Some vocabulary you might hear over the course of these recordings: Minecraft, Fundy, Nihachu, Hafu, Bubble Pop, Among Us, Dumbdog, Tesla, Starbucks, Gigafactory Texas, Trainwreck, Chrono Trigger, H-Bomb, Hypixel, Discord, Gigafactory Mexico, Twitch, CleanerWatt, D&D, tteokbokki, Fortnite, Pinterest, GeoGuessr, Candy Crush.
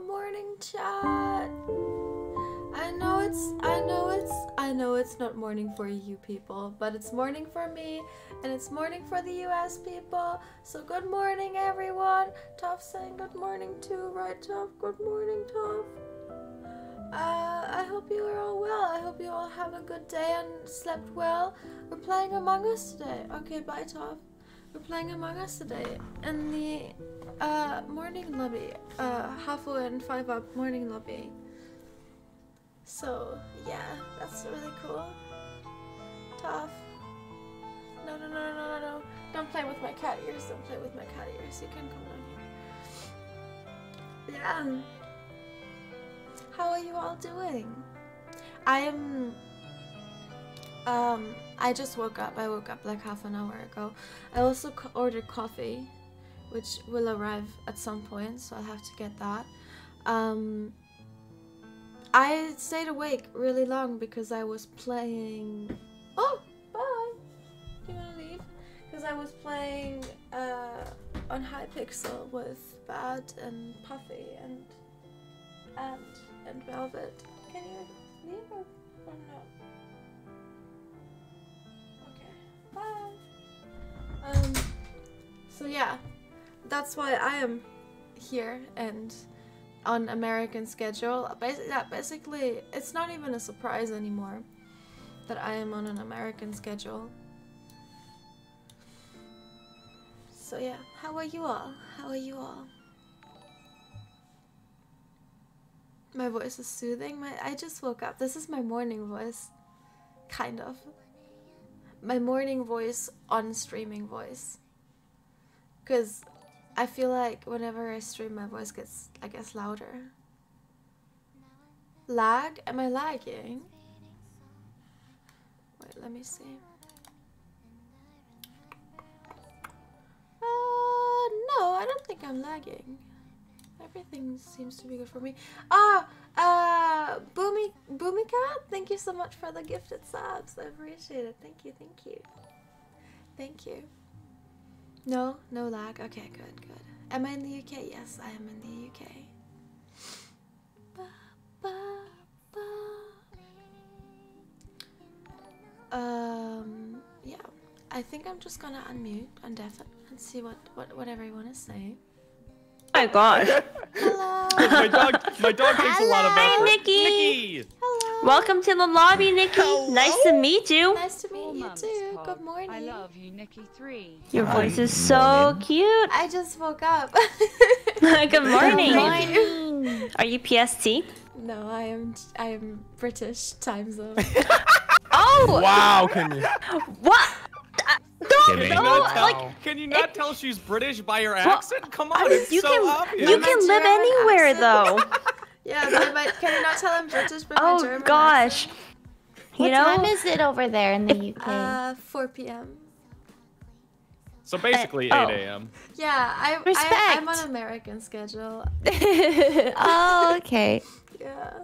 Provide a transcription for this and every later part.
Good morning, chat. I know it's not morning for you people, but it's morning for me, and it's morning for the US people. So good morning, everyone. Toph saying good morning too, right, Toph? Good morning, Toph. I hope you are all well. I hope you all have a good day and slept well. We're playing Among Us today. Okay, bye, Toph. We're playing Among Us today in the morning lobby. Hafu and 5UP morning lobby. So, yeah, that's really cool. Toph. No. Don't play with my cat ears. Don't play with my cat ears. You can come down here. Yeah. How are you all doing? I am... I just woke up. I woke up like half an hour ago. I also ordered coffee, which will arrive at some point, so I'll have to get that. I stayed awake really long because I was playing... Oh! Bye! Do you want to leave? Because I was playing on Hypixel with Bad and Puffy and Velvet. Can you leave or no? Okay. Bye! So yeah, that's why I am here and on American schedule. Basically, it's not even a surprise anymore that I am on an American schedule. So yeah, how are you all? How are you all? My voice is soothing. I just woke up. This is my morning voice, kind of. My morning voice on streaming voice. 'Cause I feel like whenever I stream, my voice gets, I guess, louder. Lag? Am I lagging? Wait, let me see. No, I don't think I'm lagging. Everything seems to be good for me. Boomika, thank you so much for the gifted subs. I appreciate it. Thank you. No lag. Okay, good. Am I in the UK? Yes, I am in the UK. Yeah, I think I'm just gonna unmute and deafen and see what everyone is saying. Oh my gosh! Hello. my dog takes hello. A lot of effort. Hi, Nikki. Hello. Welcome to the lobby, Nikki. Hello. Nice to meet you. Nice to meet you too. Pod. Good morning. I love you, Nikki 3. Your voice is so cute. I just woke up. Good morning. Good morning. Are you PST? No, I am British time zone. Oh! Wow, can you? What? Can you not tell she's British by her accent? Well, come on, it's so obvious. You can live anywhere, though. Yeah, but can you not tell I'm British by my German gosh. Accent? What time is it over there in the UK? 4 p.m. So basically 8 a.m. Yeah, I'm on American schedule. Oh, okay. Yeah.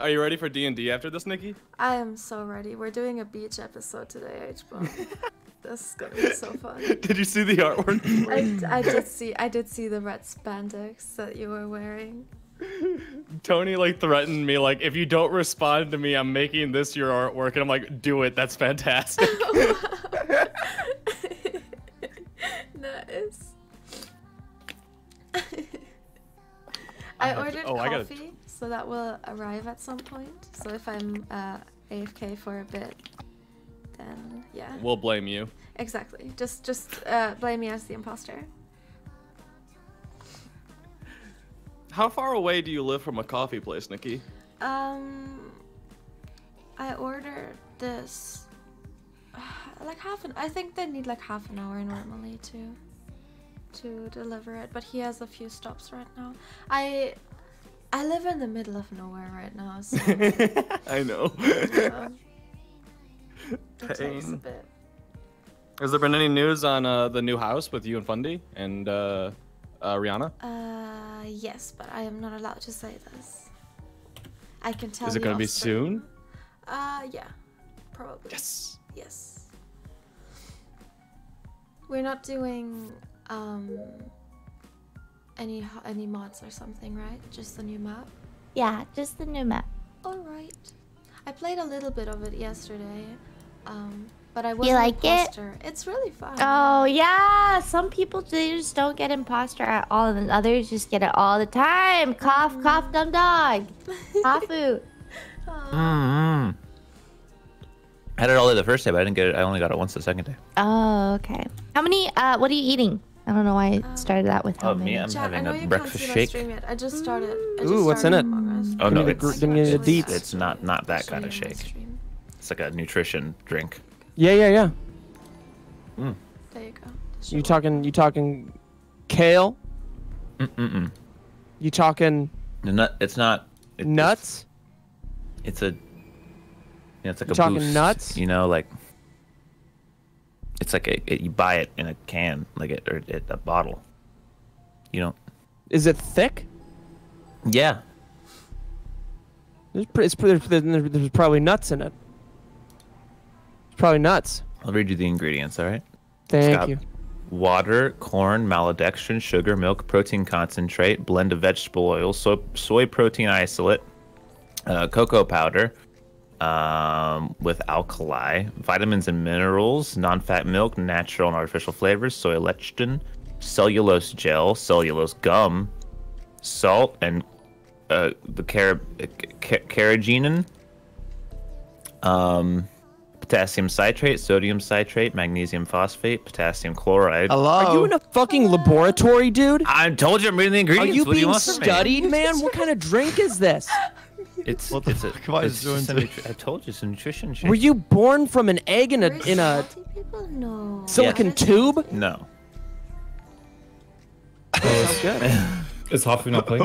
Are you ready for D&D after this, Nikki? I am so ready. We're doing a beach episode today, H-Bomb. This is gonna be so fun. Did you see the artwork? I did see the red spandex that you were wearing. Tony like threatened me, like, if you don't respond to me, I'm making this your artwork, and I'm like, do it. That's fantastic. Wow. Nice. I ordered coffee, so that will arrive at some point. So if I'm AFK for a bit, then yeah, we'll blame you. Exactly. Just blame me as the imposter. How far away do you live from a coffee place, Nikki? I ordered this like I think they need like half an hour normally to deliver it, but he has a few stops right now. I live in the middle of nowhere right now, so I know. A bit. Has there been any news on the new house with you and Fundy and Rihanna? Yes, but I am not allowed to say this. I can tell you. Is it going to be soon? Yeah, probably. Yes. We're not doing any mods or something, right? Just the new map? Yeah, just the new map. Alright. I played a little bit of it yesterday, but I wasn't imposter. It's really fun. Oh, yeah. Some people just don't get imposter at all, and others just get it all the time. Cough, cough, Dumbdog. Hafu. I had it all day the first day, but I didn't get it. I only got it once the second day. Oh, okay. How many, what are you eating? I don't know why I started that with how many. I'm having a breakfast shake. I just started. Ooh, what's in it? Oh, no, it's not that kind of shake. It's like a nutrition drink. Yeah. Mm. There you go. You talking kale? Mm-mm-mm. You talking... It's nuts? It's like a boost. You talking nuts? You know, like... It's like you buy it in a can, like a bottle. You don't. Is it thick? Yeah. There's probably nuts in it. It's probably nuts. I'll read you the ingredients, all right? Thank you. Water, corn, maltodextrin, sugar, milk, protein concentrate, blend of vegetable oil, soy protein isolate, cocoa powder. With alkali, vitamins and minerals, non-fat milk, natural and artificial flavors, soy lecithin, cellulose gel, cellulose gum, salt, and the carrageenan, potassium citrate, sodium citrate, magnesium phosphate, potassium chloride. Hello? Are you in a fucking laboratory, dude? I told you I'm reading the ingredients. Are you being studied, man? What kind of drink is this? I told you, it's a nutrition shake. Were you born from an egg in a no. silicon tube? No. Sounds good. Is Hafu not playing?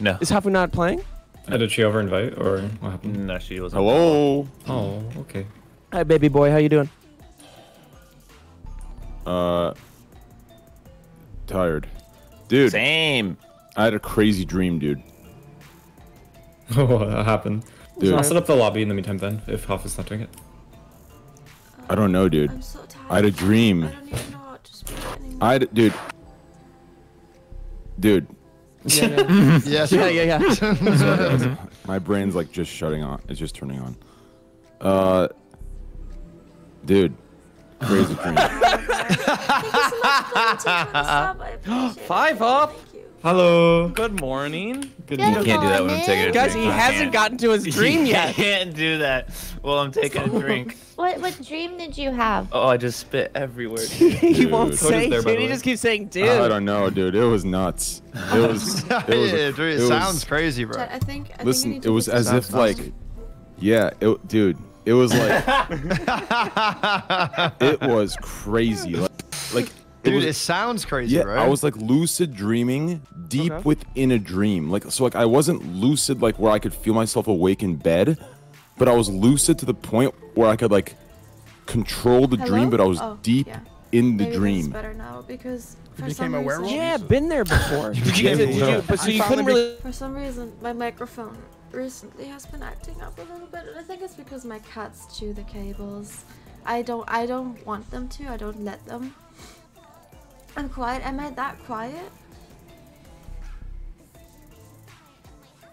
No. Is Hafu not playing? Did she over invite or what happened? No, she wasn't. Hello. Oh, okay. Hi, baby boy. How you doing? Tired, dude. Same. I had a crazy dream, dude. Oh, that happened. Dude. I'll set up the lobby in the meantime then, if Hafu's not doing it. I don't know, dude. I'm so tired. I had a dream. I don't even know how to speak anymore. Dude. Yeah. My brain's like just shutting on. It's just turning on. Dude. Crazy dream. Five up. Hello. Good morning. Good morning. You can't do that when I'm taking a drink. Guys, he hasn't gotten to his dream yet. I can't do that while I'm taking a drink. What dream did you have? Oh, I just spit everywhere. He won't say, dude. He just keeps saying, dude. I don't know, dude. It was nuts. It sounds crazy, bro. Listen, it was as if like, yeah, dude, it was like, it was crazy. Like dude, it sounds crazy, right? I was like lucid dreaming deep within a dream. Like, so like I wasn't lucid like where I could feel myself awake in bed, but I was lucid to the point where I could like control the dream, but I was deep in the dream. Better now because you became a werewolf? Yeah, been there before. you couldn't really... For some reason, my microphone recently has been acting up a little bit, and I think it's because my cats chew the cables. I don't want them to. I don't let them. I'm quiet. Am I that quiet?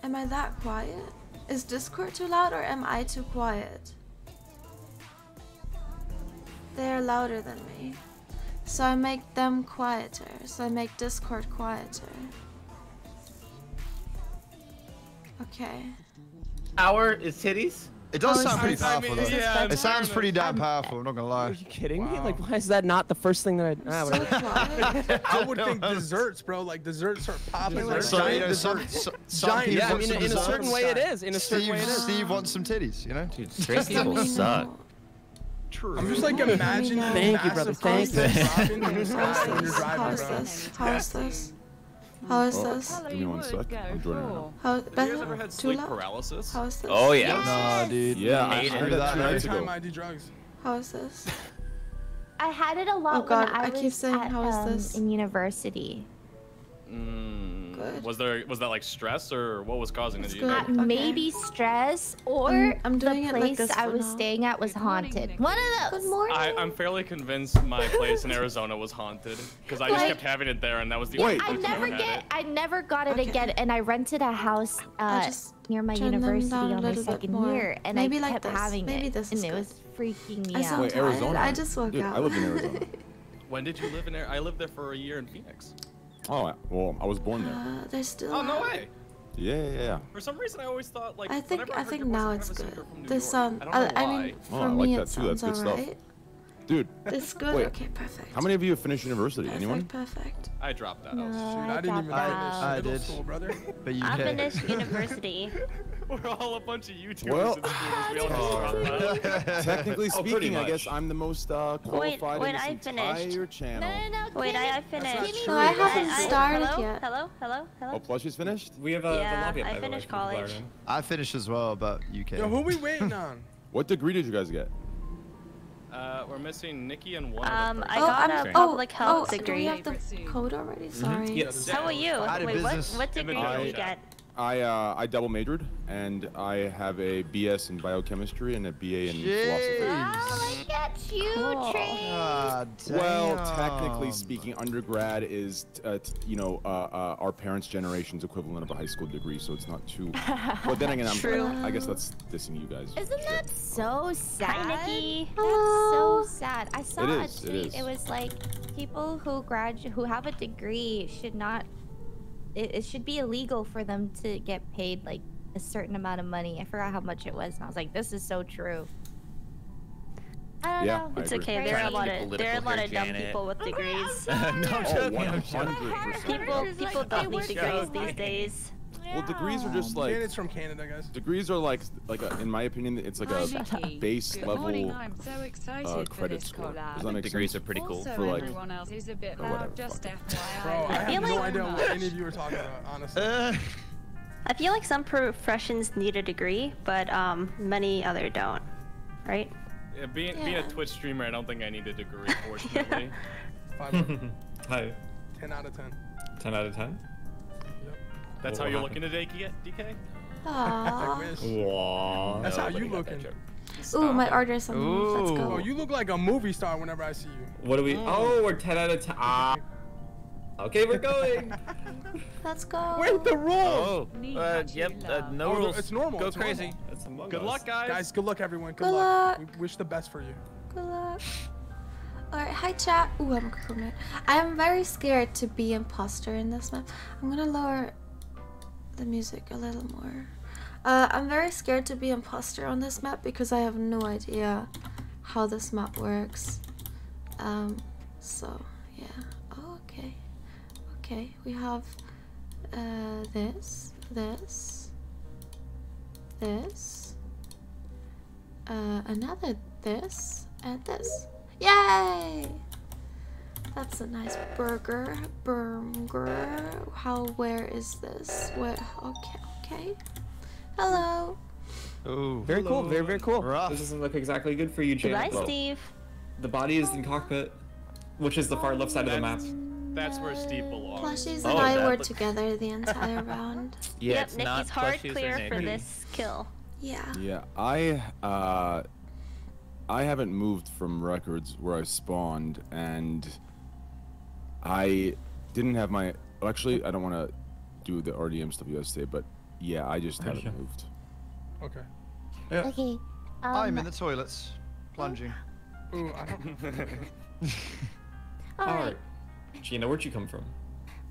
Am I that quiet? Is Discord too loud or am I too quiet? They're louder than me. So I make them quieter. So I make Discord quieter. Okay. Our is titties? It does sound pretty powerful, though. Yeah, it sounds pretty damn powerful, I'm not gonna lie. Are you kidding me? Like, why is that not the first thing that I would think desserts, bro. Like, desserts are popular. Like, giant desserts. Yeah, I mean, in a certain way it is. In a certain way it is. Steve wants some titties, you know? Dude, straight people suck. True. I'm just like imagining How is this? How is this? Give me one sec. I'm joining right now. How is this? Oh, yeah. Yes. Nah, dude. Yeah, I heard that nights ago. How is this? I had it a lot when I was in university. Mm. good. Was that like stress or what was causing it? Maybe stress or the place like I was staying at was haunted. One of those. Good morning. I'm fairly convinced my place in Arizona was haunted because I just kept having it there, and that was the only place I never got it again, and I rented a house near my university on my second year, and I kept having it, and it was freaking me out. Wait, Arizona? I just woke up. I lived in Arizona. When did you live in there? I lived there for a year in Phoenix. Oh, well, I was born there. There's still. Oh, no way. Yeah. For some reason, I always thought like. I think now it's good. This I mean, for me, it sounds alright. Dude. It's good. Wait. Okay, perfect. How many of you have finished university? Anyone? Perfect. I dropped out. No, I didn't even finish school, brother. But you did. I finished university. We're all a bunch of YouTubers. Well, technically speaking, I guess I'm the most qualified in this entire channel. No. Wait, I finished. No, I haven't started yet. Hello? Oh, Plushie's finished? We have the lobby. I finished college. I finished as well, but UK. Yo, who are we waiting on? What degree did you guys get? We're missing Nikki and one of the I got a public health degree. Do we have the code already? Sorry. Yes. How are you? Wait, what degree did you get? I double majored, and I have a BS in biochemistry and a BA in philosophy. Oh, I get you, Trace. Well, technically speaking, undergrad is, our parents' generation's equivalent of a high school degree, so it's not too. But then again, I guess that's dissing you guys. Isn't that so sad? Hi, Nikki. That's so sad. I saw a tweet. It was like people who have a degree should not. It should be illegal for them to get paid like a certain amount of money. I forgot how much it was, and I was like, "This is so true." I don't know. It's okay. There are a lot of dumb people with degrees. People don't need degrees these days. Well, degrees are just like. Janet's from Canada, guys. Degrees are like in my opinion, it's like a base level credit score. Degrees are pretty cool for like. Bro, I have no idea what any of you are talking about, honestly. I feel like some professions need a degree, but many other don't, right? Yeah, being a Twitch streamer, I don't think I need a degree, fortunately. 10 out of 10. 10 out of 10. That's how you're looking today, DK? Aww. That's how you looking. Ooh, my order is on the move. Let's go. Oh, you look like a movie star whenever I see you. What do we? Oh, we're 10 out of 10. Okay, we're going. Let's go. Wait, the rules. Oh, yep, no rules. It's normal. Go crazy. It's Among Us. Good luck, guys. Guys, good luck, everyone. Good luck. We wish the best for you. Good luck. Alright, hi chat. Ooh, I'm coming. I'm very scared to be imposter in this map. I'm gonna lower the music a little more. I'm very scared to be imposter on this map because I have no idea how this map works. So yeah. Oh, okay. Okay, we have this, another this, and this. Yay! That's a nice burger. How, where is this? Where? Okay. Hello. Oh, very cool, very cool. Rough. This doesn't look exactly good for you, Janet. Goodbye, Steve. The body is in cockpit, which is the far left side of the map. That's where Steve belongs. Plushies and I were together the entire round. Yeah, yep, Nikki's hard clear for this kill. Yeah. Yeah, I haven't moved from records where I spawned, and I didn't have my. Well, actually, I don't want to do the RDM stuff you guys say, but yeah, I just haven't moved. Okay. Yeah. Okay. I'm in the toilets, plunging. Ooh, I don't. All right. Gina, where'd you come from?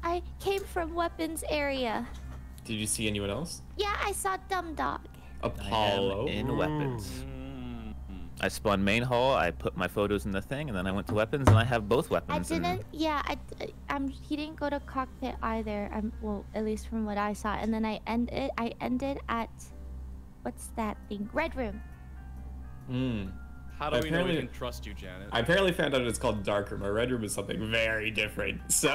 I came from weapons area. Did you see anyone else? Yeah, I saw Dumbdog. Apollo I am in weapons. I spawned main hall, I put my photos in the thing, and then I went to weapons, and I have both weapons. I didn't, yeah, he didn't go to cockpit either, well, at least from what I saw, and then I ended at, what's that thing, red room. How do we know we can trust you, Janet? I apparently found out it's called dark room, or red room is something very different, so.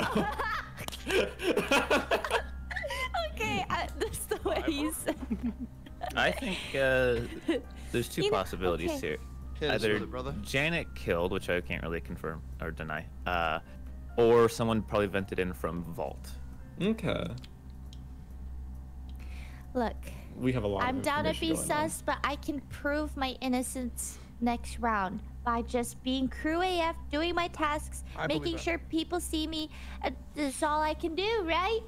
Okay, that's the way you said it. I think there's two possibilities here. Either Janet killed, which I can't really confirm or deny, or someone probably vented in from vault. Okay. Look. We have a lot of information. I'm down to be sus, but I can prove my innocence next round by just being crew AF, doing my tasks, making sure people see me. That's all I can do, right?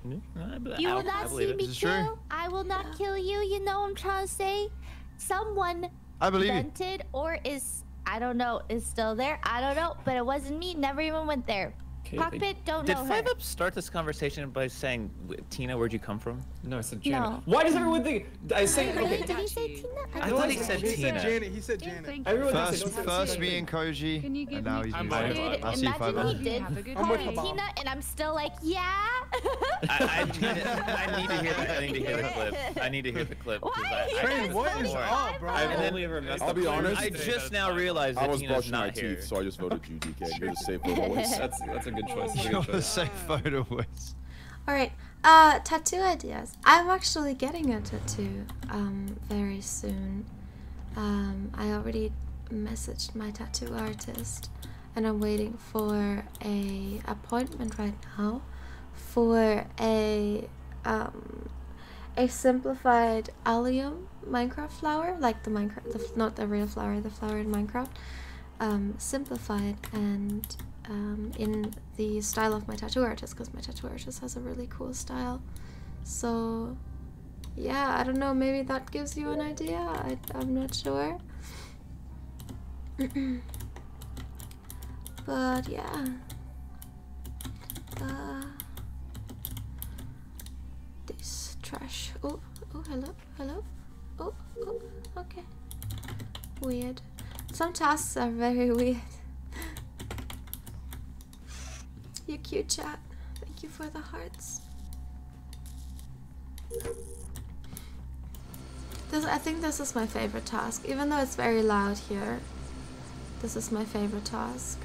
You will not see me kill. I will not kill you. You know what I'm trying to say? Someone vented or is, I don't know, is still there. I don't know, but it wasn't me. Never even went there. Cockpit, don't know her. Did 5UP start this conversation by saying, Tina, where'd you come from? No, I said Janet. No. Why does everyone think I say? Okay. Did he say Tina? I thought he said Tina. Janet. He said Janet. Everyone first me and Koji, and now he's imagine he did. Tina, and I'm still like, yeah. I need to hear that. I need to hear the clip. I need to hear the clip. Why? What is up, bro? I've only ever messed up. I'll be honest. I just now realized that Tina's not here. I was brushing my teeth, so I just voted you, DK. You're the safe voice. That's a good choice. You're the safe photo voice. All right, tattoo ideas. I'm actually getting a tattoo very soon. I already messaged my tattoo artist, and I'm waiting for a appointment right now for a simplified allium Minecraft flower, like the Minecraft, not the real flower, the flower in Minecraft, simplified and. In the style of my tattoo artist, because my tattoo artist has a really cool style. So yeah, I don't know, maybe that gives you an idea. I'm not sure. But yeah. This trash. Oh, oh, hello, hello. Oh, oh, okay. Weird. Some tasks are very weird. You're cute, chat. Thank you for the hearts. This, I think this is my favorite task. Even though it's very loud here, this is my favorite task.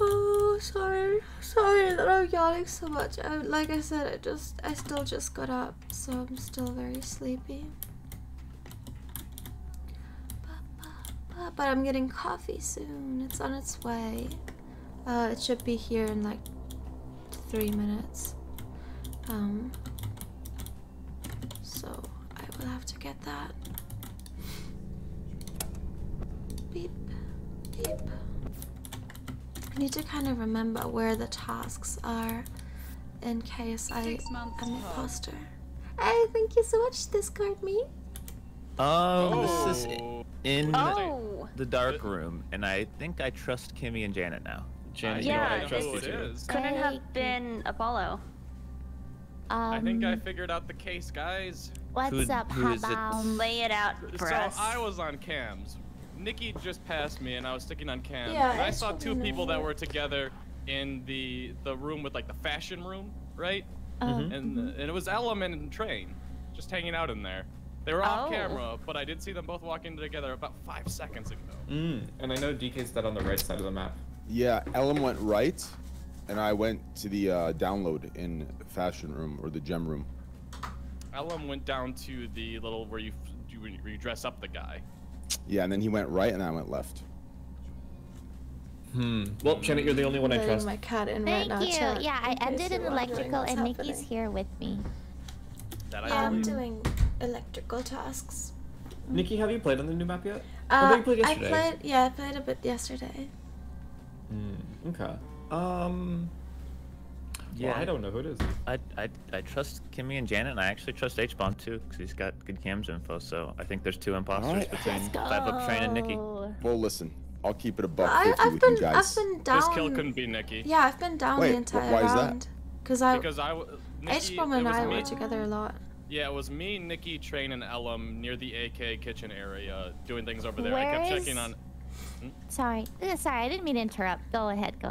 Oh, sorry. Sorry that I'm yawning so much. Like I said, I still just got up, so I'm still very sleepy. But I'm getting coffee soon. It's on its way. It should be here in like 3 minutes. So I will have to get that. Beep, beep. I need to kind of remember where the tasks are in case I am an imposter. Hey, thank you so much, Discord me. This is in the dark room, and I think I trust Kimmy and Janet now. Janet, yeah, you know I trust you. Couldn't have been Apollo. I think I figured out the case, guys. What's up, Hafu? Lay it out for us. So I was on cams. Nikki just passed me, and I was sticking on cams. Yeah, and I saw two people that were together in the room with like the fashion room, right? And it was Element and Train, just hanging out in there. They were off camera, but I did see them both walking together about 5 seconds ago. And I know DK's dead on the right side of the map. Yeah, Ellen went right, and I went to the download in fashion room or the gem room. Ellen went down to the little where you dress up the guy. Yeah, and then he went right, and I went left. Well, Janet, you're the only one I trust. My cat in right now. Thank you. Yeah, I ended in electrical, and Nikki's here with me. That I am doing. Electrical tasks. Nikki, have you played on the new map yet? Or did you play yesterday? I played a bit yesterday. Okay. Yeah, well, I don't know who it is. I trust Kimmy and Janet, and I actually trust H-Bomb too, because he's got good cams info. So I think there's two imposters between 5UP Train and Nikki. Well, listen, I'll keep it a buck 50 with you guys. I've been down. This kill couldn't be Nikki. Yeah, I've been down the entire round. H-Bomb and I were together a lot. Yeah, it was me, Nikki, Train, and Ellum near the AK kitchen area doing things over there. I kept checking on. Sorry, I didn't mean to interrupt. Go ahead.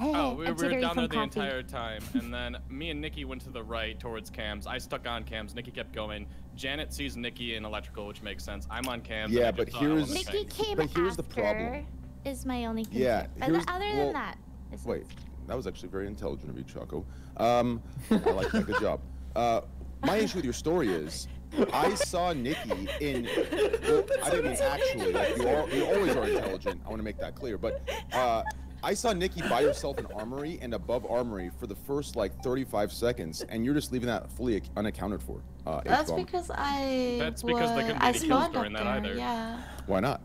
Oh, we were down there the entire time, and then me and Nikki went to the right towards cams. I stuck on cams. Nikki kept going. Janet sees Nikki in electrical, which makes sense. I'm on cams. Yeah, but here's Nikki came but here's after the problem. Is my only concern. Yeah, other than that. Wait, that was actually very intelligent of you, Choco. I like that. Good job. My issue with your story is, I saw Nikki in, well, I didn't mean actually, like, you always are intelligent, I want to make that clear, but I saw Nikki buy herself an armory and above armory for the first like 35 seconds, and you're just leaving that fully unaccounted for. That's because I. That's because they couldn't get kills during that either. Yeah. Why not?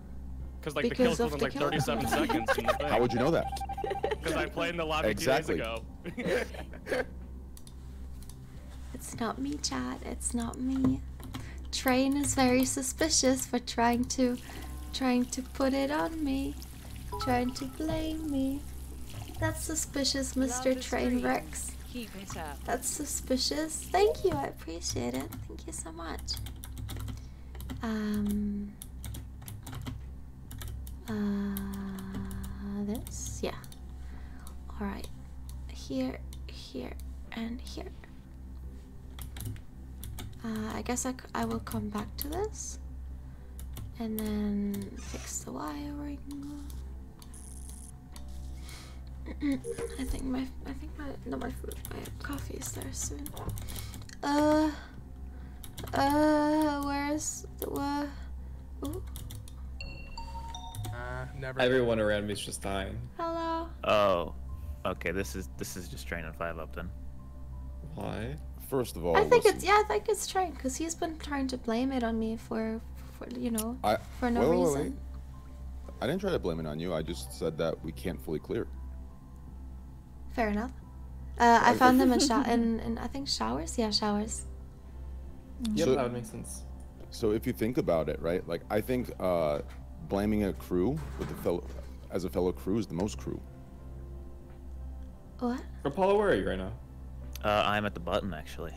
Because like the kills was in like 37 seconds. How would you know that? Because I played in the lobby exactly 2 days ago. It's not me, chat. It's not me. Train is very suspicious for trying to put it on me. Trying to blame me. That's suspicious, Mr. Trainwreck. Keep it up. That's suspicious. Thank you, I appreciate it. Thank you so much. This? Yeah. Alright. Here, here, and here. I guess I will come back to this. And then fix the wiring. I think my food, my coffee is there soon. Where's the ooh. Never. Everyone around me is just dying. Hello. Oh, okay. This is just Train and 5-Up then. Why? First of all, I think it's Train because he's been trying to blame it on me for you know for no reason. Wait. I didn't try to blame it on you. I just said that we can't fully clear. Fair enough. I found them in I think showers. Yeah, showers. Yeah, so, that would make sense. So if you think about it, right? Like I think blaming a crew with a fellow crew is the most crew. What? Rapala, where are you right now? I'm at the button actually.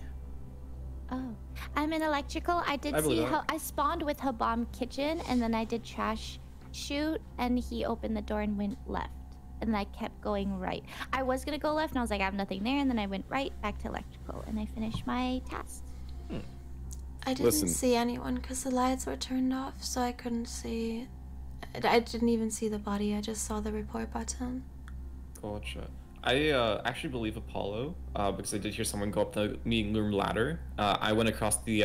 Oh, I'm in electrical. I see how I spawned with H-Bomb kitchen, and then I did trash shoot, and he opened the door and went left. And I kept going right. I was gonna go left, and I was like, I have nothing there. And then I went right back to electrical, and I finished my task. Hmm. I didn't see anyone because the lights were turned off, so I couldn't see. I didn't even see the body. I just saw the report button. Gotcha. I actually believe Apollo because I did hear someone go up the meeting room ladder. I went across the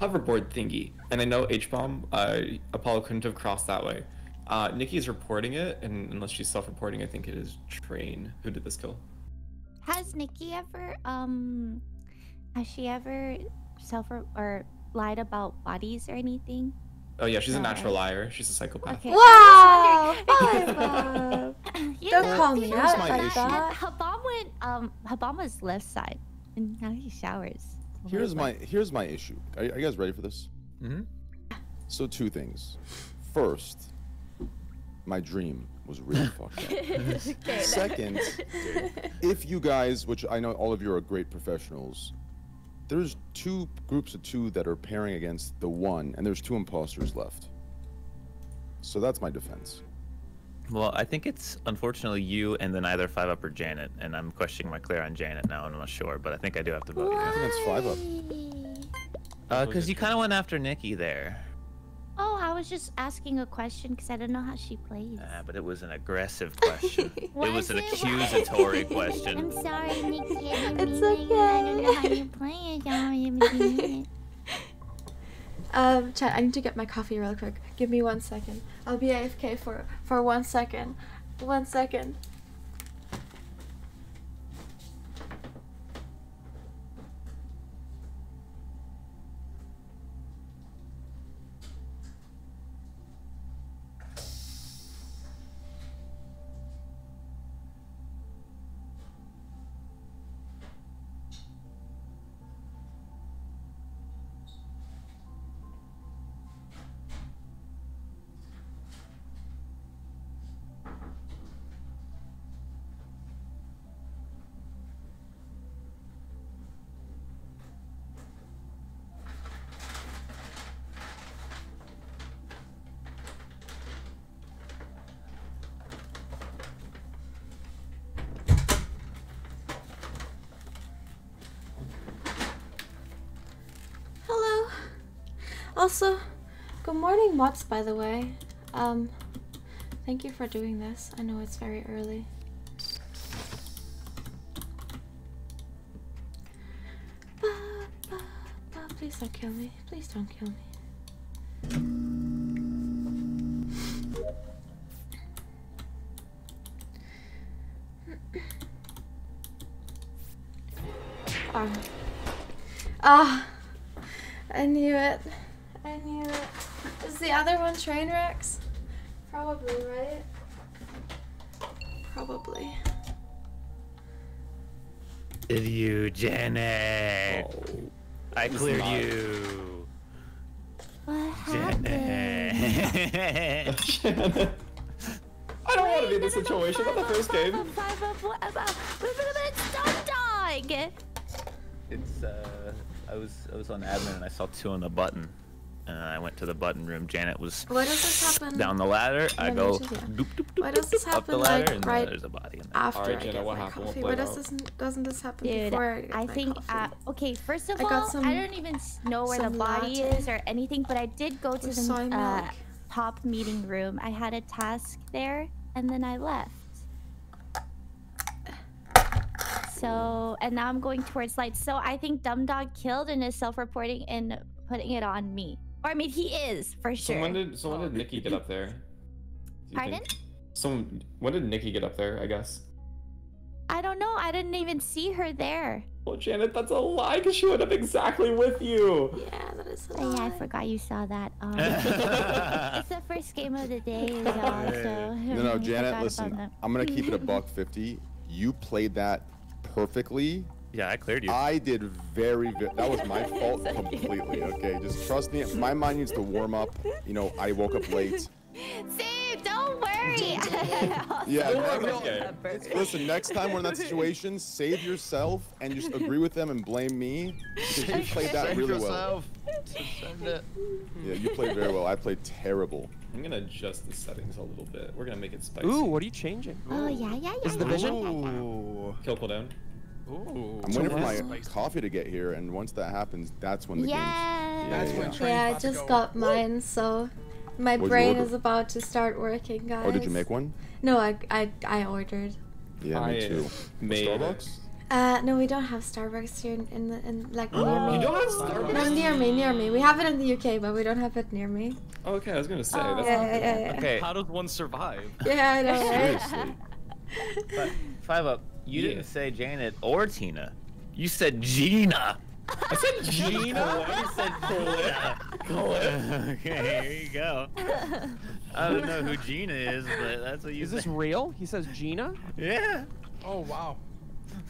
hoverboard thingy, and I know H-Bomb. Apollo couldn't have crossed that way. Nikki's reporting it, and unless she's self-reporting, I think it is Train who did this kill. Has Nikki ever, has she ever lied about bodies or anything? Oh yeah, she's a natural liar. She's a psychopath. Okay. Wow! Don't call me out like that. H-Bomb went, H-Bomb was left side, and now he showers. Here's my issue. Are you guys ready for this? Mm-hmm. So two things. First, my dream was really fucked up. Second, if you guys, which I know all of you are great professionals, there's two groups of two that are pairing against the one, and there's two imposters left. So that's my defense. Well, I think it's unfortunately you and then either 5-Up or Janet, and I'm questioning my clear on Janet now, and I'm not sure, but I think I do have to vote. I think it's 5-Up. Because you kind of went after Nikki there. Oh, I was just asking a question because I don't know how she plays. But it was an aggressive question. it was an accusatory question. I'm sorry, Nikki. It's okay. I don't know how you play. Chat, I need to get my coffee real quick. Give me 1 second. I'll be AFK for 1 second. 1 second. Also, good morning, mods, by the way. Thank you for doing this. I know it's very early. Please don't kill me. Please don't kill me. Ah, oh, I knew it. I knew it. Is the other one Trainwrecks? Probably, right? Probably. Did you, Janet? Oh, I cleared you. What happened? Janet. I don't want to be in this situation. Not the first game. It's I was on admin and I saw two on the button. And I went to the button room. Janet was down the ladder. I go doop, doop, doop, why does this up happen, the ladder, like, and right there's a body in there. After right, I Jenna, get what my coffee? Why does this, doesn't this happen Dude, before I get think, my coffee? Okay, first of all, I don't even know where the body is or anything, but I did go to the pop meeting room. I had a task there, and then I left. So, and now I'm going towards lights. So I think Dumbdog killed and is self-reporting and putting it on me. Or I mean, he is for sure. So when did Nikki get up there? Pardon? When did Nikki get up there? I guess. I don't know. I didn't even see her there. Well, Janet, that's a lie because she went up exactly with you. Yeah, that is a lie. Oh, yeah, I forgot you saw that. It's the first game of the day, y'all. So no, Janet, listen. I'm gonna keep it a $1.50. You played that perfectly. Yeah, I cleared you. I did very good. That was my fault completely. Okay, just trust me. My mind needs to warm up. You know, I woke up late. Save, don't worry. Yeah, listen, next time we're in that situation, save yourself and just agree with them and blame me. Because you played that really well. Yeah, you played very well. I played terrible. I'm gonna adjust the settings a little bit. We're gonna make it spicy. Ooh, what are you changing? Oh, yeah. Is the vision? Ooh. Kill cooldown. Ooh, I'm waiting for my coffee to get here, and once that happens, that's when the game's... Yeah, I just got mine, so my brain is about to start working, guys. Oh, did you make one? No, I ordered. Yeah, me too. Starbucks? No, we don't have Starbucks here in like near me. You don't have Starbucks? No, near me. We have it in the UK, but we don't have it near me. Oh, okay, I was gonna say. That's not okay. How does one survive? Yeah, I know, right? Seriously. But 5 up. You didn't say Janet or Tina. You said Gina. I said Gina? You said Colette. Okay, here you go. I don't know who Gina is, but that's what you said. Is this real? He says Gina? Yeah. Oh, wow.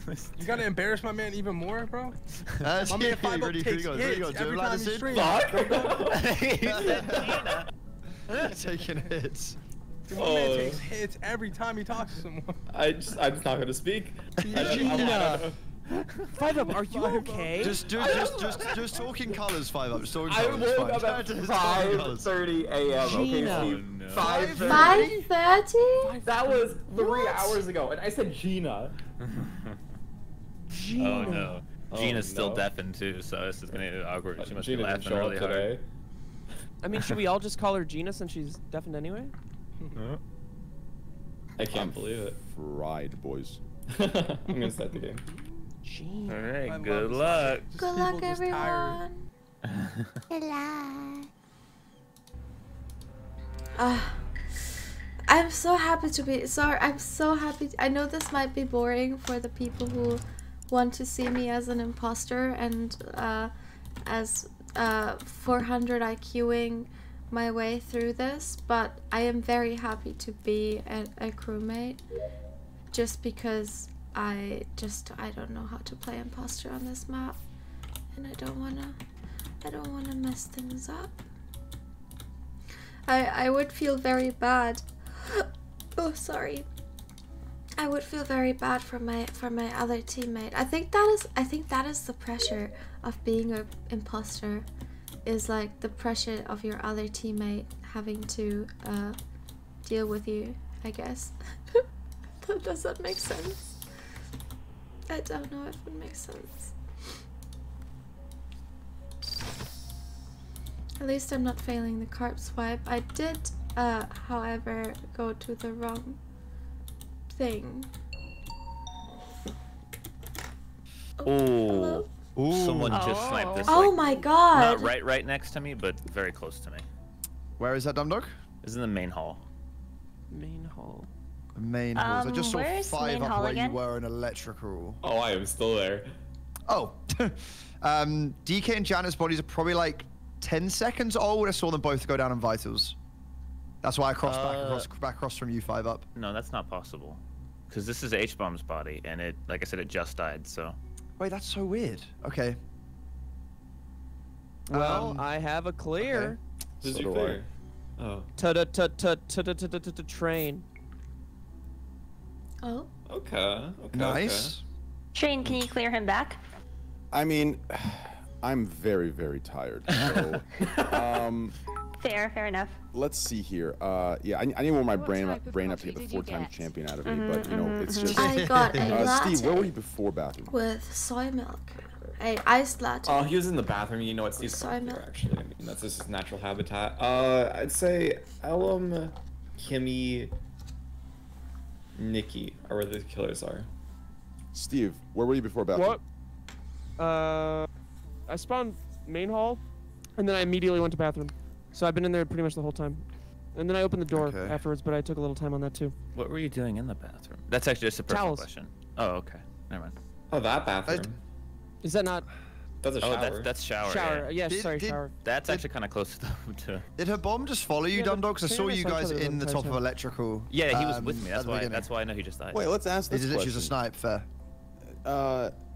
You gotta embarrass my man even more, bro. My man 5 up takes hits every time you stream. He said Gina. Taking hits. My man takes hits every time he talks to someone. I'm not gonna speak. Gina. 5 up, are you okay? Just talking colors. 5 up. I woke up at 5:30 a.m. Okay, Steve. 5:30? That was 3 hours ago, and I said Gina. Gina. Oh no. Gina's still deafened too, so this is gonna be awkward. She must be laughing really hard. I mean, should we all just call her Gina since she's deafened anyway? I can't believe it. Fried, boys. I'm gonna start the game. Jeez. All right, good luck. Good luck, everyone. Good luck. I'm so happy to be. Sorry, I'm so happy. I know this might be boring for the people who want to see me as an imposter and as 400 IQing my way through this, but I am very happy to be a crewmate just because I don't know how to play imposter on this map, and I don't wanna mess things up. I would feel very bad. Oh, sorry. I would feel very bad for my other teammate. I think that is the pressure of being an imposter. Is like the pressure of your other teammate having to deal with you, I guess. Does that make sense? I don't know if it makes sense. At least I'm not failing the carp swipe. I did, however, go to the wrong thing. Oh. Ooh. Someone just sniped this. Oh, like, my god! Not right next to me, but very close to me. Where is that, Dumbdog? It's in the main hall. Main hall. Main hall. I just saw 5 up where you were in electrical. Oh, I am still there. Oh. DK and Janet's bodies are probably like 10 seconds old. I saw them both go down in vitals. That's why I crossed back across from you 5 up. No, that's not possible. Because this is H-Bomb's body, and it, like I said, it just died, so. Wait, that's so weird. Okay. Well, I have a clear. This is your clear. Oh. Train. Oh. Okay. Nice. Train, can you clear him back? I mean, I'm very, very tired. So, fair enough. Let's see here. Yeah, I need to warm my brain up to get the 4-time champion out of me, but you know, it's just. I got a latte. Steve, where were you before bathroom? With soy milk. I iced latte. Oh, he was in the bathroom. You know what Steve's soy milk. Actually, I mean, that's just his natural habitat. I'd say Ellum, Kimmy, Nikki are where the killers are. Steve, where were you before bathroom? What? I spawned main hall, and then I immediately went to bathroom. So I've been in there pretty much the whole time. And then I opened the door afterwards, but I took a little time on that too. What were you doing in the bathroom? That's actually just a personal question. Oh, okay. Never mind. Oh, that bathroom. Is that not? That's a shower. Oh, that's shower. Shower. Yeah. Sorry, shower. That's actually kind of close to them too. Did her bomb just follow you, Dumbdog? Because I saw you guys in the top of electrical. Yeah, he was with me. That's why I know he just died. Wait, let's ask this question. Is it just a snipe? Fair.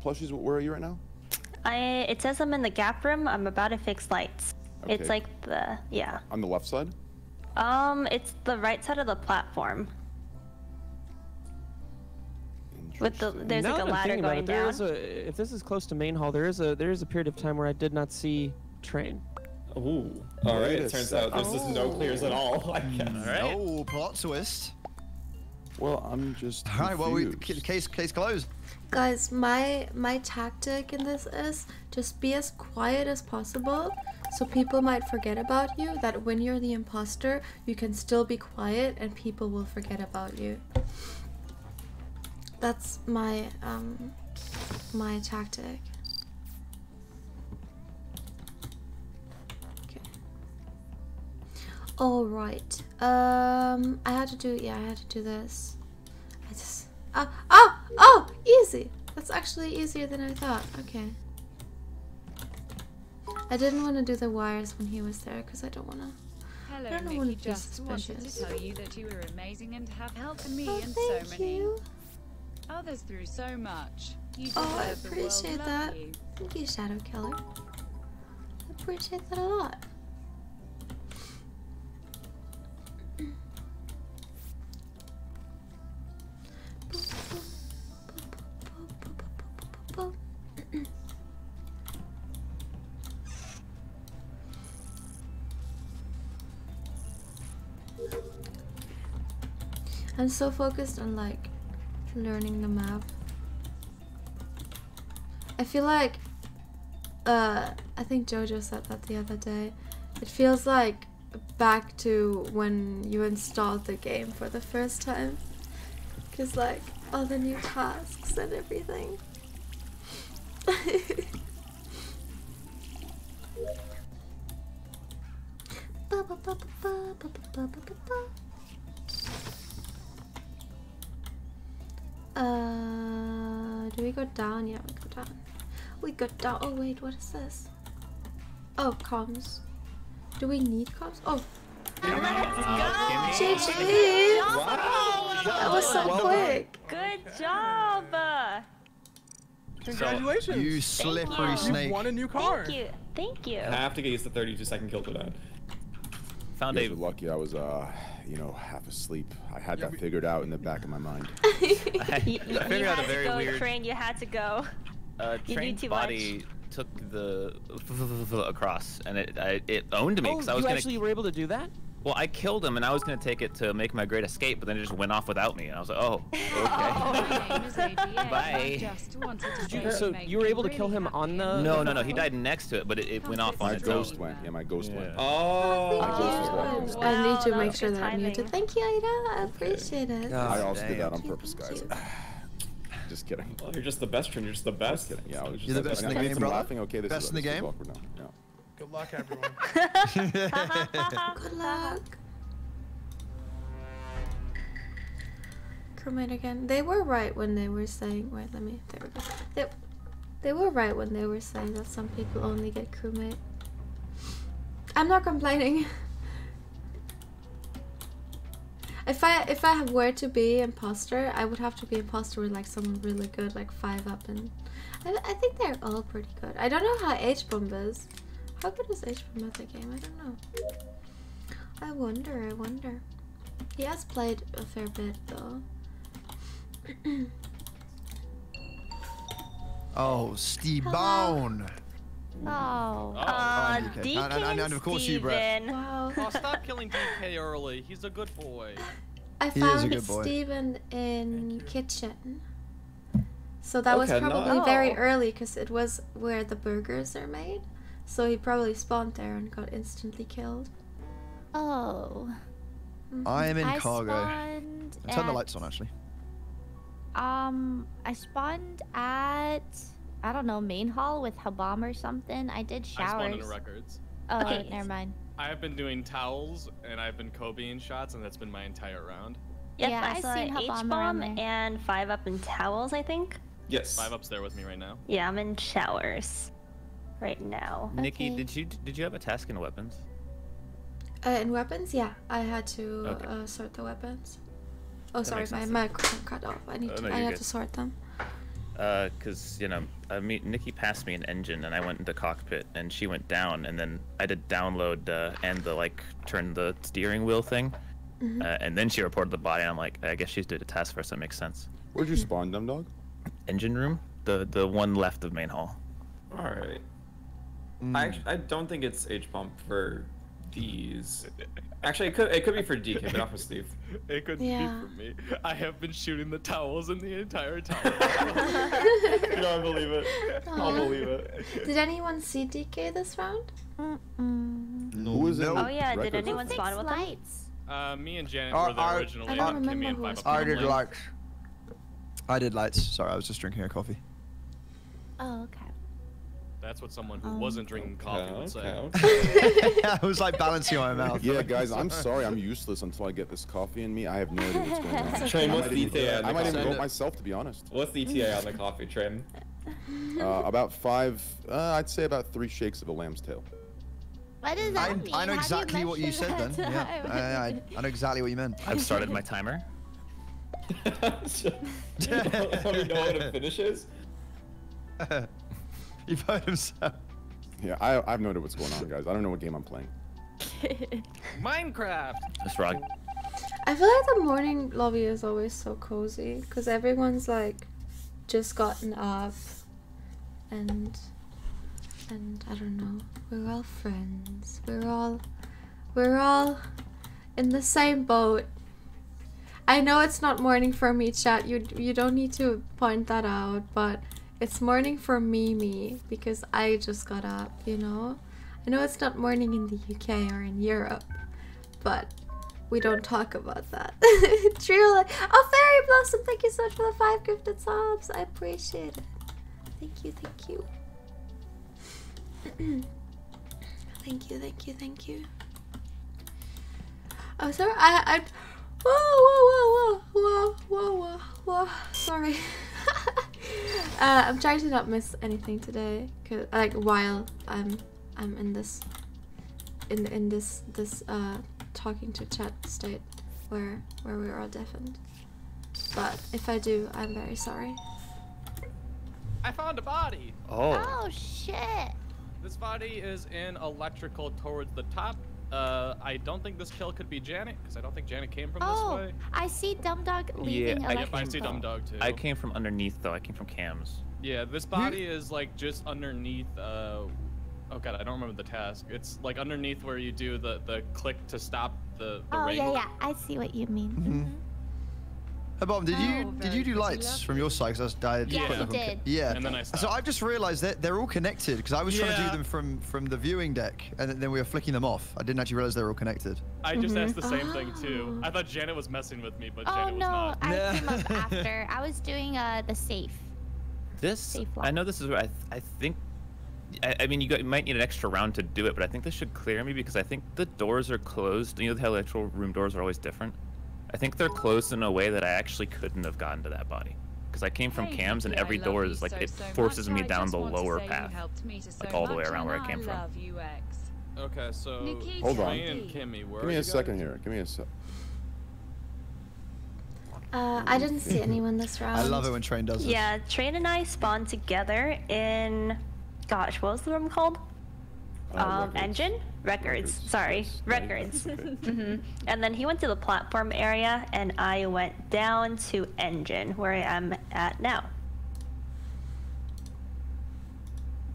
Plushies, where are you right now? It says I'm in the gap room. I'm about to fix lights. Okay. It's like the, yeah. On the left side? It's the right side of the platform. With the, there's like a ladder going down. If this is close to main hall, there is a period of time where I did not see train. Ooh. All right, it turns out there's just no clears at all, I guess. Right. No, plot twist. Well, I'm just confused. All right, well, case closed. Guys, my tactic in this is just be as quiet as possible so people might forget about you, that when you're the imposter, you can still be quiet and people will forget about you. That's my, my tactic. Okay. All right. I had to do this. Oh, easy. That's actually easier than I thought. Okay. I didn't want to do the wires when he was there because I don't want to. Hello, I don't want to be suspicious. Wanted to tell you that you were amazing and have helped me and so many others through so much. You I appreciate that. Thank you, Shadow Killer. I appreciate that a lot. I'm so focused on like learning the map. I feel like I think Jojo said that the other day. It feels like back to when you installed the game for the first time. Cause like all the new tasks and everything. Do we go down? Yeah, we go down. We go down. Oh wait, what is this? Oh, comms. Do we need comms? Oh. GG! Wow. That was so quick. Good job. Congratulations. So, you slippery snake. You won a new car. Thank you. Thank you. I have to get used to 32-second kill for that. Found David. Lucky I was you know, half asleep. I had that figured out in the back of my mind. I figured out a very weird train. You had to go. Train's body took the across, and it owned me because I was actually were able to do that. Well, I killed him, and I was gonna take it to make my great escape, but then it just went off without me, and I was like, oh, okay. Bye. So you were able to kill him on the? No. He died next to it, but it went off on its own. My ghost went. Yeah, my ghost went. Oh. I need to make sure that I'm muted. Thank you, Ida. I appreciate it. I also did that on purpose, guys. Just kidding. Well, you're just the best friend. You're just the best. Just kidding. Yeah, I was just the best in the game, bro. Okay, this is best in the game. Good luck, everyone. Good luck. Crewmate again. They were right when they were saying. Wait, let me. There we go. They were right when they were saying that some people only get crewmate. I'm not complaining. If I were to be imposter, I would have to be imposter with like someone really good, like 5 up, and I think they're all pretty good. I don't know how H-Bomb is. How good is H-Bomb at the game? I don't know. I wonder. He has played a fair bit though. Oh, Steve Bone. Oh, DK Steven. And of course you, Brett. Wow. Oh, stop killing DK early. He's a good boy. I found Steven in kitchen. So that was probably very early because it was where the burgers are made. So he probably spawned there and got instantly killed. Oh. Mm-hmm. I am in cargo. Turn the lights on, actually. I spawned at... I don't know, main hall with H-Bomb or something. I did showers. I spawned in records. Oh, okay. Never mind. I have been doing towels and I've been Kobeing shots, and that's been my entire round. Yep, yeah, I saw H-Bomb and 5 up in towels, I think. Yes. 5 up's there with me right now. Yeah, I'm in showers right now. Nikki, okay. did you have a task in weapons? In weapons, yeah, I had to sort the weapons. Oh, that sorry, my microphone cut off. I had to sort them. Cause you know, Nikki passed me an engine, and I went into cockpit, and she went down, and then I did download and the turn the steering wheel thing, mm-hmm. And then she reported the body. And I'm like, I guess she did a task force. That makes sense. Where'd you spawn, Dumbdog? Engine room, the one left of main hall. All right. Mm. I don't think it's H-Bomb for these. Actually, it could be for DK, but not for Steve. It could be for me. I have been shooting the towels in the entire tower. I believe it. I'll believe it. Did anyone see DK this round? Mm-mm. No. Who is it? Oh yeah, did anyone spawn with lights? Me and Janet were there originally. I don't remember who. I did lights. I did lights. Sorry, I was just drinking a coffee. Oh, okay. That's what someone who wasn't drinking coffee would say. Okay. I was like balancing my mouth. Yeah, guys, I'm sorry. I'm useless until I get this coffee in me. I have no idea what's going on. Trim, what's the ETA? I might even vote myself, to be honest. What's the ETA on the coffee, Trim? About 5, I'd say about 3 shakes of a lamb's tail. What does that mean? I know exactly what you said then. Yeah, I know exactly what you meant. I've started my timer. Do you know what it finishes? He found himself. Yeah, I've noted what's going on, guys. I don't know what game I'm playing. Minecraft! That's right. I feel like the morning lobby is always so cozy, because everyone's like just gotten up and I don't know. We're all friends. We're all in the same boat. I know it's not morning for me, chat. You don't need to point that out, but it's morning for Mimi because I just got up, you know? I know it's not morning in the UK or in Europe, but we don't talk about that. True, like, oh, Fairy Blossom, thank you so much for the 5 gifted subs. I appreciate it. Thank you. Thank you. Oh, sorry, I Whoa. Sorry. I'm trying to not miss anything today, cause, like, while I'm in this talking to chat state where we're all deafened. But if I do, I'm very sorry. I found a body. Oh shit. This body is in electrical towards the top. I don't think this kill could be Janet, because I don't think Janet came from this way. I see Dumbdog leaving. Yeah, I see Dumbdog too. I came from underneath though. I came from Cam's. Yeah, this body is like just underneath. Oh god, I don't remember the task. It's like underneath where you do the click to stop the ring. Oh yeah, I see what you mean. Mm-hmm. Hey, Bob, did you do lights from your side? Because I did. Yeah, did. Yeah. And then I stopped. So I just realized that they're all connected because I was trying to do them from the viewing deck, and then we were flicking them off. I didn't actually realize they were all connected. I just asked the same thing too. I thought Janet was messing with me, but Janet was not. Oh no, I came up after. I was doing the safe. Safe lock. I know this is where I think. I mean, you might need an extra round to do it, but I think this should clear me because I think the doors are closed. You know how the actual room doors are always different. I think they're closed in a way that I actually couldn't have gotten to that body. because I came from cams and every door is like it forces me down the lower path, like all the way around where I came from. Okay, so hold on. Give me a second here. Give me a sec. I didn't see anyone this round. I love it when Train does it. Yeah, Train and I spawned together in, gosh, what was the room called? Records. And then he went to the platform area, and I went down to Engine, where I am at now.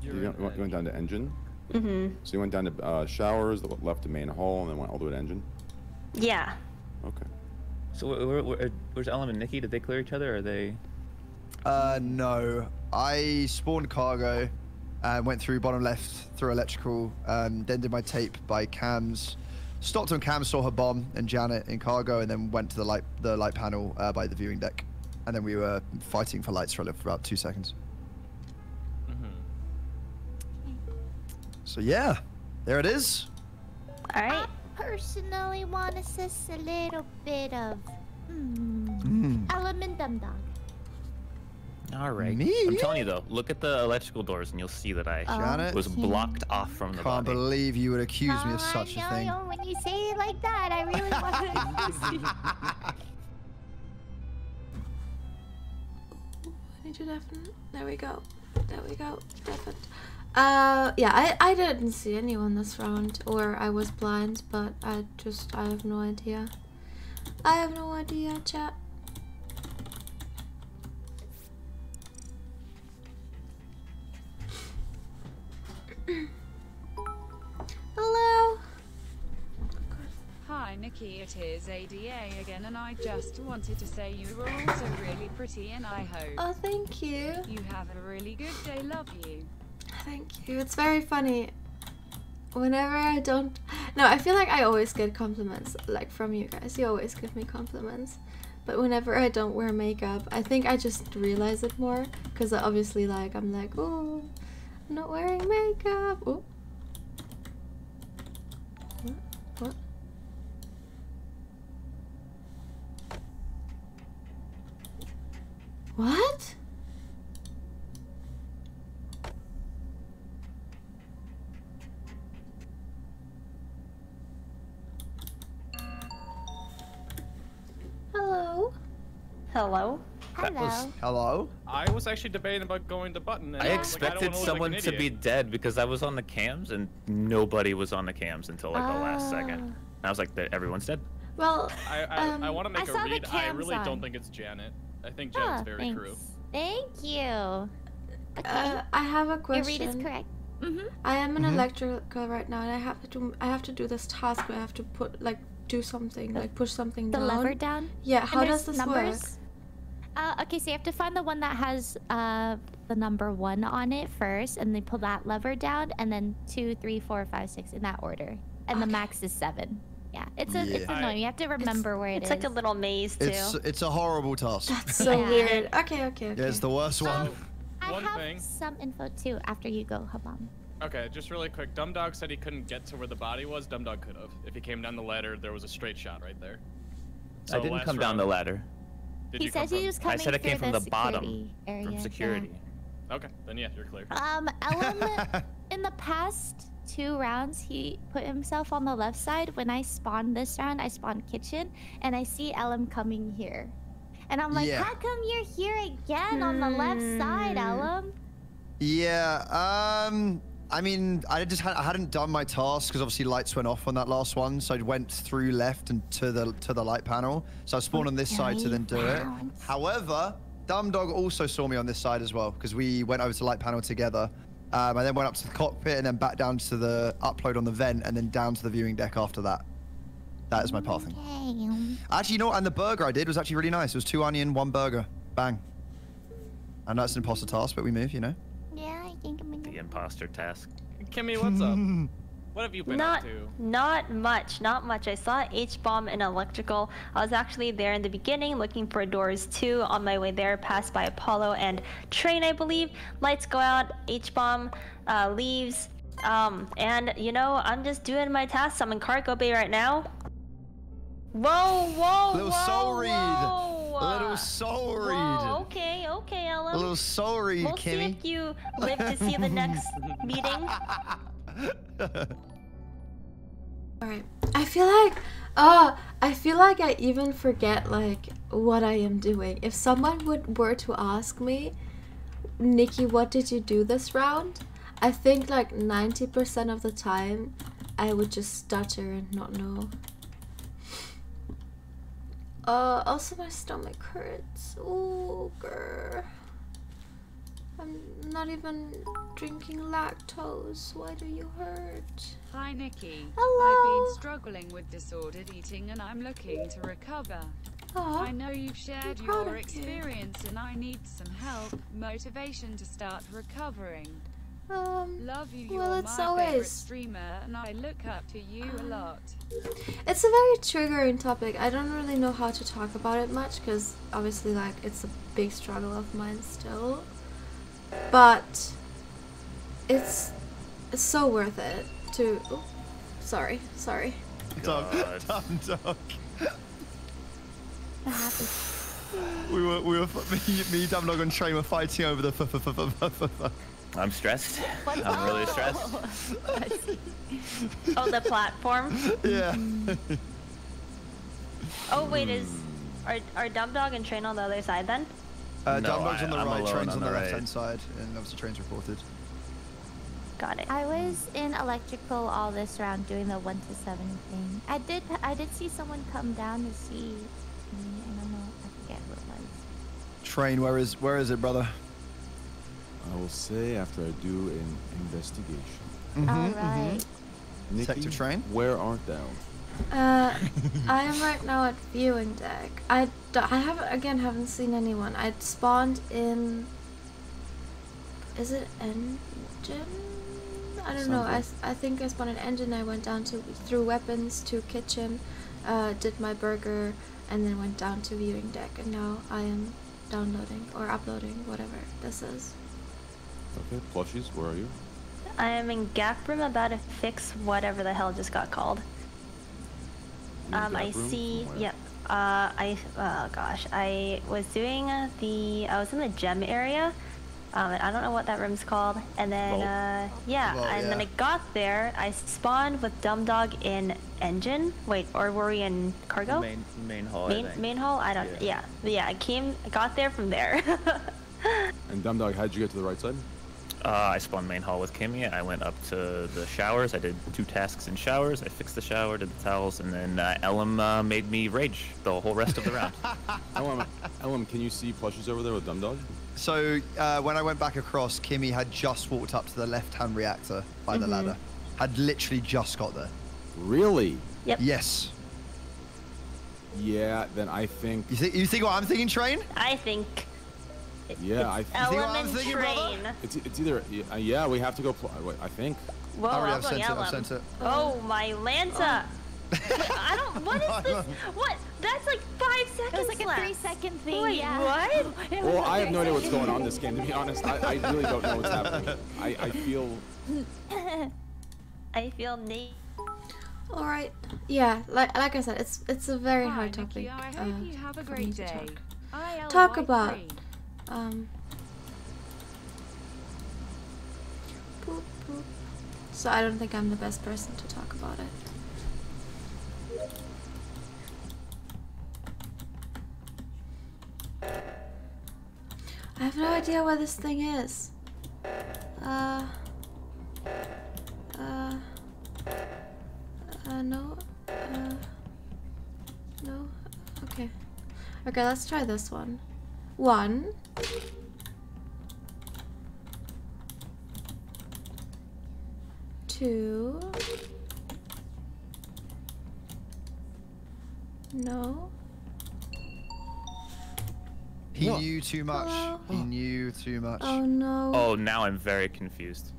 You went down to Engine? Mm-hmm. So you went down to Showers, left the main hall, and then went all the way to Engine? Yeah. Okay. So where's Ellen and Nikki? Did they clear each other, or are they...? No. I spawned Cargo. And went through bottom left, through electrical, then did my tape by Cams. Stopped on Cams, saw her bomb and Janet in Cargo, and then went to the light panel by the viewing deck. And then we were fighting for lights for about 2 seconds. Mm-hmm. So yeah, there it is. All right. I personally want to assist a little bit of Element Dumbdog. All right. Me? I'm telling you though, look at the electrical doors and you'll see that I was blocked off from the body. I can't believe you would accuse me of such a thing. When you say it like that, I really wanted to see. I did definitely. There we go. There we go. Definitely. Yeah, I didn't see anyone this round, or I was blind, but I have no idea. I have no idea, chat. Hello. Hi Nikki, it is ADA again, and I just wanted to say you were also really pretty, and I hope. Oh, thank you. You have a really good day. Love you. Thank you. It's very funny. Whenever I don't, no, I feel like I always get compliments, like from you guys. You always give me compliments, but whenever I don't wear makeup, I think I just realize it more because I obviously like I'm like, oh. Not wearing makeup. Oh. What? What? Hello. Hello. That was, hello. I was actually debating about going to button. I expected someone to be dead because I was on the cams and nobody was on the cams until like the last second. And I was like, everyone's dead. Well, I want to make a read. I really don't think it's Janet. I think Janet's very true. Thank you. Okay. I have a question. Your read is correct. Mm-hmm. I am an electrical right now, and I have to do this task where I have to put like do something, like push something down. The lever down. Yeah. How does this work? Okay, so you have to find the one that has the number 1 on it first, and then pull that lever down, and then 2, 3, 4, 5, 6 in that order. And the max is 7. Yeah, it's annoying. You have to remember where it is. It's like a little maze too. It's a horrible task. That's so weird. Okay. Yeah, it's the worst one. I have some info too after you go, Habam. Okay, just really quick. Dumbdog said he couldn't get to where the body was. Dumbdog could have. If he came down the ladder, there was a straight shot right there. So I didn't come down the ladder. He says he was coming. I said it came from the bottom, from security. Yeah. Okay, then yeah, you're clear. Ellen, in the past 2 rounds, he put himself on the left side. When I spawned this round, I spawned kitchen, and I see Ellen coming here, and I'm like, how come you're here again on the left side, Ellen? Yeah. I mean, I hadn't done my task because obviously lights went off on that last one, so I went through left and to the light panel. So I spawned on this side to then do it. However, Dumbdog also saw me on this side as well because we went over to the light panel together. I then went up to the cockpit and then back down to the upload on the vent and then down to the viewing deck after that. That is my pathing. Actually, you know what? And the burger I did was actually really nice. It was 2 onion, 1 burger. Bang. I know it's an imposter task, but we move, you know. Yeah, I think I'm the imposter task. Kimmy, what's up? What have you been up to? Not much. I saw H-Bomb in electrical. I was actually there in the beginning looking for doors too. On my way there, passed by Apollo and Train, I believe. Lights go out, H-Bomb leaves. And you know, I'm just doing my tasks. I'm in cargo bay right now. Whoa, whoa, little soul read. A little sorry. Oh, okay, okay, Ellen. A little sorry, we'll Kimmy. We'll see if you live to see the next meeting. Alright. I feel like, I even forget, like, what I am doing. If someone were to ask me, Nikki, what did you do this round? I think, like, 90% of the time, I would just stutter and not know. Also my stomach hurts. Ooh, grr. I'm not even drinking lactose. Why do you hurt? Hi, Nikki. Hello. I've been struggling with disordered eating and I'm looking to recover. Aww. I know you've shared your experience and I need some help, motivation to start recovering. Love you, well, you're my favorite streamer and I look up to you a lot. It's a very triggering topic. I don't really know how to talk about it much because obviously, like, it's a big struggle of mine still. But it's so worth it to. Oh, sorry, sorry. Dumbdog. That happened. Me, Dumbdog, and Train were fighting over the I'm stressed. What's I'm really stressed. Oh, the platform? Yeah. Oh, wait, are Dumbdog and Train on the other side then? No, Dumbdog's on the right, Train's on the left-hand side, and obviously Train's reported. Got it. I was in electrical all this round doing the 1 to 7 thing. I did see someone come down to see me. I don't know. I forget who it was. Train, where is it, brother? I will say after I do an investigation. Mm-hmm, alright. Mm-hmm. Nikki, Train, where aren't thou? I am right now at viewing deck. I haven't seen anyone. I spawned in. Is it engine? I don't know. I think I spawned in engine. I went down through weapons to kitchen, did my burger, and then went down to viewing deck. And now I am downloading or uploading whatever this is. Okay, plushies, where are you? I am in Gap Room about to fix whatever the hell just got called. I see, yep. I was doing I was in the gem area. And I don't know what that room's called. And then, then I got there, I spawned with Dumbdog in engine. Wait, or were we in cargo? Main hall, main hall? I don't, yeah, I got there from there. And Dumbdog, how'd you get to the right side? I spawned main hall with Kimmy. I went up to the showers. I did 2 tasks in showers. I fixed the shower, did the towels, and then Elm made me rage the whole rest of the round. Elm, can you see plushies over there with Dumbdog? So when I went back across, Kimmy had just walked up to the left-hand reactor by the ladder. Had literally just got there. Really? Yep. Yes. Yeah. Then I think. You think what I'm thinking, Train? I think. Yeah, it's Train. It's either yeah. We have to go. Wait, I think. Whoa, I've sent it. I've sent it. Oh my Lanta! Wait, I don't. What is this? What? That's like 5 seconds. It was like a 3-second thing. Wait, yeah. What? Well, I have no idea what's going on in this game. To be honest, I really don't know what's happening. I feel. I feel neat. All right. Yeah. Like I said, it's a very hard topic. Nikki, I hope you have a great day. Talk about. Boop, boop. So I don't think I'm the best person to talk about it. I have no idea where this thing is. No. No. Okay. Okay, let's try this one. 1. Two. No. He knew too much. Hello? He knew too much. Oh no. Oh, now I'm very confused.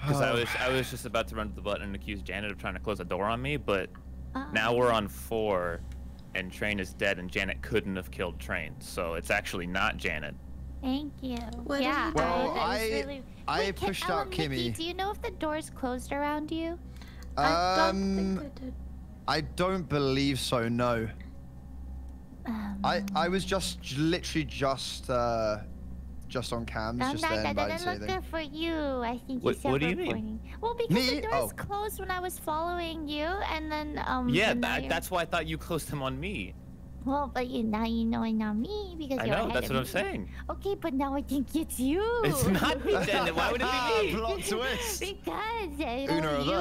Because I was just about to run to the button and accuse Janet of trying to close a door on me, but now we're on 4. And Train is dead, and Janet couldn't have killed Train, so it's actually not Janet. Thank you. What I pushed out Kimmy. Nikki, do you know if the doors closed around you? I don't think they did. I don't believe so. No. I was just literally just on cams just then. That doesn't look good for you. I think you said recording. Well, because the door was closed when I was following you, and then yeah, that's why I thought you closed them on me. Well, but now you know it's not me because you're ahead of me. I know, that's what I'm saying. Okay, but now I think it's you. It's not me then. Why would it be me? Plot twist. Because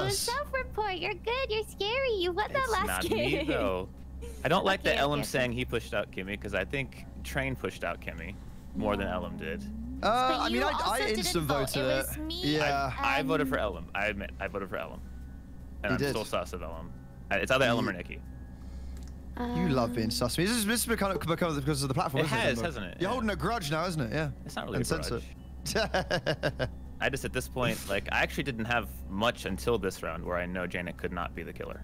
you self-report. You're good. You're scary. You won that last game. It's not me though. I don't like that Ellum saying he pushed out Kimmy because I think Train pushed out Kimmy more than Ellum did. I mean, I instant voted. It was me. Yeah, I voted for Ellum. I admit, I voted for Ellum, and I'm still sus of Ellum. It's either Ellum or Nikki. You love being sus. This has become because of the platform. It has, hasn't it? You're holding a grudge now, isn't it? Yeah. It's not really a grudge. I just at this point, like, I actually didn't have much until this round where I know Janet could not be the killer,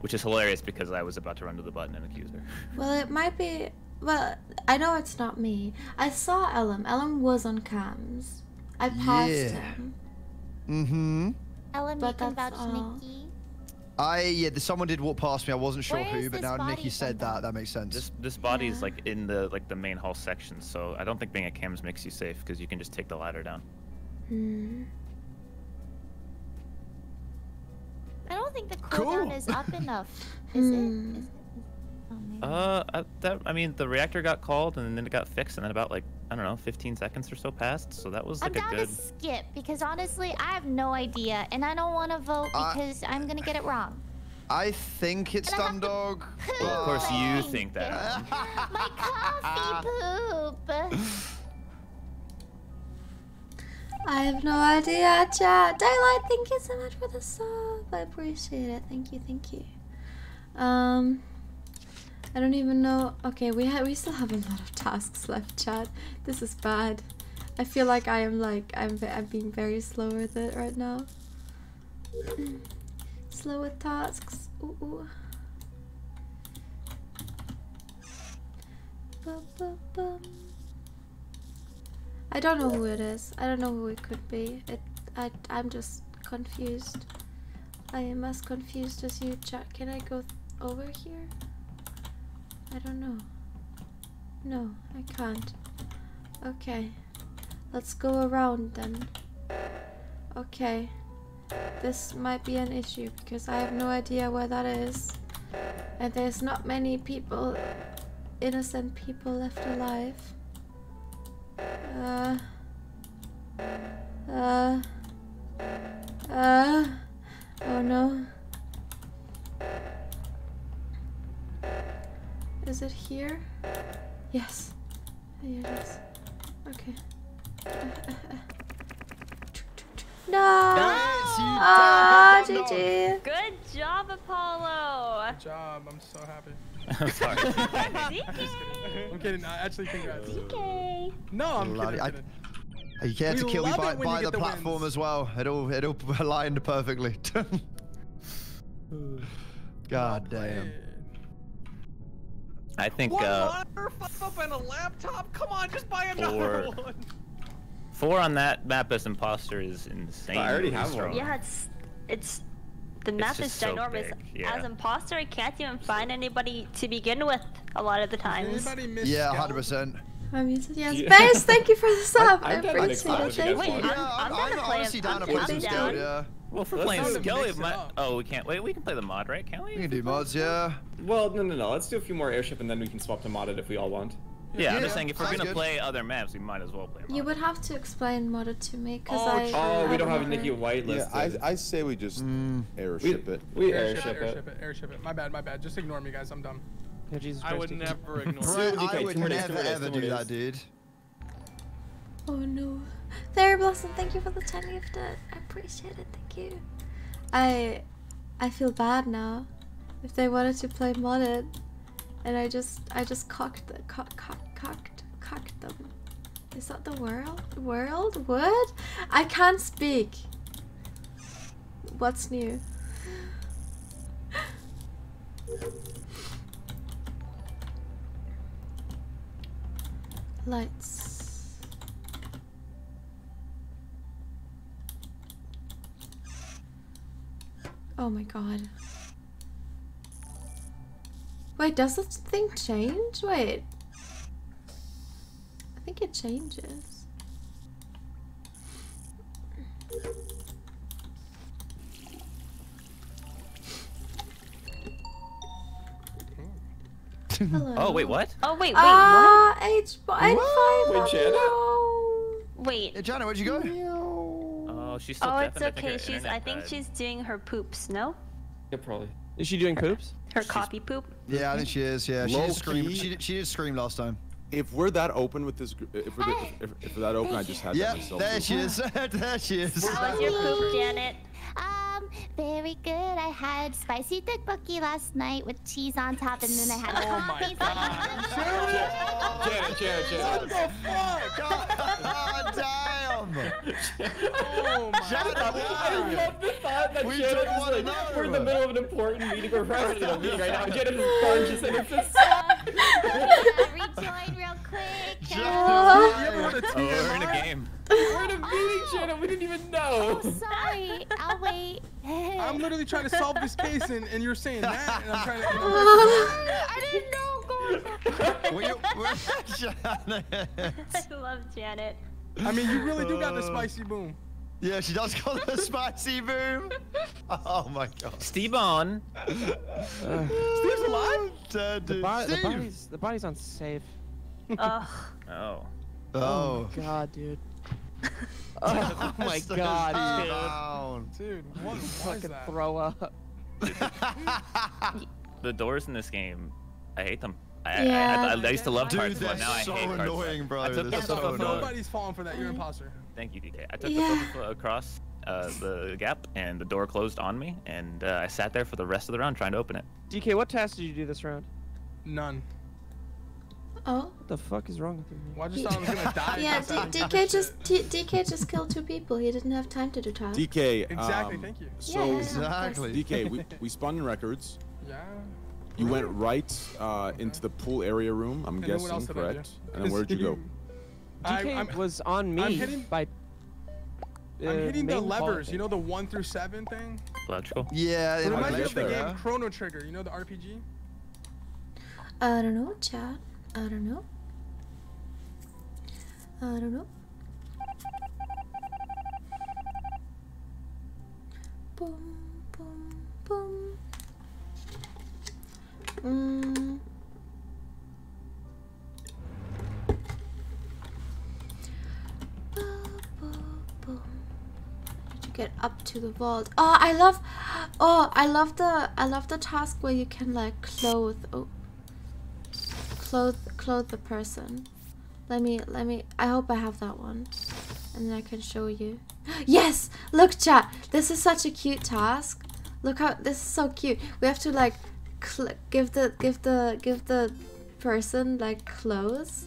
which is hilarious because I was about to run to the button and accuse her. Well, it might be. Well, I know it's not me. I saw Ellum. Ellum was on cams. I passed him. Mm-hmm. Ellum, you can vouch Nikki. Someone did walk past me. I wasn't sure who, but now Nikki said that. That makes sense. This body is like in the main hall section, so I don't think being at cams makes you safe because you can just take the ladder down. Hmm. I don't think the cooldown is up enough. Is it? I mean, the reactor got called and then it got fixed, and then about like I don't know, 15 seconds or so passed. So that was like a good skip because honestly, I have no idea, and I don't want to vote because I'm gonna get it wrong. I think it's Dumbdog. Well, of course you think that. My coffee poop. I have no idea, chat. Daylight, thank you so much for the sub. I appreciate it. Thank you, thank you. I don't even know. Okay, we still have a lot of tasks left, chat. This is bad. I feel like I am I'm being very slow with it right now. Slow with tasks. Ooh. Bum, bum, bum. I don't know who it is. I don't know who it could be. I'm just confused. I am as confused as you, chat. Can I go over here? I don't know. No, I can't. Okay. Let's go around then. Okay. This might be an issue because I have no idea where that is. And there's not many people, innocent people left alive. Oh no. Is it here? Yes. Here it is. Okay. No! Ah, GG! Good job, Apollo! Good job, I'm so happy. I'm sorry. DK. I'm kidding. I actually think that's DK. No, I'm kidding. You can't have to kill me by the platform as well. It all aligned perfectly. God damn. I think one monitor and a laptop. Come on, just buy another one. 4 on that map as imposter is insane. I already have one. Yeah, it's the map is ginormous. So as imposter, I can't even find anybody to begin with a lot of the times. Yeah, 100%. Yes, thank you for the sub. I appreciate it. I'm honestly down to play some Skelly. Yeah. Well, for playing Skelly, we can't wait. We can play the mod, right? Can't we? We can do mods, yeah. Well, no. Let's do a few more airship, and then we can swap to modded if we all want. Yeah, I'm just saying if we're gonna play other maps, we might as well play. You would have to explain modded to me, cause we don't have Nikki White listed. Yeah, I say we just airship it. We airship it. Airship it. My bad. Just ignore me, guys. I'm dumb. I would never ignore it. I would never do that, dude. Oh no. There, Blossom, thank you for the time you've done. I appreciate it, thank you. I feel bad now. If they wanted to play modded, and I just cocked them. Is that the world? What? I can't speak. What's new? Lights. Oh my god. Wait, does this thing change? Wait. I think it changes. Hello. Oh, wait, what? Oh, wait, wait, what? H-Bomb. Wait. Hey, Johnna, where'd you go? Oh, she's still deaf. It's okay. I think she's doing her poops, no? Yeah, probably. Is she doing poops? Her copy poop? Yeah, I think she is. Yeah, she just screamed. She just screamed last time. If we're that open with this, if we're that open, I just had that myself. Yeah, there she is. There she is. How was your poop, Janet? Very good. I had spicy tteokbokki last night with cheese on top, and then I had Janet. What the fuck? Oh my God. I love the thought that Janet is like, we're in the middle of an important meeting. We're right in a meeting right now. Janet is gorgeous and it's a rejoin real quick. We're in a game. We're in a meeting, Janet. We didn't even know. Oh, sorry. I'll wait. I'm literally trying to solve this case, and you're saying that, and I'm trying to... I didn't know, I love Janet. I mean, you really do got the spicy boom. Yeah, she does call it the spicy boom. Oh my God. Steve on. Steve's alive? Dead, dude. The body's unsafe. Ugh. Oh. Oh my God, dude. Oh my God, dude. Dude, what fucking throw up. The doors in this game, I hate them. I used to love cards, but now I hate cards. Dude, that's so annoying, bro. Nobody's falling for that. You're an imposter. Thank you, DK. I took the sofa across the gap, and the door closed on me, and I sat there for the rest of the round trying to open it. DK, what task did you do this round? None. Oh. What the fuck is wrong with you? Well, I just thought I was gonna die. Yeah, DK just killed two people. He didn't have time to do tasks. DK. Exactly. Thank you. So exactly. DK, we spun in records. Yeah. You went right into the pool area room, I'm guessing, correct? And then where did you go? DK was on me. I'm hitting the levers, you know, the 1 through 7 thing? Electrical? Yeah, it reminds me of the game Chrono Trigger, you know, the RPG? I don't know, chat. I don't know. I don't know. Boom, boom, boom. To get up to the vault. Oh, I love the task where you can like clothe the person. Let me. I hope I have that one, and then I can show you. Yes, look, chat. This is such a cute task. Look how this is so cute. We have to like. Give the person like clothes.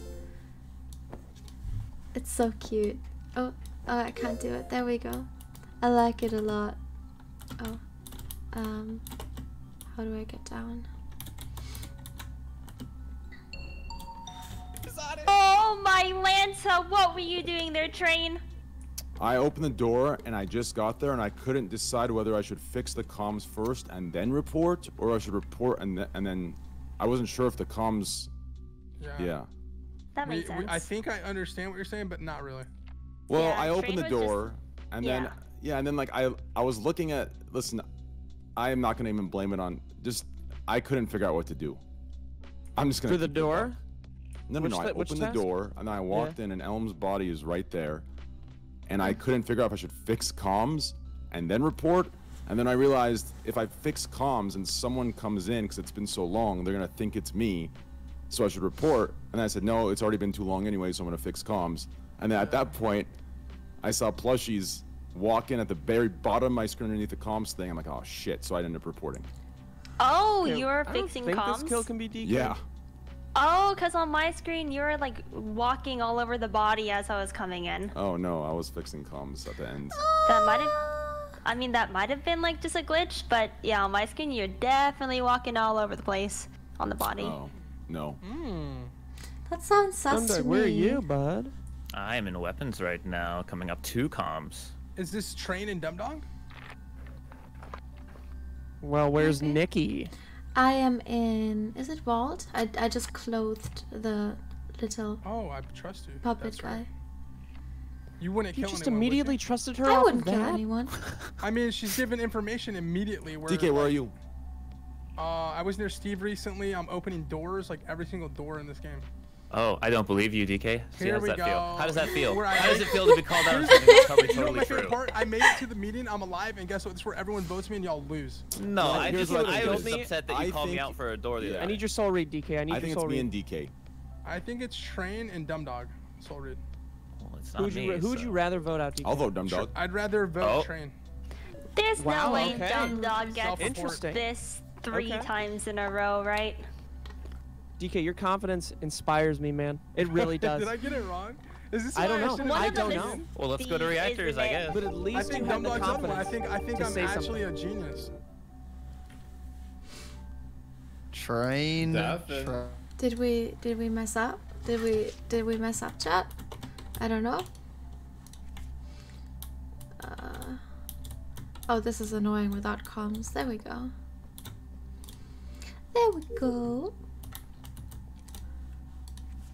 It's so cute. Oh, I can't do it. There we go. I like it a lot. Oh, how do I get down? Oh my Lanta, what were you doing there, Train? I opened the door and I just got there and I couldn't decide whether I should fix the comms first and then report, or I should report and then I wasn't sure if the comms. Yeah. That makes sense. I think I understand what you're saying, but not really. Well, yeah, I opened the door just... and then I was looking at. Listen, I am not gonna even blame it on. Just I couldn't figure out what to do. I'm just gonna. Through the door. No. I opened the door and then I walked in and Elm's body is right there. And I couldn't figure out if I should fix comms and then report. And then I realized if I fix comms and someone comes in, because it's been so long, they're going to think it's me. So I should report. And then I said, no, it's already been too long anyway, so I'm going to fix comms. And then at that point, I saw plushies walk in at the very bottom of my screen underneath the comms thing. I'm like, oh, shit. So I ended up reporting. Oh, you were fixing comms? I don't think this kill can be DK'd. Yeah. Oh, because on my screen, you were like walking all over the body as I was coming in. Oh no, I was fixing comms at the end. That might have been like just a glitch, but yeah, on my screen, you're definitely walking all over the place on the body. Oh, no. That sounds sus to me. Where are you, bud? I am in weapons right now, coming up to comms. Is this Train and Dumbdog? Well, where's Nikki? I am in... Is it Vault? I just clothed the little... Oh, I trust you. Puppet guy. Right. You wouldn't kill anyone. You just immediately trusted her. I wouldn't kill anyone. I mean, she's given information immediately. Where, DK, where are you? I was near Steve recently. I'm opening doors, like every single door in this game. Oh, I don't believe you, DK. See, how does that feel? How does that feel? How does it feel to be called out? I made it to the meeting. I'm alive, and guess what? It's where everyone votes me, and y'all lose. No, yeah, I just was upset that you called me out for a door the other. I need your soul read, DK. I need your soul read. I think it's me and DK. I think it's Train and Dumbdog. Soul read. Well, it's not who would you rather vote out? DK? I'll vote Dumbdog. Sure. I'd rather vote Train. There's no way Dumbdog gets this three times in a row, right? DK, your confidence inspires me, man. It really does. Did I get it wrong? Is this I don't know. Well, let's go to reactors, I guess. But at least I think you have the confidence. I think I'm actually a genius. Train. Did we mess up? Did we mess up, chat? I don't know. Oh, this is annoying without comms. There we go. There we go.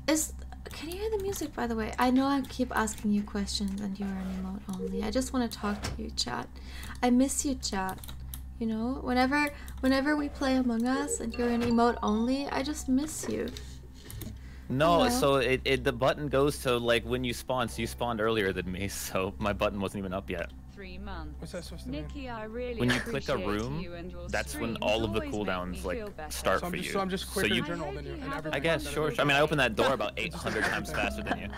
Can you hear the music, by the way? I know I keep asking you questions and you're an emote only. I just want to talk to you, chat. I miss you, chat. You know, whenever we play Among Us and you're an emote only, I just miss you. No, you know? So the button goes to, like, when you spawn. So you spawned earlier than me, so my button wasn't even up yet. 3 months. What's that supposed to mean? I really when you click a room, that's when all of the cooldowns like start for you. So I'm just quicker than you. I guess, sure. I mean, I opened that door about 800 times faster than you.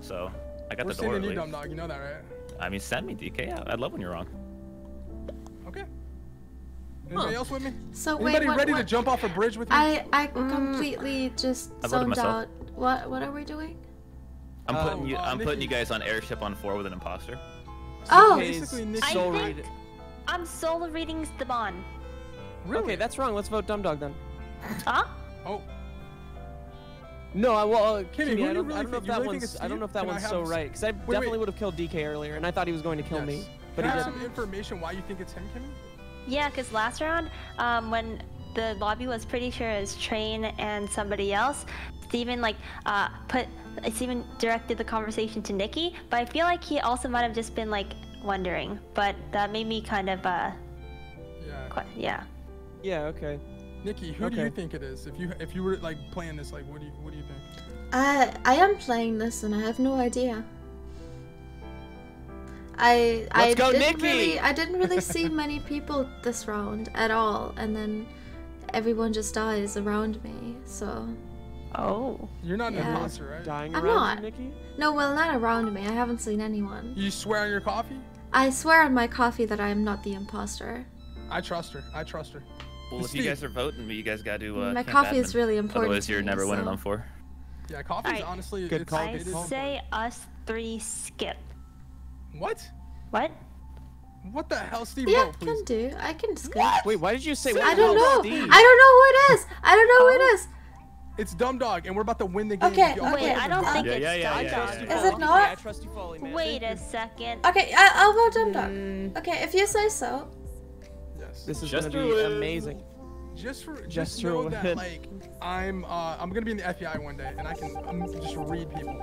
So I got the door early. You know that, right? I mean, send me, DK. Yeah, I'd love when you're wrong. Okay. Anybody else with me? So Anybody ready to jump off a bridge with me? I completely just zoned out. What are we doing? I'm putting you guys on airship on 4 with an imposter. So I'm soul reading Esteban. Really? Okay, that's wrong. Let's vote Dumbdog then. Huh? Oh. No, I don't know if that one's so right, because I definitely would have killed DK earlier, and I thought he was going to kill me, but he didn't. Can I have some information why you think it's him, Kimmy? Yeah, because last round, when the lobby was pretty sure it was Train and somebody else, Steven, like, Steven directed the conversation to Nikki, but I feel like he also might have just been like wondering, but that made me kind of yeah, okay. Nikki, who do you think it is? If you were like playing this, like what do you think? I am playing this and I have no idea. I didn't really see many people this round at all, and then everyone just dies around me, so. Oh. You're not an imposter, right? Dying around you, Nikki? No, well, not around me. I haven't seen anyone. You swear on your coffee? I swear on my coffee that I am not the imposter. I trust her. I trust her. Well, if you guys are voting, you guys got to my coffee is really important. Otherwise, you're never winning on 4. Yeah, coffee's honestly good call. I say us 3 skip. What? What? What the hell, Steve? Yeah, I can do. I can skip. What? Wait, why did you say? I don't know. I don't know who it is. I don't know who it is. It's Dumbdog, and we're about to win the game. Okay, wait, I don't think it's Dumbdog. Is it not? Yeah, I trust you fully, man. Wait a second. Okay, I'll vote Dumbdog. Okay, if you say so. Yes. This is just gonna be amazing. Just know that, like, I'm gonna be in the FBI one day, and I can just read people.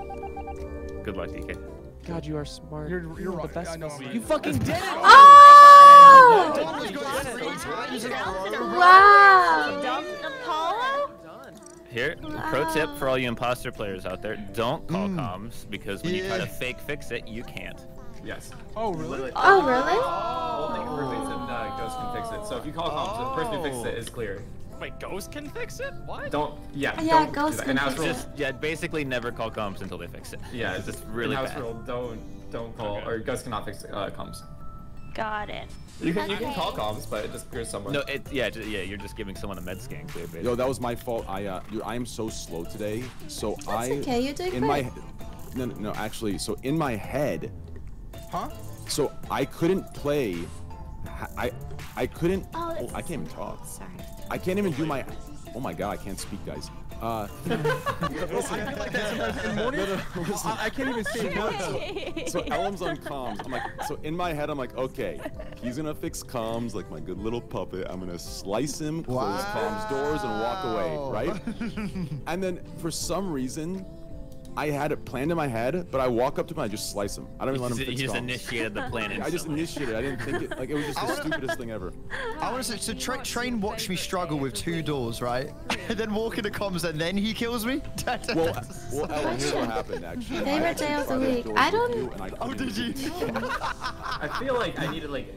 Good luck, DK. God, you are smart. You're right. The best. I know. You fucking did it! Oh! Wow! Apollo? Here, pro tip for all you imposter players out there, don't call comms, because when you try to fake fix it, you can't. Yes. Oh, really? Oh, really? Only roommates and Ghost can fix it. So if you call comms, the person who fixes it is clear. Wait, Ghost can fix it? What? Don't, yeah, don't Ghost can fix it. Just, basically never call comms until they fix it. Yeah, it's just really bad. House rule, don't call, or Ghost cannot fix comms. Got it. You can call comms, but it just appears somewhere. No, you're just giving someone a med scan clear, basically. Yo, that was my fault. I am so slow today. So That's okay, you're doing great. No, actually, so in my head. Huh? So I couldn't play. I couldn't. Oh, I can't even talk. Sorry. I can't even do my. Oh my god, I can't speak, guys. I can't even say words. So Elm's on comms. I'm like, so in my head, I'm like, okay, He's gonna fix comms like my good little puppet. I'm gonna slice him, close comms doors, and walk away, right? And then for some reason, I had it planned in my head, but I walk up to him and I just slice him. I don't even let him fix comms. You just initiated the plan instantly. I just initiated. I didn't think it. Like, it was just the stupidest thing ever. I want to train watch me struggle with two doors, right? And then walk into comms and then he kills me? Well, Ellen, here's what happened, actually. Favorite day of the week. I don't... Oh, did you? I feel like I needed, like...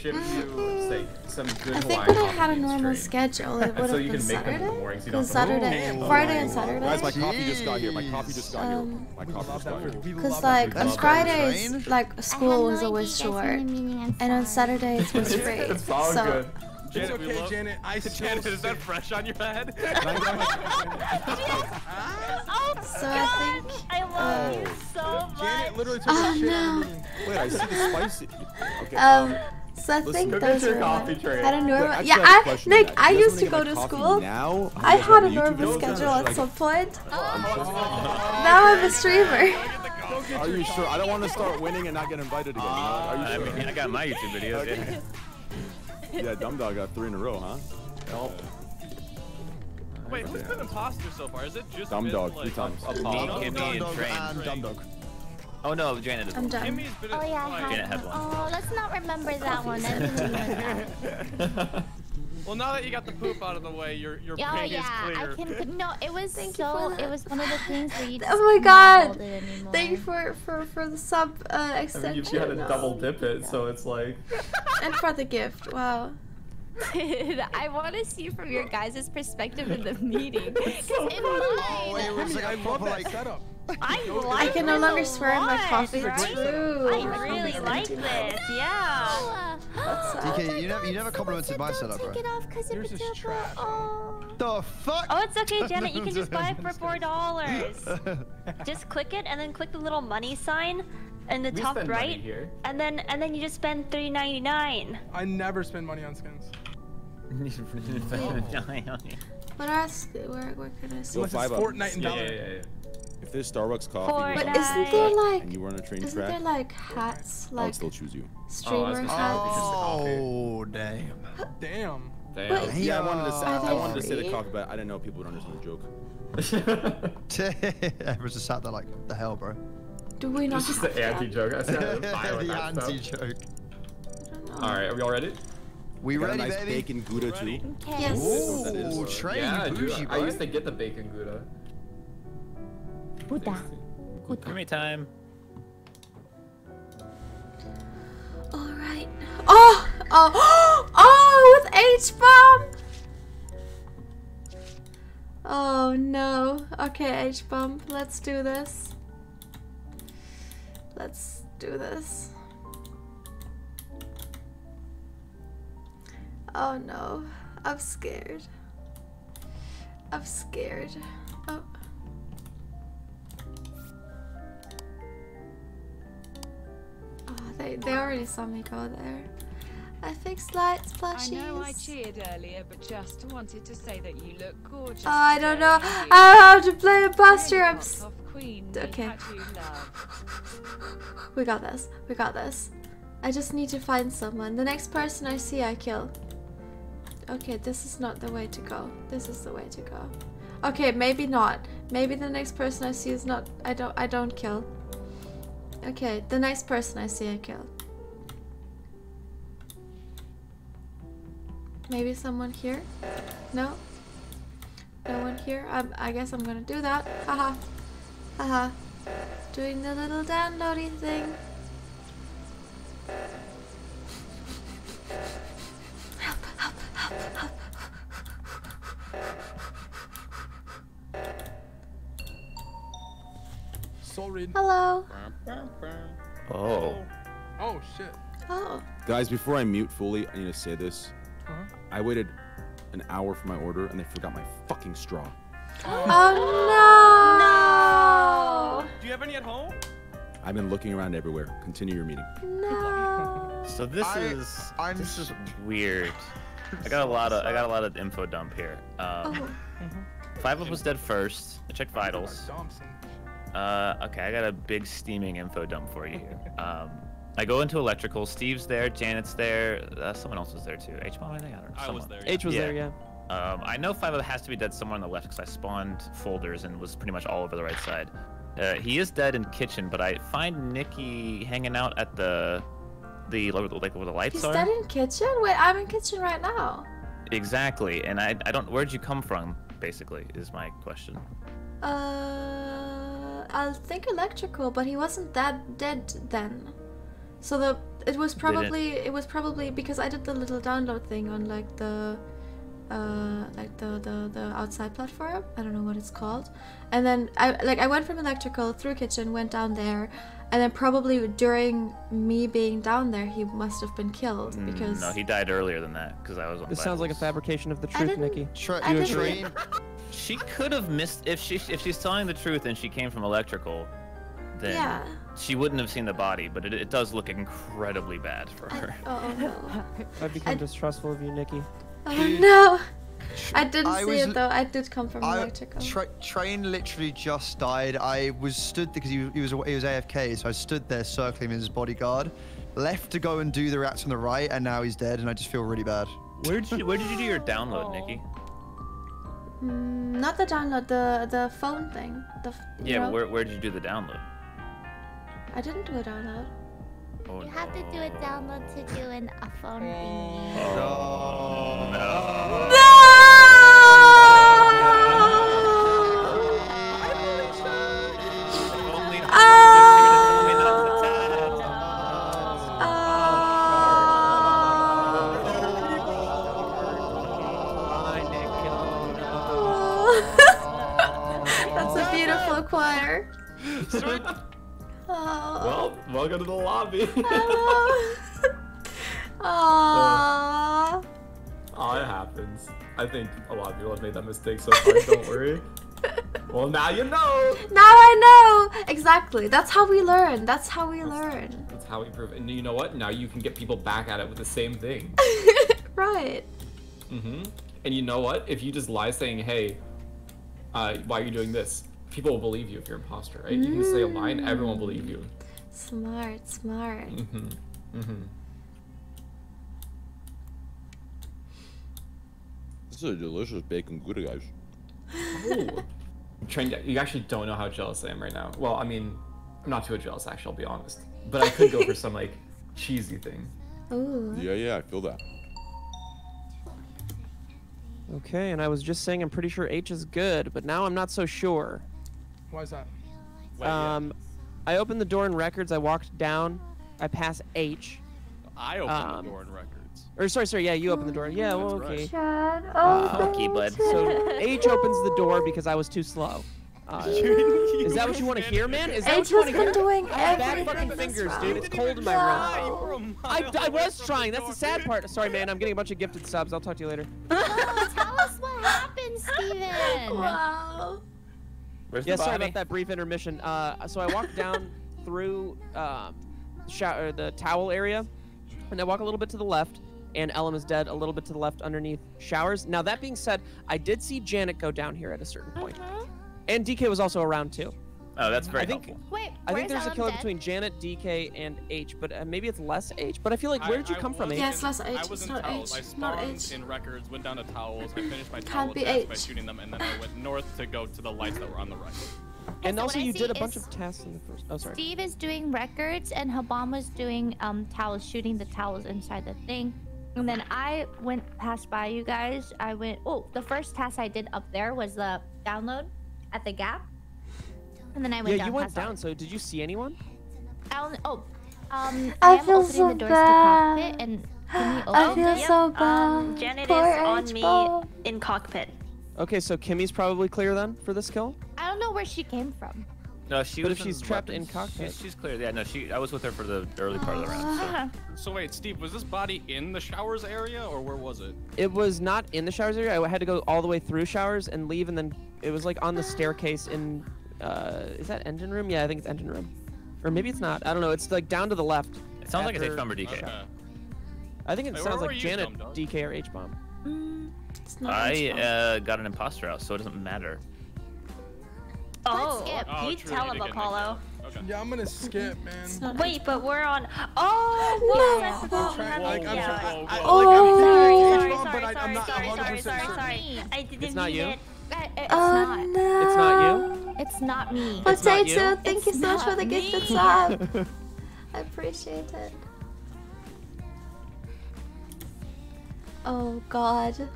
Ship you, say, some good I think when I had a normal schedule, it would have been Saturday. Because Saturday, Friday and Saturday. Guys, my coffee just got here. My coffee just got here. My coffee just got here. Because like on Fridays, like school was always short, and on Saturdays was free. It's all good. It's okay, Janet. Janet, is that fresh on your head? So I think I love you so much. Janet literally took a shit. Oh no. Wait, I see the spicy. Okay. So I think those were I used to go to school. Now, I had a normal schedule at some point. Now I'm a streamer. Are you sure? I don't want to start winning and not get invited again. Are you sure? I mean, I got my YouTube videos. Yeah. Yeah, Dumbdog got 3 in a row, huh? Oh. Wait, who's been imposter so far? Is it just Dumbdog? Like, 3 times. Dumbdog. Oh no, Janet is. I'm done. Oh yeah, Janet had one. Oh, let's not remember that one. Well, now that you got the poop out of the way, your pain is clear. No, it was it was one of the things where you. Oh my God! Thank you for the sub extension. I mean, you had to double dip it, so it's like. And for the gift, wow. Dude, I want to see from your guys' perspective in the meeting. Because so in mine, I love that setup. I can no longer swear in my coffee. Right? True. I really like this. Yeah. DK, you never complimented my setup, bro. Take it off because it's trash. The fuck? Oh, it's okay, Janet. You can just buy it for $4. Just click it and then click the little money sign. In the top right, and then you just spend $3.99. I never spend money on skins. What else? Where could I see? It's Fortnite and Dollar. Yeah. If there's Starbucks coffee, isn't there like? And you were on a train track. Isn't there like hats? Like I would still choose you. Streamer hats. Oh damn. Damn. Wait, yeah, I wanted to say the coffee, but I didn't know people would understand the joke. I was just sat there like, what the hell, bro? Do we not? This is the anti-joke. I said the anti-joke. All right, are we all ready? We ready, nice baby. Bacon Gouda too. Yes. Ooh, Train. Yeah, dude, I used to get the bacon Gouda. Gouda. Give me time. All right. Oh! With H-Bomb. Oh no. Okay, H-Bomb. Let's do this. Let's do this. Oh no, I'm scared. I'm scared. Oh. They already saw me go there. I fixed lights, plushies. I know I cheered earlier, but just wanted to say that you look gorgeous. Oh, I don't know how to play imposter. I'm okay. We got this. We got this. I just need to find someone. The next person I see, I kill. Okay, this is not the way to go. This is the way to go. Okay, maybe not. Maybe the next person I see is not. I don't kill. Okay, the next person I see, I kill. Maybe someone here? No? No one here? I guess I'm gonna do that. Haha. Haha. Doing the little downloading thing. Help, help, help, help. Sorry. Hello. Oh. Oh, shit. Oh. Guys, before I mute fully, I need to say this. I waited an hour for my order and they forgot my fucking straw. Oh no! Do you have any at home? I've been looking around everywhere. Continue your meeting. No. So this is weird. I got a lot of info dump here. Five Up was dead first. I checked vitals. Okay, I got a big steaming info dump for you here. I go into electrical. Steve's there. Janet's there. Someone else was there too. H-Bomb, I think. I don't know. Someone. I was there. Yeah. H was there, yeah. I know 5 has to be dead somewhere on the left because I spawned folders and was pretty much all over the right side. He is dead in kitchen, but I find Nikki hanging out at the like where the lights are. He's dead in kitchen? Wait, I'm in kitchen right now. Exactly, and I don't. Where'd you come from? Basically, is my question. I think electrical, but he wasn't that dead then. So it was probably because I did the little download thing on like the outside platform. I don't know what it's called. And then I went from electrical through kitchen, went down there, and then probably during me being down there, he must have been killed because no, he died earlier than that because I was. This sounds like a fabrication of the truth, Nikki. You agree? She could have missed if she's telling the truth and she came from electrical, then yeah. She wouldn't have seen the body. But it does look incredibly bad for her. I've become distrustful of you, Nikki. Oh no! I didn't see it though. I did come from electrical. Train literally just died. I was stood because he was AFK, so I stood there circling him as his bodyguard. Left to go and do the rats on the right, and now he's dead, and I just feel really bad. Where did you do your download, Nikki? Not the download, the phone thing. Yeah, where did you do the download? I didn't do a download. Oh, you have to do a download to do a phone thingy. Oh, no. No! That's a beautiful choir. Oh. Well, welcome to the lobby. Oh. Aww. Oh, it happens. I think a lot of people have made that mistake so far, don't worry. Well, now you know. Now I know. Exactly. That's how we learn. That's how we learn. That's how we prove it. And you know what? Now you can get people back at it with the same thing. Right. Mm-hmm. And you know what? If you just lie saying, hey, why are you doing this? People will believe you if you're an imposter, right? You can say a line, everyone will believe you. Smart, smart. Mm-hmm. Mm-hmm. This is a delicious bacon gouda, guys. Oh. You actually don't know how jealous I am right now. Well, I mean, I'm not too jealous, actually, I'll be honest. But I could go for some, like, cheesy thing. Ooh. Yeah, I feel that. Okay, and I was just saying I'm pretty sure H is good, but now I'm not so sure. Why is that? I opened the door in records. I walked down. I passed H. I opened the door in records. Or sorry, yeah, you opened the door. Yeah, well, okay. Right. Okay, bud. So H opens the door because I was too slow. Is that what you want to hear, man? Is that H what you want to hear? Bad fucking fingers, dude. It's cold in my room. I was trying. That's the sad part. Sorry, man. I'm getting a bunch of gifted subs. I'll talk to you later. Oh, tell us what happened, Steven. Wow. Yeah, sorry about that brief intermission. So I walked down through the towel area, and I walk a little bit to the left. And Ellen is dead a little bit to the left underneath showers. Now, that being said, I did see Janet go down here at a certain point. And DK was also around too. Oh, that's very helpful. Wait, I think there's a killer between Janet, DK, and H, but maybe it's less H. But I feel like, where did you come from, H? Yeah, it's less H. It's not H. I spawned in records, went down to towels. I finished my towel test by shooting them, and then I went north to go to the lights that were on the right. And also, you did a bunch of tests in the first. Oh, sorry. Steve is doing records, and Habama's doing towels, shooting the towels inside the thing. And then I passed by you guys. I went. Oh, the first task I did up there was the download. At the gap, and then I went down. Yeah, you went down. So did you see anyone? I feel so bad. I feel so bad. Janet is on me in cockpit. Okay, so Kimmy's probably clear then for this kill. I don't know where she came from. No, but if she's trapped in cockpit, she's clear. Yeah, no, I was with her for the early part of the round. So wait, Steve, was this body in the showers area, or where was it? It was not in the showers area. I had to go all the way through showers and leave, and then it was like on the staircase in, is that engine room? Yeah, I think it's engine room, or maybe it's not. I don't know. It's like down to the left. It sounds like it's H-Bomb or DK. Okay. I think it sounds like Janet, DK, or H-Bomb. I got an imposter out, so it doesn't matter. Oh, skip. You tell him, Apollo. Okay. Yeah, I'm gonna skip, man. Wait, but we're on. Oh, no. Sorry. I didn't mean it. It's not you. No. It's not you. It's not me. Potato, thank you so much for the gift sub. I appreciate it. Oh God.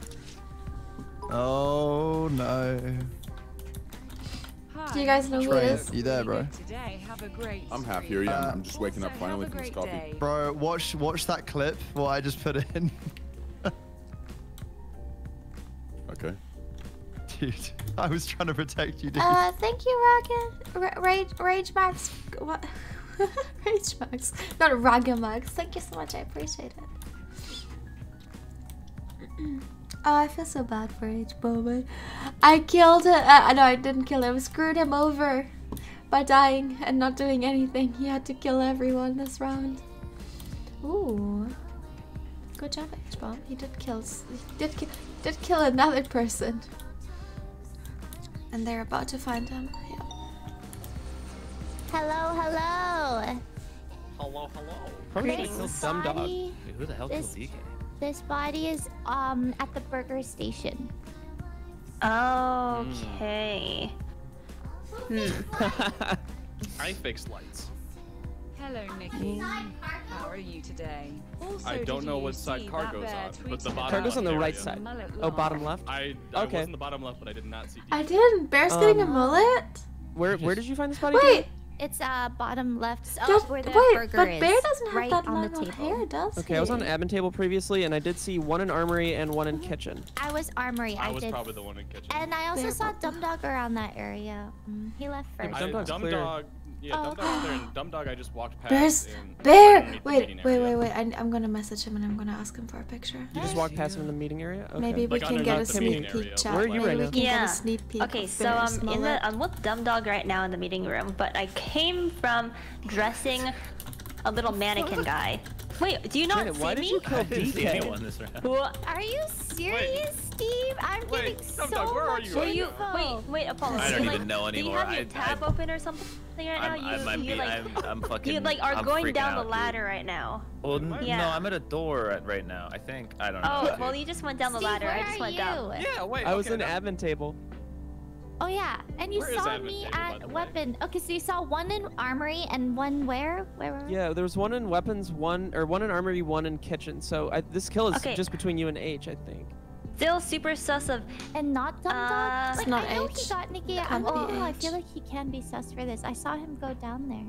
Oh no. Do you guys know who it is? You there, bro? I'm half here, yeah. I'm just waking up finally from this coffee. Bro, watch that clip, what I just put in. Okay. Dude, I was trying to protect you, dude. Thank you, Ragan. Rage Max. What? Rage Max. Not Ragan Max. Thank you so much, I appreciate it. Oh, I feel so bad for H-Bomb. I killed him. No, I didn't kill him. Screwed him over by dying and not doing anything. He had to kill everyone this round. Ooh, good job, H-Bomb. He did kill. He did kill another person. And they're about to find him. Yeah. Hello, hello. Hello, hello. They killed Dumbdog. Wait, who the hell killed DK? This body is at the burger station. Okay. I fix lights. Hello, Nikki. How are you today? Also, I don't know what side cargo's on, but the bottom cargo's on the right side. Oh, bottom left? I was in the bottom left, but I did not see. I didn't. Bear's getting a mullet? Where did you find this body? Wait. It's bottom left. Oh, where the burger but is. Bear doesn't have right that on the table. Hair, does okay, he? I was on the admin table previously, and I did see one in armory and one in kitchen. I was armory. I was probably the one in kitchen. And I also saw Dumbdog around that area. He left first. Dumbdog. Yeah, Dumbdog's there, and Dumbdog I just walked past. Bear. Wait. I'm gonna message him and I'm gonna ask him for a picture. You just walked past him in the meeting area. Okay. Maybe we can get a sneak peek. Chat. Where are you right now? Yeah. Okay, so I'm with Dumbdog right now in the meeting room, but I came from dressing a little mannequin guy. Wait, do you not see me? Why did you kill DK? Well, are you serious, Steve? I'm getting so much. Wait, Apollo. I don't even know anymore. Do you have your tab open or something right now? I'm fucking. You like are going down the ladder right now. Well, no, I'm at a door right now. I think I don't know. Oh, well, you just went down the ladder. I just went down. Yeah, wait. I was in admin table. Oh yeah, and you saw me at weapon. Okay, so you saw one in armory and one where? Where? Yeah, there was one in weapons, one in armory, one in kitchen. So this kill is just between you and H, I think. Still super sus of and not Dumbdog. Like not I know H. He got Nikki. Oh, I feel like he can be sus for this. I saw him go down there.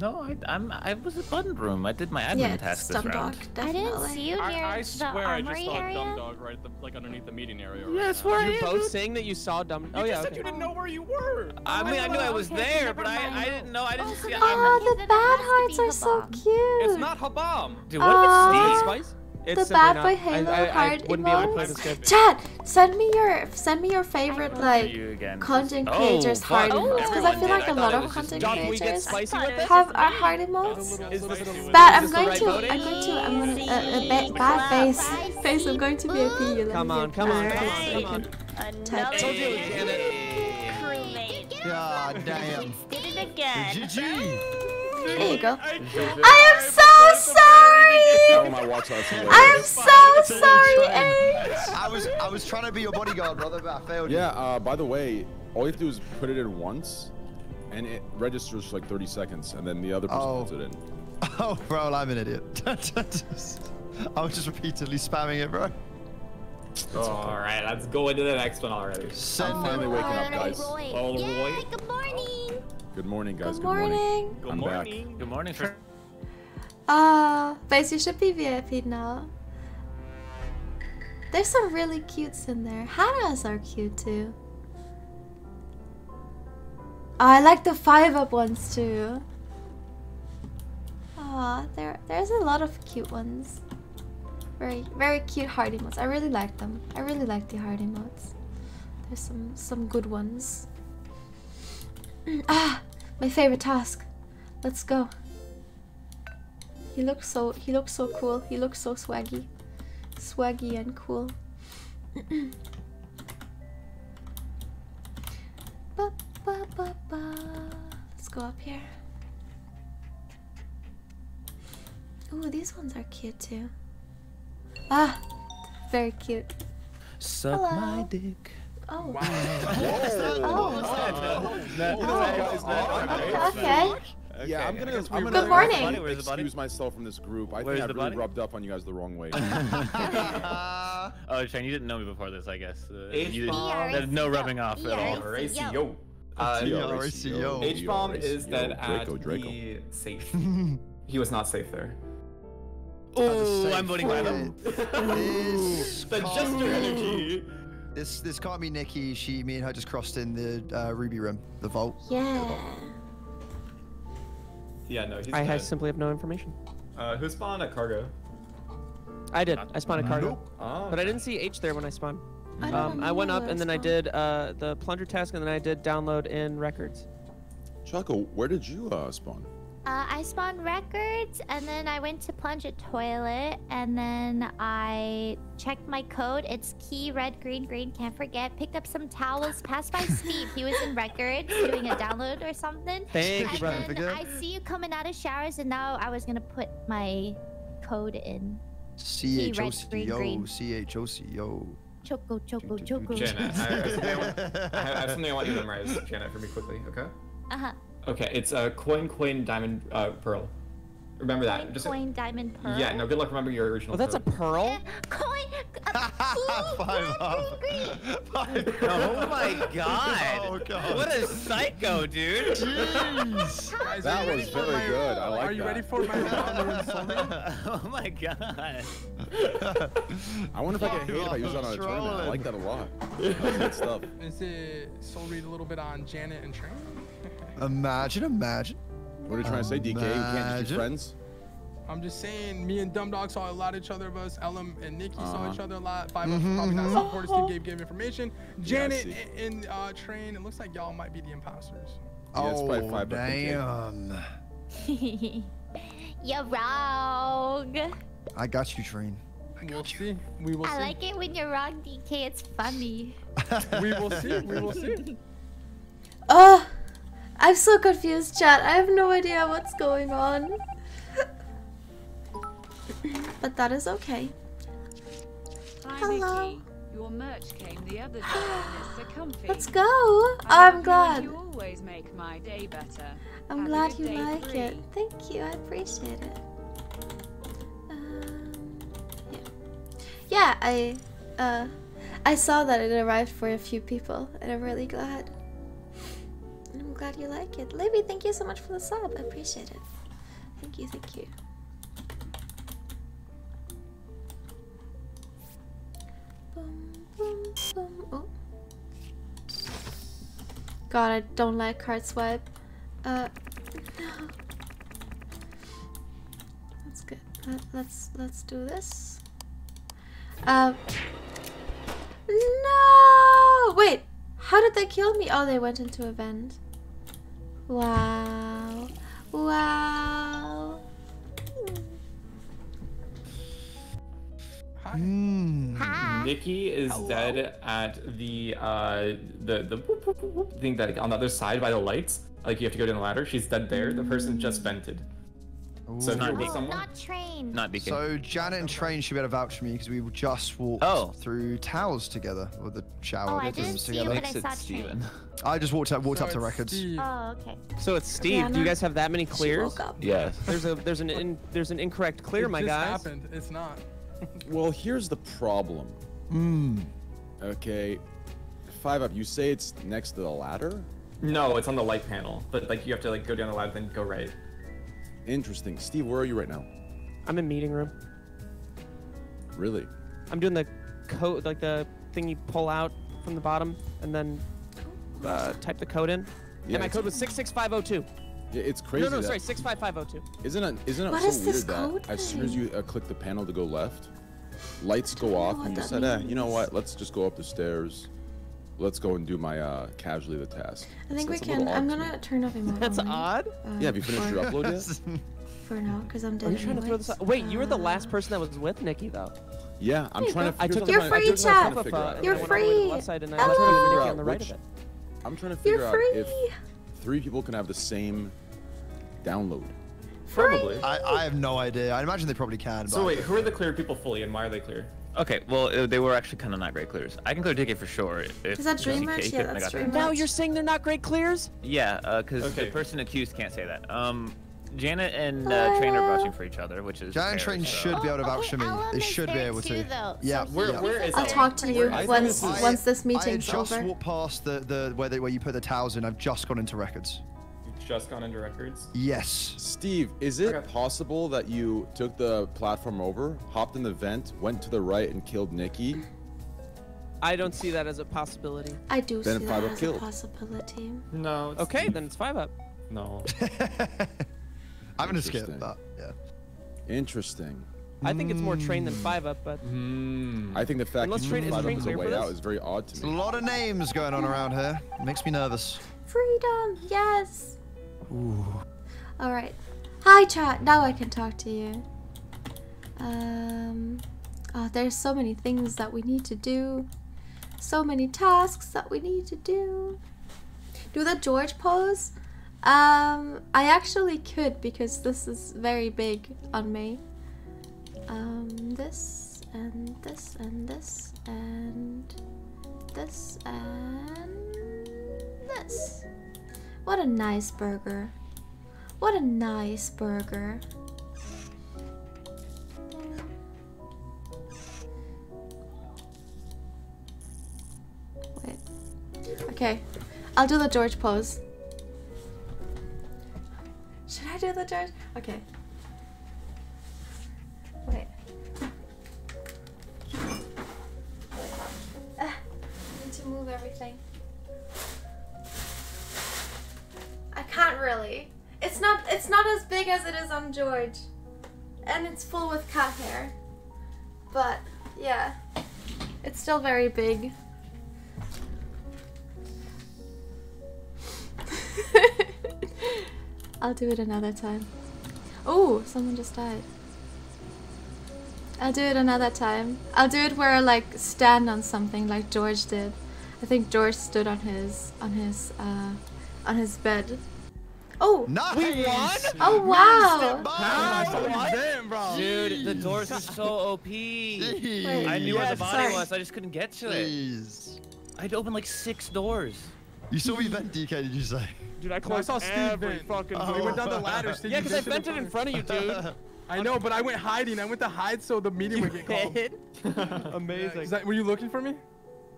No, I was at button room. I did my admin task this round. I didn't see you near I swear I just saw Dumbdog right like underneath the meeting area. Right yes, where you both saying that you saw Dumbdog. Oh yeah. You said you didn't know where you were. I mean, I knew I was there, but I didn't know. I didn't see. Oh, the bad hearts are so cute. It's not H-Bomb. Dude, what if it's Spice? It's the bad boy Halo heart emotes. Chat, send me your favorite like content creators heart emotes because I feel like a lot of content creators have our heart emotes. But I'm going to bad face. I'm going to be a PU. Come on. God damn. Did it again. GG. There you go. I am so sorry. I am so sorry, H. I was trying to be your bodyguard, brother, but I failed. Yeah. By the way, all you have to do is put it in once, and it registers for like 30 seconds, and then the other person puts it in. Oh, bro, I'm an idiot. I was just repeatedly spamming it, bro. All right, let's go into the next one already. I'm finally waking up, guys. Oh, Roy. Good morning. Good morning, guys. Good morning. Good morning. Face, you should be VIP now. There's some really cutes in there. Hannah's are cute too. Oh, I like the 5-up ones too. Ah, there's a lot of cute ones. Very, very cute heart emotes. I really like them. I really like the heart emotes. There's some good ones. Ah, my favorite task. Let's go. He looks so cool. He looks so swaggy. Swaggy and cool. Let's go up here. Ooh, these ones are cute too. Ah, very cute. Suck hello. My dick. Oh. Wow. Oh. Okay. Yeah, I'm gonna. Good morning. Excuse myself from this group. I think I really rubbed up on you guys the wrong way. Oh, Shane, you didn't know me before this, I guess. There's no rubbing off at all. H-Bomb is dead at the safe. He was not safe there. Oh, I'm voting for him. The jester energy. This can't be Nikki. She, me and her just crossed in the Ruby room, the vault. Yeah. The vault. Yeah, no, he's dead. I simply have no information. Who spawned at cargo? I did. I spawned at cargo. Nope. Oh, but I didn't see H there when I spawned. I went up and then I did the plunger task and then I did download in records. Choco, where did you spawn? I spawned records and then I went to plunge a toilet and then I checked my code. It's key red green green, can't forget. Picked up some towels, passed by Steve. He was in records doing a download or something. Thank you, brother. I see you coming out of showers and now I was gonna put my code in. C-H-O-C-O, C-H-O-C-O. Choco, choco, choco. Janet, I have something I want you to memorize, Janet, for me quickly, okay? Uh-huh. Okay, it's coin, coin, diamond, pearl. Remember that. Coin, coin, diamond, pearl? Yeah, no, good luck remembering your original pearl. Oh, that's a pearl? Yeah, coin, green. Oh my god. Oh god. What a psycho, dude. Jeez. That was really good. I like that. Are you ready for my Oh my god. I wonder if I can hate if I use that on a tournament. I like that a lot. That's good stuff. Is it soul read a little bit on Janet and Train? Imagine. What are you trying to say, DK? You can't just be friends? I'm just saying, me and Dumbdog saw a lot of each other of us. Ellum and Nikki saw each other a lot. Five of us probably not supporters. Steve gave information. Janet and Train, it looks like y'all might be the imposters. Yeah, it's probably five damn. You're wrong. I got you, Train. We'll see. We will see. I like it when you're wrong, DK. It's funny. We will see. We will see. Oh. I'm so confused, chat. I have no idea what's going on. But that is okay. Hi, hello. Nikki. Your merch came the other day and it's so comfy. Let's go. I'm glad. You always make my day better. I'm have glad you like three. It. Thank you. I appreciate it. Yeah, I saw that it arrived for a few people and I'm really glad. I'm glad you like it. Libby, thank you so much for the sub. I appreciate it. Thank you, thank you. Boom, boom, boom. Oh. God, I don't like card swipe. No. That's good. Let's do this. No! Wait! How did they kill me? Oh, they went into a vent. Wow. Wow. Hi. Hi. Nikki is dead at the whoop, whoop, whoop, whoop thing that on the other side by the lights. Like you have to go down the ladder. She's dead there. The person just vented. Ooh. So not DK. Not Train. Not DK. So Janet and Train should be able to vouch for me because we just walked through towers together, or the shower rooms together. I just walked up to records. Steve. Oh, okay. So it's Steve. Diana? Do you guys have that many clears? Yes. There's an incorrect clear, my guy. Happened. It's not. Well, here's the problem. Okay. 5 up. You say it's next to the ladder? No, it's on the light panel. But like you have to like go down the ladder, then go right. Interesting. Steve, where are you right now? I'm in meeting room. Really? I'm doing the code, like the thing you pull out from the bottom and then type the code in. Yeah, and my code was 66502. Yeah, it's crazy. No, sorry, 65502. Isn't it so is weird that as soon as you click the panel to go left, lights go off and you said, you know what, let's just go up the stairs. Let's go and do my casually the task. I think we can. I'm gonna turn off emoji. That's odd. Yeah, have you finished your upload yet? For now, because I'm dead. Are you trying to throw this out? Wait, you were the last person that was with Nikki though. Yeah, I'm trying to. You're free, chat. You're free. I'm trying to figure out if 3 people can have the same download. Probably. I have no idea. I imagine they probably can. So wait, who are the clear people fully, and why are they clear? Okay, well, they were actually kind of not great clears. I can clear ticket for sure. Is that DreamWorks? Yeah, that's DreamWorks. Now you're saying they're not great clears? Yeah, because the person accused can't say that. Janet and Train are vouching for each other, which is Janet and Train should be able to vouch for me. They should be able to. Yeah, I'll talk to you once this meeting's over. I just walked past the where you put the towels in. I've just gone into records. Just gone into records? Yes. Steve, is it possible that you took the platform over, hopped in the vent, went to the right, and killed Nikki? I don't see that as a possibility. I do see that as a possibility. No. Okay, then it's 5-up. No. I'm gonna skip that. Yeah. Interesting. I think it's more Train than 5-up, but I think the fact that 5-up is a way out is very odd to me. There's a lot of names going on around here. It makes me nervous. Freedom, yes. Ooh. All right. Hi, chat. Now I can talk to you. Oh, there's so many things that we need to do. So many tasks that we need to do. Do the George pose. I actually could because this is very big on me. This and this and this and this and this. What a nice burger. What a nice burger. Wait. Okay. I'll do the George pose. Should I do the George? Okay. Wait. Ah, I need to move everything. I can't really. It's not as big as it is on George. And it's full with cat hair. But yeah. It's still very big. I'll do it another time. Oh, someone just died. I'll do it another time. I'll do it where I like stand on something like George did. I think George stood on his bed. Oh! Nice. We won? Oh wow! Nice. Dude, the doors are so OP. Jeez. I knew where the body was, I just couldn't get to it. I'd open like 6 doors. You saw me vent, DK, did you say? Dude, I saw every Steve fucking door. We went down the ladder. Steve, yeah, because I vented in front of you, dude. I know, but I went hiding. I went to hide so the meeting would get called. Amazing. Yeah, were you looking for me?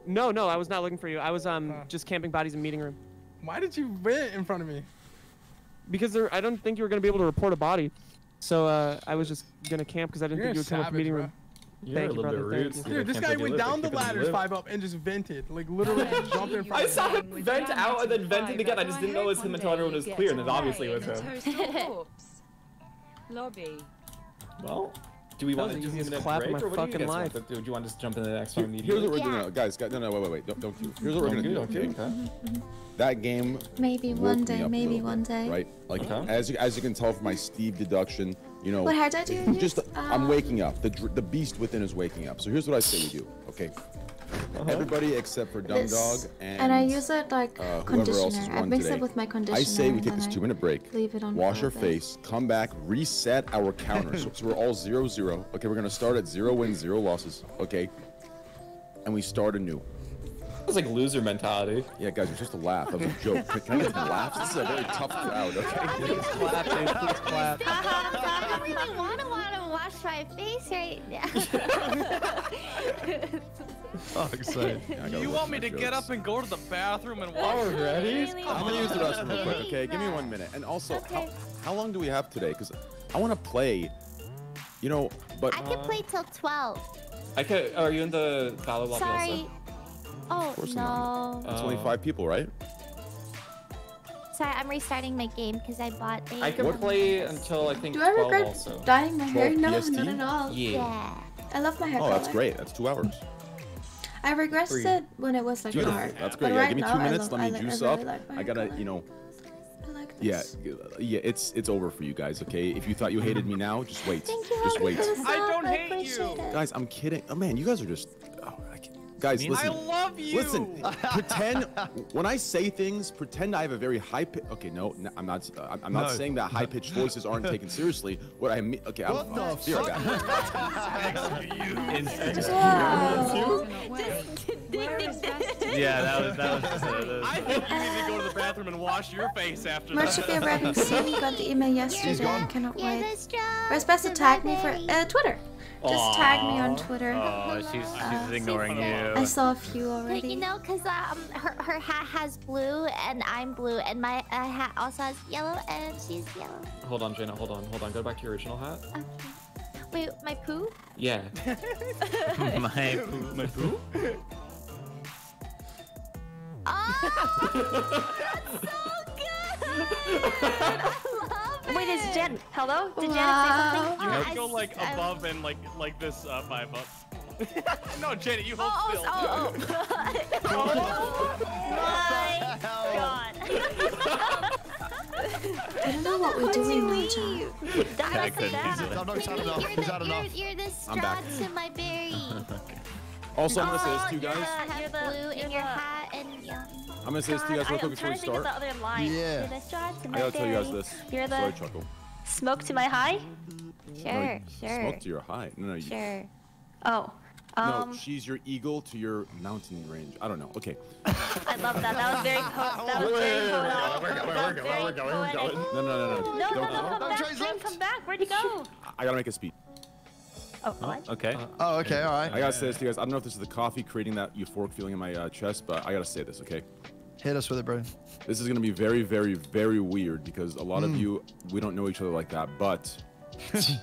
No, no, I was not looking for you. I was just camping bodies in meeting room. Why did you vent in front of me? Because I don't think you were going to be able to report a body. So I was just going to camp because I didn't think you would come up to the meeting room. You're a little bit rude. Dude, this guy went down the ladders 5-up and just vented. Like, literally jumped in front of me. I saw him vent out and then vented again. I just didn't know it was him until everyone was clear, and it obviously was him. Lobby. Well, do we want to just clap my fucking life? Do you want to just jump into the next one immediately? Here's what we're doing. Guys, no, wait. Don't do. Here's what we're going to do. That game. Maybe one day. Maybe one day. Right? Like, as you can tell from my Steve deduction, you know. What did I do? Just I'm waking up. The beast within is waking up. So here's what I say we do. Okay. Everybody except for Dumbdog and I use it like conditioner. I mix it with my conditioner. I say we take this 2-minute break. Leave it on. Wash your face. Come back. Reset our counter. So we're all 0-0. Okay, we're gonna start at 0 wins, 0 losses. Okay. And we start anew. It's like loser mentality. Yeah, guys, you're supposed to laugh. That was a joke. Can I get some laughs? This is a very tough crowd, okay? Please clap, dude. Please clap. I really want to wash my face right now. Oh, excited. Yeah, you want me to get up and go to the bathroom and wash my face? Already? I'm going to use the restroom real quick, okay? Give me 1 minute. And also, how long do we have today? Because I want to play, you know, but... I can play till 12. I could. Are you in the battle lobby also? Sorry. Oh, no. It's only 5 people, right? Sorry, I'm restarting my game because I bought a... I can play until, I think, 12 also. Do I regret dyeing my hair? No, not at all. Yeah. I love my hair color. Oh, that's great. That's 2 hours. I regressed it when it was, like, dark. That's great. Yeah, give me 2 minutes. Let me juice up. I gotta, you know... Yeah, yeah, it's over for you guys, okay? If you thought you hated me now, just wait. Just wait. I don't hate you. Guys, I'm kidding. Oh, man, you guys are just... Guys, listen. I love you. Listen, pretend when I say things, pretend I have a very high pitch. Okay, no, I'm not. I'm not saying that high pitched voices aren't taken seriously. What I mean, okay, I'll be right back. Yeah, that was I think you need to go to the bathroom and wash your face after that. Much of your writing scene got the email yesterday. I cannot wait. Where's best to tag me for Twitter? Just tag me on Twitter. Oh, she's ignoring you. I saw a few already. But you know, cause her hat has blue and I'm blue, and my hat also has yellow and she's yellow. Hold on, Jaina. Hold on. Go back to your original hat. Okay. Wait, my poo? Yeah. my poo. Oh, that's so good! I love it! Wait, is Jen... Hello? Did Janet say something? You have to go, like, above and, like this, 5 up. No, Janet, you hold still. Oh my god. I don't know what we're doing now, John. You're the straw to my berry. Also, I'm gonna say this to you guys. I'm gonna say this to you guys real quick before we start. Yeah. I gotta tell you guys this. You're the... Sorry, Chuckle. Smoke to my high? Sure, no, sure. Smoke to your high? No, you... Sure. Oh. No, she's your eagle to your mountain range. I don't know. Okay. I love that. That was very poetic. We're going. No. No, come back. Where'd you go? I gotta make a speech. Oh, okay, all right. I gotta say this to you guys. I don't know if this is the coffee creating that euphoric feeling in my chest, but I gotta say this, okay? Hit us with it, bro. This is gonna be very, very, very weird because a lot of you, we don't know each other like that, but Let's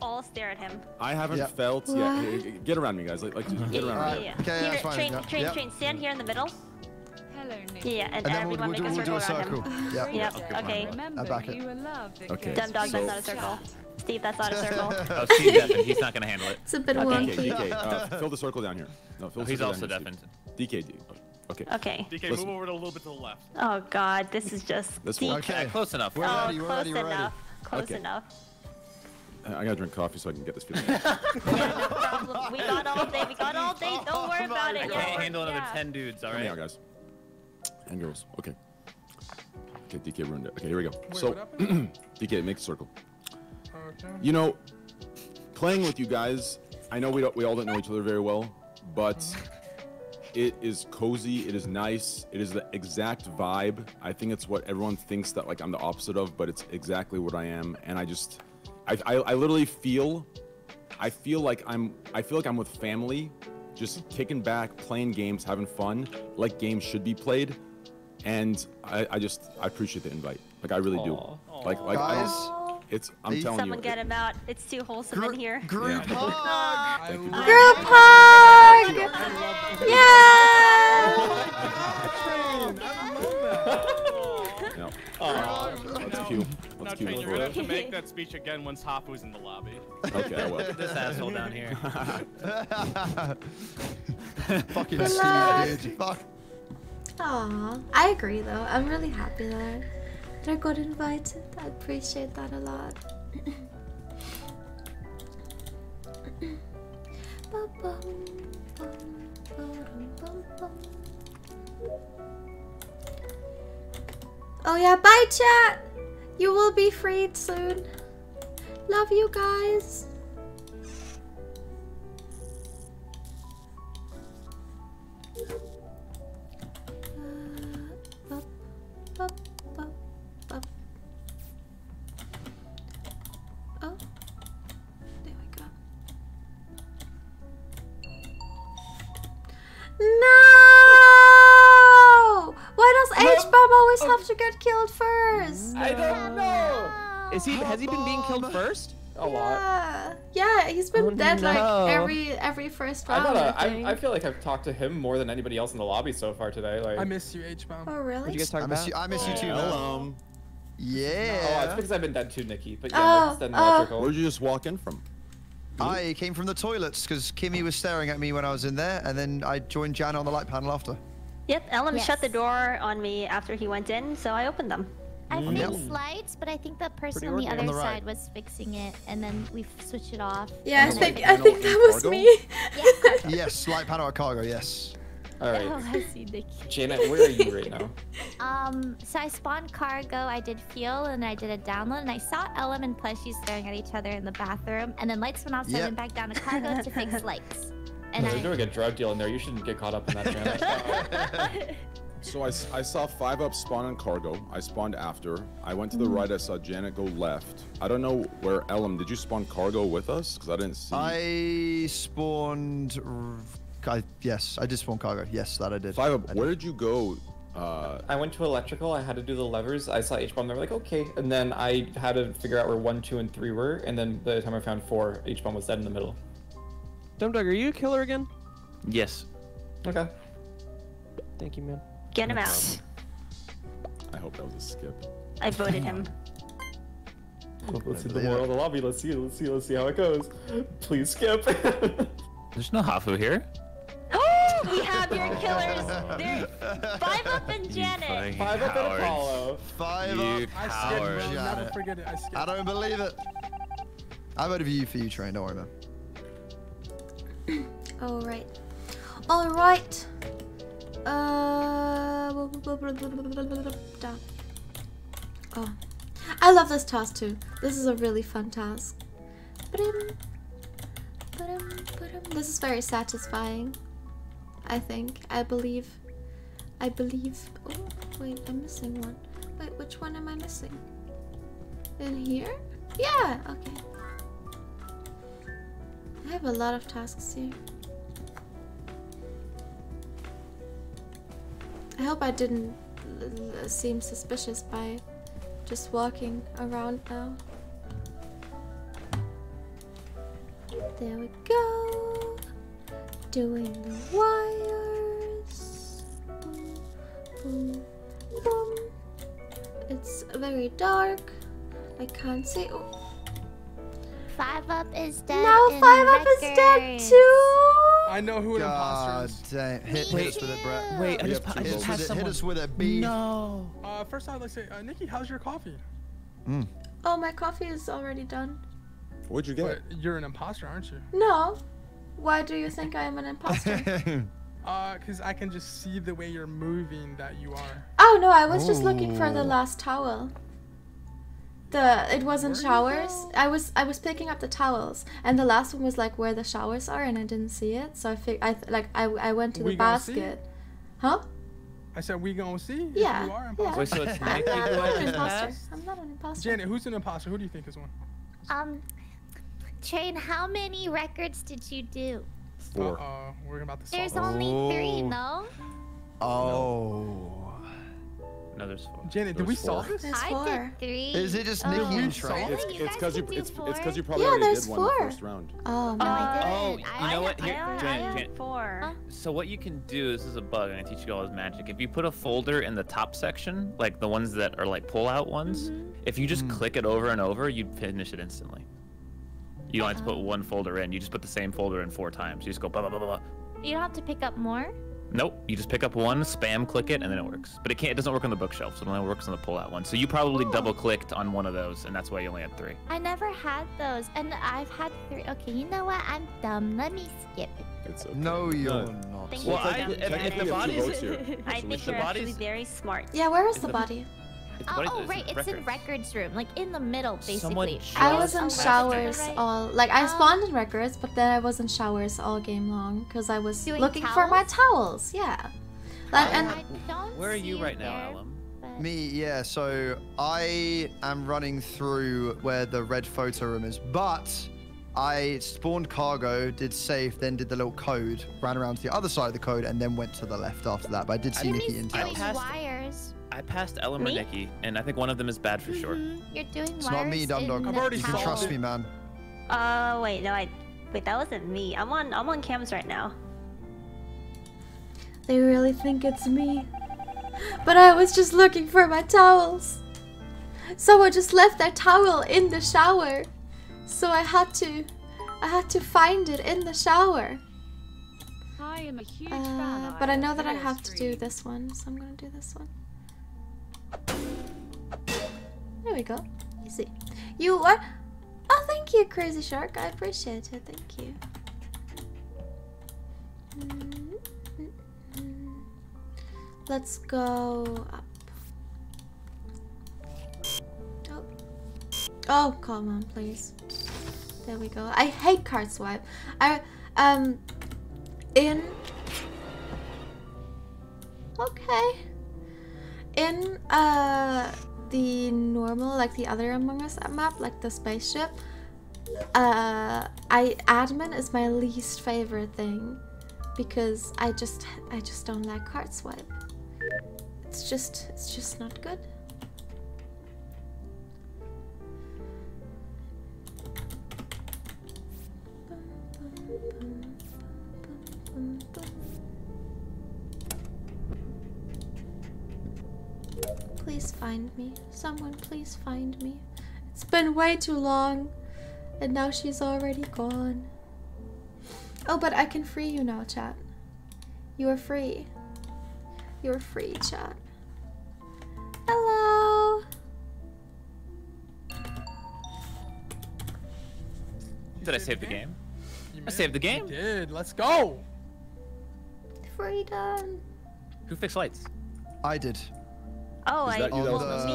all stare at him. I haven't felt yet. Hey, get around me, guys. Like get around me. Okay, here, Train, stand here in the middle. Yeah, and everyone we'll make a circle around him. Yep. Okay. Okay. Dumbdog, that's not a circle. Steve, that's not a circle. Oh, Steve deafened. He's not going to handle it. It's a bit wonky. DK, fill the circle down here. No, fill the circle he's also deafened. DK, okay. Okay. DK, move over to a little bit to the left. Oh, God. This is just... This one. Okay, close enough. We're ready. Close enough. I got to drink coffee so I can get this feeling out. Yeah, no problem. We got all day. Don't worry about it. I can't handle another 10 dudes, all right? Yeah, guys. And girls. Okay. Okay, DK ruined it. Okay, here we go. So, DK, make a circle. You know, playing with you guys, I know we all don't know each other very well, but it is cozy, it is nice, it is the exact vibe. I think it's what everyone thinks that like I'm the opposite of, but it's exactly what I am. And I just, I literally feel, I feel like I'm with family, just kicking back, playing games, having fun, like games should be played. And I appreciate the invite, like I really do. Like guys. I'm telling you, someone get him out. It's too wholesome in here. Group hug! Group hug! Yeah! No. That's cute. That's cute. You're going to have to make that speech again once Hafu's in the lobby. Okay, I will. This asshole down here. Fucking Steve, dude. Fuck. Aw, I agree though. I'm really happy there. I got invited. I appreciate that a lot. Oh yeah, bye chat! You will be freed soon. Love you guys. No! Why does H-Bomb always have to get killed first? I don't know. Is he? Has he been being killed first? A lot. Yeah, he's been dead like every first round. I feel like I've talked to him more than anybody else in the lobby so far today. Like I miss you, H-Bomb. Oh really? Did you guys talk about? I miss you too. Hello. Yeah. Oh, it's because I've been dead too, Nikki. But yeah, it's dead and electrical. Where'd you just walk in from? I came from the toilets because Kimmy was staring at me when I was in there, and then I joined Jana on the light panel after. Yep, Ellen shut the door on me after he went in, so I opened them. I fixed lights, but I think the person on the other side was fixing it, and then we switched it off. Yeah, I think that was me. Yeah. Yes, light panel at cargo. Yes. All right. Oh, I see the key. Janet, where are you right now? So I spawned cargo. I did fuel, and I did a download, and I saw Ellum and Plushie staring at each other in the bathroom, and then lights went off, so I went back down to cargo to fix lights. And they're doing a drug deal in there. You shouldn't get caught up in that, Janet. So I saw 5UP spawn on cargo. I spawned after. I went to the right. I saw Janet go left. I don't know where Ellum. Did you spawn cargo with us? Because I didn't see. I spawned. Yes, I did spawn cargo. Yes, that I did. 5UP, where did you go? I went to electrical. I had to do the levers. I saw H-Bomb. They were like, okay. And then I had to figure out where 1, 2, and 3 were. And then by the time I found 4, H-Bomb was dead in the middle. Dumbdog, are you a killer again? Yes. Okay. Thank you, man. Get him out. I hope that was a skip. I voted him. Well, let's see the moral of the lobby. Let's see how it goes. Please skip. There's no Hafu here. Oh, we have your killers. They're 5UP and Janet. 5UP and Apollo. 5UP. I skipped, man. I'll never forget it. I skipped. I don't believe it. I voted for you, Train. Don't worry, man. Alright. Alright. Oh, I love this task too. This is a really fun task. This is very satisfying. I think. I believe. Oh wait, I'm missing one. Wait, which one am I missing? In here? Yeah. Okay. I have a lot of tasks here. I hope I didn't seem suspicious by just walking around now. There we go. Doing the wires. Boom, boom. It's very dark. I can't see. Oh. 5UP is dead. Now 5UP is dead too. I know who an imposter is. Hit us with it, Brett. Wait, I just passed someone. Hit us with a B. No. First I'd like to say, Nikki, how's your coffee? Oh, my coffee is already done. What'd you get? But you're an imposter, aren't you? No. Why do you think I am an imposter? Because I can just see the way you're moving that you are. Oh, no, I was just looking for the last towel. It wasn't showers. I was picking up the towels, and the last one was like where the showers are, and I didn't see it. So I went to the basket. Huh? I said we gonna see. Yeah. You are an imposter. Wait, so it's Nikki. I'm not an imposter. Janet, who's an imposter? Who do you think is one? Train, how many records did you do? 4. We're about to. There's only 3, no? Oh. No, there's 4. Janet, did we solve this? There's 4. I did 3. Is it just Nikki and Train? It's because you probably already did 1 the first round. Oh, no, I didn't. Oh, you know what? Here, Janet. 4. So what you can do, this is a bug, and I teach you all this magic. If you put a folder in the top section, like the ones that are like pull-out ones, if you just click it over and over, you'd finish it instantly. You don't have to put 1 folder in. You just put the same folder in 4 times. You just go blah, blah, blah, blah. You don't have to pick up more? Nope, you just pick up 1, spam click it, and then it works. But it doesn't work on the bookshelf, so it only works on the pull-out one. So you probably double-clicked on 1 of those, and that's why you only had 3. I never had those, and I've had 3. Okay, you know what? I'm dumb. Let me skip it. It's okay. No, you're not. Well, if the body's here, I think you're actually very smart. Yeah, where is the body? Oh, right, it's in records room, like in the middle, basically. I was in showers all, like I spawned in records, but then I was in showers all game long because I was looking for my towels. Yeah. Where are you right now, Ellum? Me, yeah. So I am running through where the red photo room is, but I spawned cargo, did safe, then did the little code, ran around to the other side of the code, and then went to the left after that. But I did see Nikki and wires. I passed Ellum or Nikki, and I think one of them is bad for sure. You're doing wires. It's not me, Dumbdog. I'm already. You can trust me, man. Wait, no, wait, that wasn't me. I'm on cams right now. They really think it's me, but I was just looking for my towels. Someone just left their towel in the shower, so I had to find it in the shower. I am a huge fan. But I know that I have to do this one, so I'm gonna do this one. There we go. Easy. You what? Oh, thank you, Crazy Shark. I appreciate it. Thank you. Let's go up. Oh. Oh, come on, please. There we go. I hate card swipe. In the normal, like the other Among Us map, like the spaceship, admin is my least favorite thing because I just don't like card swipe. It's just not good. Please find me. Someone please find me. It's been way too long. And now she's already gone. Oh, but I can free you now, chat. You are free. You're free, chat. Hello! Did I save the game? I saved the game? You did. Let's go! Freedom! Who fixed lights? I did. Oh,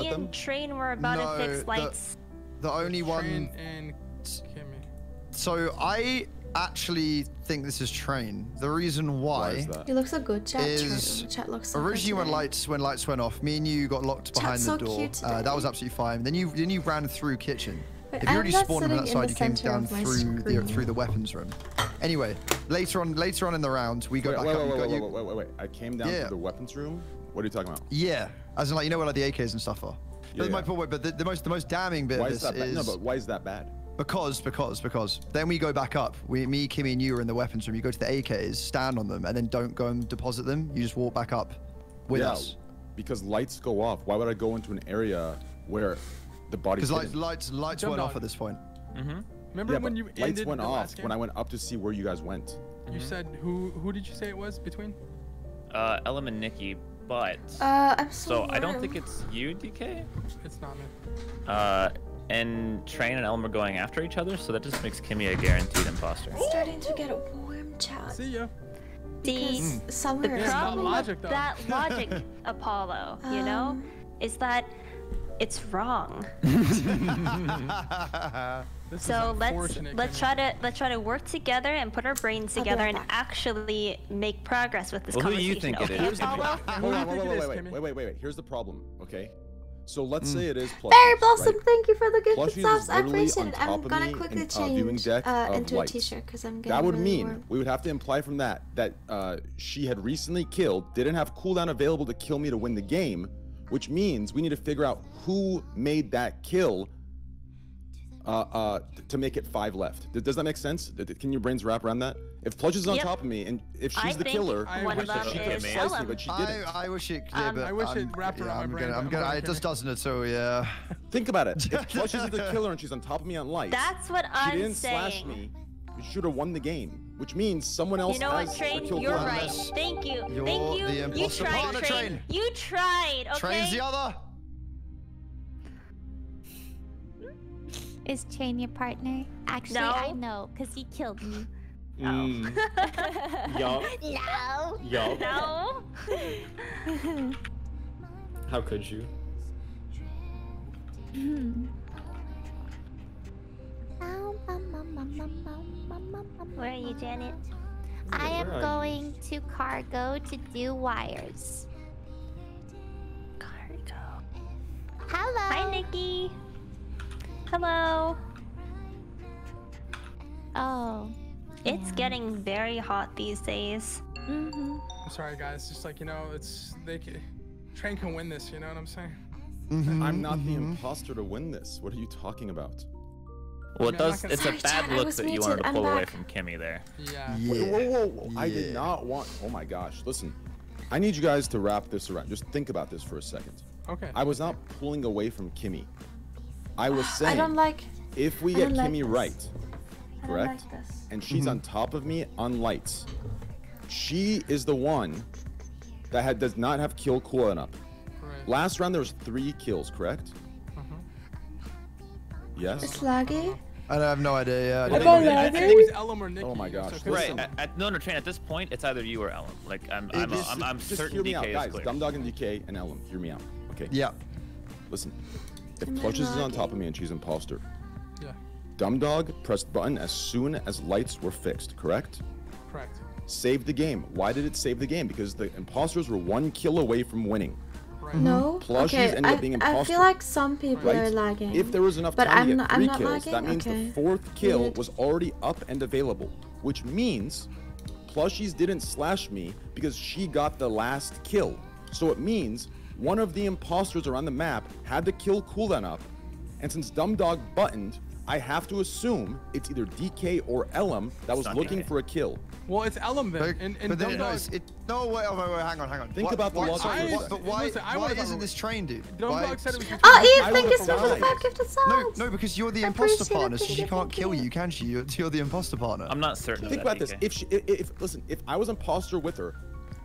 me and Train were about to fix lights. The only one... And... So, I actually think this is Train. The reason why... You look so good, chat. Chat looks so originally good when lights went off, me and you got locked behind the door. That was absolutely fine. Then you ran through kitchen. Wait, if you already spawned on that side, you came down through the weapons room. Anyway, later on in the round, we got... Wait. I came down to the weapons room? What are you talking about? Yeah. As in, like, you know where, like, the AKs and stuff are. Yeah, yeah. My point, but the most damning bit of this is... No, but why is that bad? Because. Then we go back up. Me, Kimmy, and you are in the weapons room. You go to the AKs, stand on them, and then don't go and deposit them. You just walk back up with us. Because lights go off. Why would I go into an area where the body... Because lights weren't off at this point. Mm-hmm. Remember when you ended lights went off when I went up to see where you guys went. Mm-hmm. You said, who did you say it was between? Ellum and Nikki. But I'm so I don't think it's you, DK. It's not me. And Train and Elm are going after each other, so that just makes Kimmy a guaranteed imposter. It's starting to get a warm chat. See ya. Because somewhere the problem with that logic, Apollo, you know, is that it's wrong. So let's try to work together and put our brains together and actually make progress with this conversation. Who do you think it is? Wait. Here's the problem, okay? So let's say it is Plushies. Berry Blossom, right? Thank you for the good subs. I appreciate it. I'm gonna quickly change into a t-shirt because I'm getting... That would mean warm. We would have to imply from that she had recently killed, didn't have cooldown available to kill me to win the game, which means we need to figure out who made that kill. To make it 5 left. Does that make sense? Can your brains wrap around that? If Plush is on top of me, and if she's the killer, I wish it did, but I wish it wrapped around my brain. It just doesn't, so yeah. Think about it. If Plush is the killer and she's on top of me on lights, that's what I'm saying. She didn't slash me. You should have won the game, which means someone else... You know what, Train? You're right. Thank you. Thank you. You tried, Train. You tried, okay? Train's the other. Is Train your partner? Actually, no. I know, because he killed me. No. Yup. No. Yup. No. How could you? Where are you, Janet? I am going to cargo to do wires. Cargo. Hello. Hi, Nikki. Hello. Oh, it's getting very hot these days. I'm sorry, guys. Just like, you know, Train can win this. You know what I'm saying? I'm not the imposter to win this. What are you talking about? Well, it's a bad look that you wanted to pull away from Kimmy there. Yeah. Whoa. I did not want... Oh my gosh. Listen, I need you guys to wrap this around. Just think about this for a second. Okay. I was not pulling away from Kimmy. I was saying, if we get Kimmy right, correct? And she's on top of me on lights. She is the one that does not have kill cooldown up. Right. Last round there was 3 kills, correct? Yes. It's laggy. I have no idea. Yeah. I think it was Ellum or Nikki. Oh my gosh. So right. No, Train. At this point, it's either you or Ellum. Like I'm certain DK is guys, clear. Dumbdog and DK and Ellum. Hear me out. Okay. Yeah. Listen. If Clutches is on top of me and she's imposter, yeah. Dumbdog pressed button as soon as lights were fixed. Correct. Correct. Saved the game. Why did it save the game? Because the imposters were 1 kill away from winning. No. Okay. I feel like some people are lagging. If there was enough time to get 3 kills, that means the 4th kill was already up and available, which means Plushies didn't slash me because she got the last kill. So it means one of the imposters around the map had the kill cooldown up, and since Dumbdog buttoned, I have to assume it's either DK or Ellum that was looking for a kill. Well, it's Ellum then. No, wait, hang on. Think about the logic. Why isn't this Train, dude? Dumbdog said it was Train. Oh, Ian, thank you so much for the gift of subs. No, because you're the imposter partner, so she can't kill you, can she? You're the imposter partner. I'm not certain. Think about this. If I was imposter with her,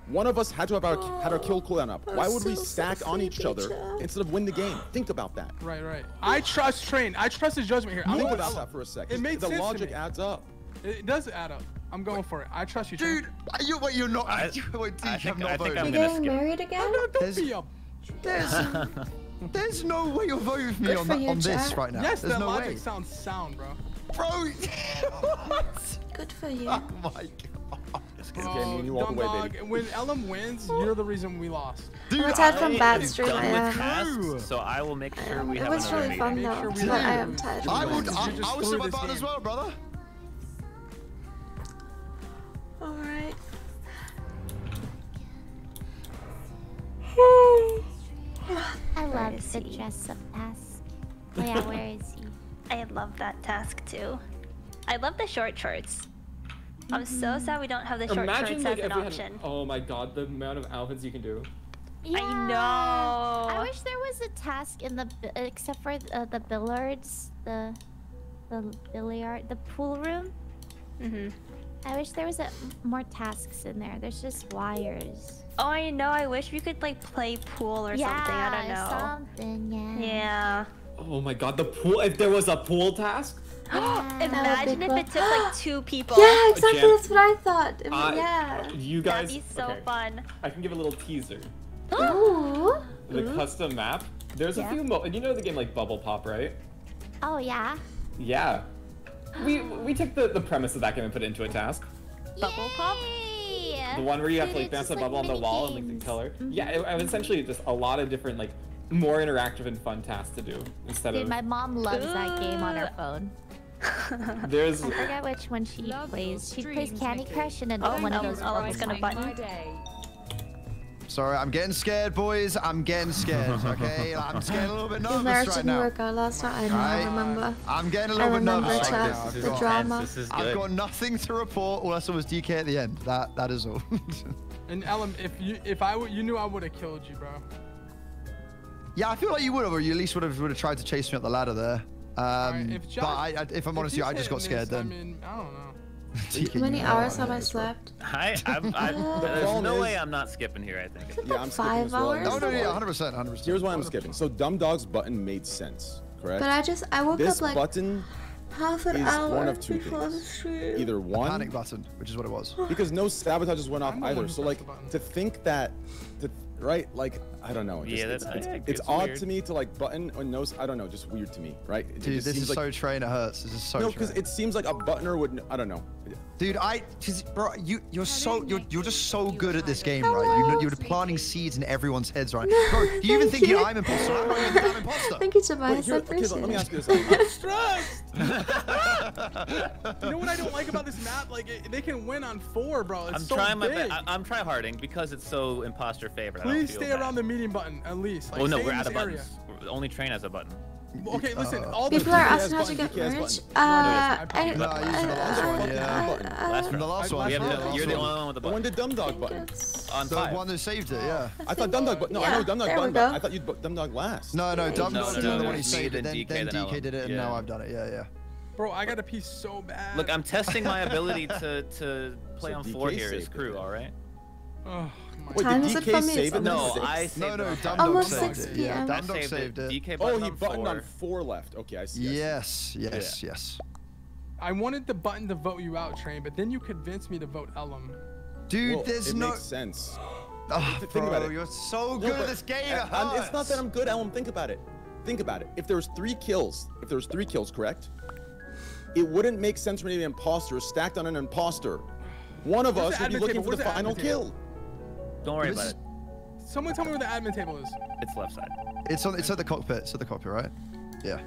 one of us had to have had our kill cooldown up. Why would we stack on each other instead of win the game? Think about that. Right. I trust Train. I trust his judgment here. Think about that for a second. It makes sense. The logic adds up. It does add up. I'm going for it. I trust you, dude. Train. You're not. I think I'm getting married again. No, don't be up. There's no way you're voting with me on this right now. Yes, the logic sounds sound, bro. Bro, what? Good for you. Oh my god. Oh, Dumbdog, when Ellum wins, you're the reason we lost. Dude, it's out from bad stream. So I will make sure we have another meeting. It was really fun though, but I am tired. I was in my bad as well, brother. Alright. I love the dress up task. Oh yeah, where is he? I love that task too. I love the short shorts. I'm so sad we don't have the short shorts as an option. Oh my god, the amount of outfits you can do. Yeah. I know. I wish there was a task in the except for the billiards, the pool room. I wish there was more tasks in there. There's just wires. Oh, I know. I wish we could like play pool or something. I don't know. Yeah. Oh my god, the pool! If there was a pool task. Imagine if it took like 2 people. Yeah, exactly. That's what I thought. I mean, you guys. That'd be so fun. I can give a little teaser. Ooh. The custom map. There's a few. You know the game like Bubble Pop, right? Oh yeah. Yeah. We took the premise of that game and put it into a task. Bubble Pop. The one where you have to like bounce a bubble on the wall and like the color. Yeah, it was essentially just a lot of different like more interactive and fun tasks to do instead of. My mom loves that game on her phone. I forget which one she plays. She plays Candy Crush and another one of those. Oh, I'm gonna button. Sorry, I'm getting scared, boys. I'm getting scared. Okay, I'm scared a little bit nervous right now. Your didn't work out last night. I remember. I'm getting a little bit nervous right now. The drama. I've got nothing to report. All I saw was DK at the end. That is all. And Ellum, if you knew I would have killed you, bro. Yeah, I feel like you would have, or you at least would have tried to chase me up the ladder there. Right, if I'm honest with you, I just got scared then. I mean, I don't know. How many hours have I slept? There's no way I'm not skipping here, I think. Yeah, I'm 5 hours? No, yeah, 100%, 100%. Here's why I'm skipping. So Dumbdog's button made sense, correct? But I woke up like half an hour before the stream. Either one. A panic button, which is what it was. Because no sabotages went off either. So like, to think that, right? Like, I don't know. Just, it's odd weird to me to like button or no. I don't know. Just weird to me, right? Dude, this is like, so Train. It hurts. This is so. No, because it seems like a buttoner would. I don't know. Dude, bro, you're just so good at this game, right? You're planting seeds in everyone's heads, right? Bro, you even thinking I'm imposter. I'm not even an imposter. Thank you, Tobias. I appreciate it. Let me ask you this. I'm stressed. You know what I don't like about this map? Like, they can win on 4, bro. It's so big. I'm tryharding because it's so imposter favorite. Please stay around the medium button at least. Like, well, no, we're out of buttons. Only Train has a button. Okay, listen. All people are asking how to get merch. The last one. You're the only one with the button. When did Dumbdog button? On 5. The one that saved it. Yeah. I thought Dumbdog button. No, I know Dumbdog button. I thought you'd Dumbdog last. No, Dumbdog did it when he saved it. Then DK did it, and now I've done it. Yeah. Bro, I got a piece so bad. Look, I'm testing my ability to play on 4 here as crew. All right. Oh, wait, time is it for me? No, I saved it. No, Dumbdog saved it. Yeah, Dumbdog saved it. Oh, he buttoned on 4 left. Okay, I see. Yes, yes, yes. I wanted the button to vote you out, Train, but then you convinced me to vote Ellum. Dude, well, there's no... It makes sense. Oh, think about it. You're so good at this game. It's not that I'm good, Ellum. Think about it. Think about it. If there was 3 kills, correct? It wouldn't make sense for an imposter stacked on an imposter. One of us would be looking for the final kill. Don't worry about it. Someone tell me where the admin table is. It's left side. It's at the cockpit. It's at the cockpit, right? Yeah.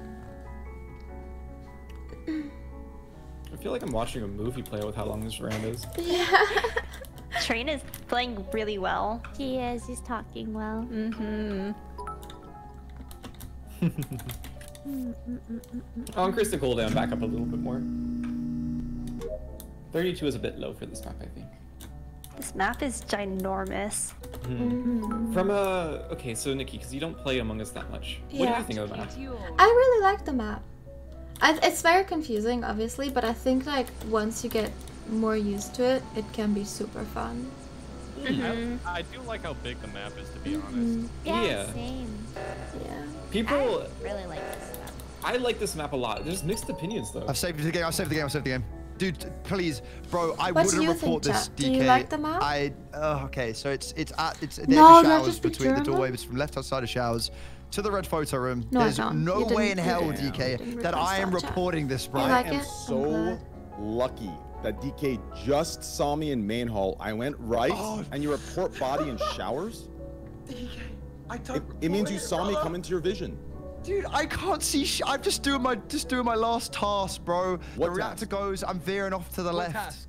I feel like I'm watching a movie play with how long this round is. Yeah. Train is playing really well. He is. He's talking well. Mm-hmm. I'll increase the cooldown back up a little bit more. 32 is a bit low for this map, I think. This map is ginormous. Mm-hmm. From a... Okay, so Nikki, because you don't play Among Us that much. Yeah. What do you think of the map? I really like the map. It's very confusing, obviously, but I think like once you get more used to it, it can be super fun. Mm-hmm. I do like how big the map is, to be honest. Yeah, yeah. Same. Yeah. People... I really like this map. I like this map a lot. There's mixed opinions, though. I've saved the game, I've saved the game, I've saved the game. Dude, please, bro, I wouldn't report this, DK. Do you like the map? Okay, so it's no, the showers between the doorways from left outside of showers to the red photo room. No, there's no way in hell, DK, that I am reporting this, bro. I am so lucky that DK just saw me in main hall. I went right, and you report body and showers? DK, it means you saw me come into your vision. Dude, I can't see. I'm just doing my last task, bro. What the reactor goes. I'm veering off to the left. Task?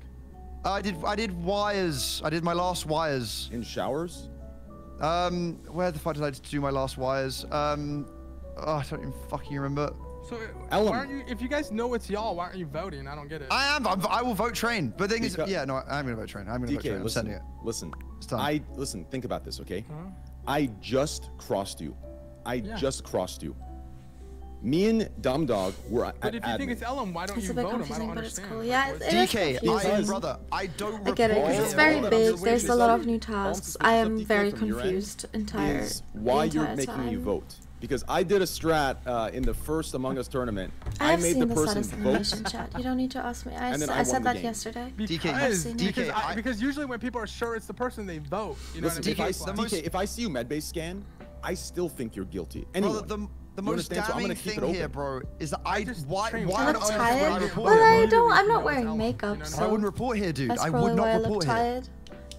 I did wires. I did my last wires. In showers? Where the fuck did I do my last wires? I don't even fucking remember. So, why aren't you? If you guys know it's y'all, why aren't you voting? I don't get it. I am. I will vote Train. But the thing is, yeah, no, I'm gonna vote Train. I'm gonna vote Train. I'm sending it. Listen, listen. Think about this, okay? Huh? I just crossed you. I just crossed you. Me and Dumbdog were at admin. But if you think it's Ellum, why don't you vote him? I don't understand. Cool. Yeah, DK, brother, I don't report. I get it, because it's very big. There's a lot of new tasks. I am very confused why you're making me vote. Because I did a strat in the first Among Us tournament. I made the person vote. You don't need to ask me. I said that yesterday. Because usually when people are sure it's the person, they vote. DK, if I see you medbay scan, I still think you're guilty. Anyway, the most damning thing here, bro, is that why would I report? Well, I'm not wearing makeup, so I wouldn't report here, dude. I would not report here.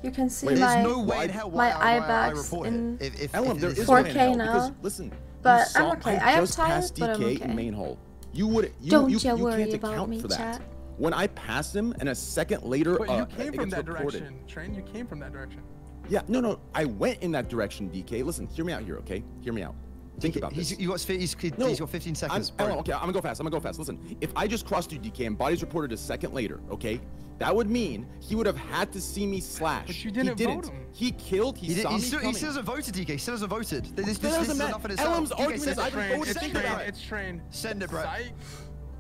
You can see my eye bags in 4K now. Listen, but I'm okay. I have tired, but I'm okay. Don't you worry about me, chat. When I passed him, and a second later, it gets reported. Train, you came from that direction. Yeah, no, I went in that direction, DK. Listen, hear me out here, okay? Hear me out. Think about this. He's got 15 seconds. Okay, I'm gonna go fast, Listen, if I just crossed you, DK, and body's reported a second later, okay? That would mean he would have had to see me slash. But you didn't vote him. He killed, he saw me coming. He still hasn't voted, DK. He still hasn't voted. This is enough in itself. Ellum's argument is I can vote. Think about it. It's Train. Send it, bro.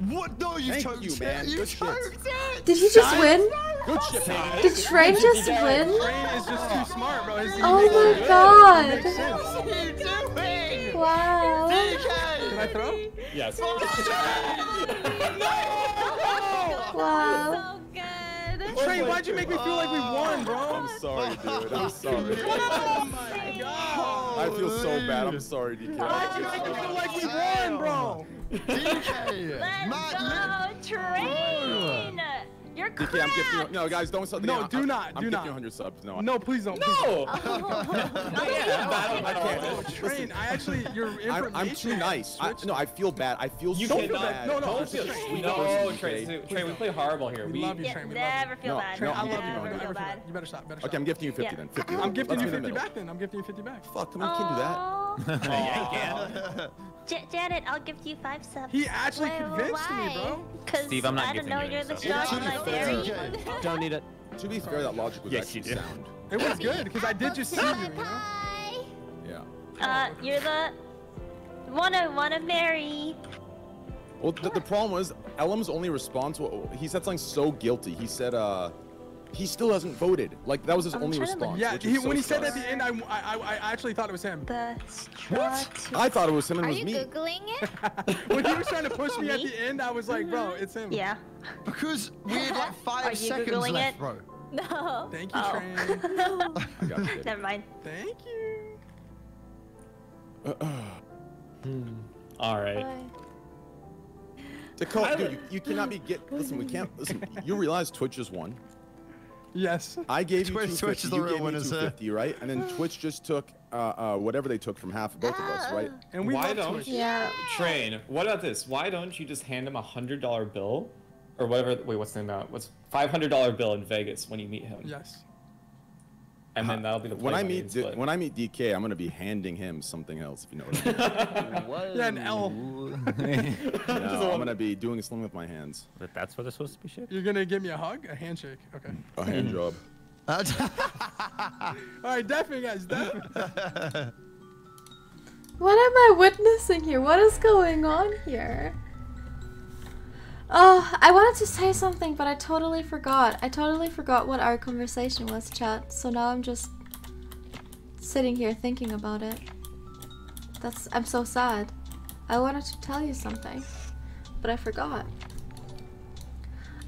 What? No, you choked it, man. You choked it. Did you just win? Good shit, man. Did Train just win? Train is just too smart, bro. Oh my god. What are you doing? Wow. Can I throw? Yes. No! Wow. Train, why'd you make me feel like we won, bro? I'm sorry, dude. I'm sorry. Oh my god. I feel so bad. I'm sorry, DK. Why'd you make me feel like we won, bro? DK! Let's go, Train! You're crap! DK, I'm giving you... No, guys, don't sub. No, do not. I'm giving you 100 subs. No, no, please don't. No! I can't. Train, I actually... I'm too nice. No, I feel bad. I feel so bad. No, Train. No, Train, we play horrible here. We love you, Train. We never feel bad. Train, I love you. You better stop. Okay, I'm gifting you 50 then. I'm gifting you 50 back then. Fuck, come on, you can't do that. Yeah, you can. Janet, I'll give you 5 subs. He actually convinced me, bro. Steve, I'm not giving you any subs. Don't need it. To be fair, that logic was actually sound. It was good, because I did just see you, you know? Yeah. You're the one I want to marry. Well, the problem was, Ellum's only response, he said something so guilty. He said, He still hasn't voted. Like, that was his only response. Yeah, when he said at the end, I actually thought it was him. What? I thought it was him and it was me. Are you Googling it? When he was trying to push me at the end, I was like, bro, it's him. Yeah. Because we had like 5 seconds left, bro. No. Thank you, Train. Never mind. Thank you. All right. Dude, you cannot be listen, we can't, listen, you realize Twitch is one. Yes. I gave you Twitch is the real winner, sir. Right? And then Twitch just took whatever they took from half of both of us, right? And we Train, what about this? Why don't you just hand him a $100 bill? Or whatever, wait, what's the name of that? What's $500 bill in Vegas when you meet him? Yes. And then that'll be the when I meet DK, I'm gonna be handing him something else, if you know what I mean. Yeah, an L. No, I'm gonna be doing something with my hands. But that's what they're supposed to be shaped. You're gonna give me a hug, a handshake, okay? A hand job. All right, deafing guys, deafing. What am I witnessing here? What is going on here? Oh, I wanted to say something, but I totally forgot. I totally forgot what our conversation was, chat. So now I'm just sitting here thinking about it. I'm so sad. I wanted to tell you something, but I forgot.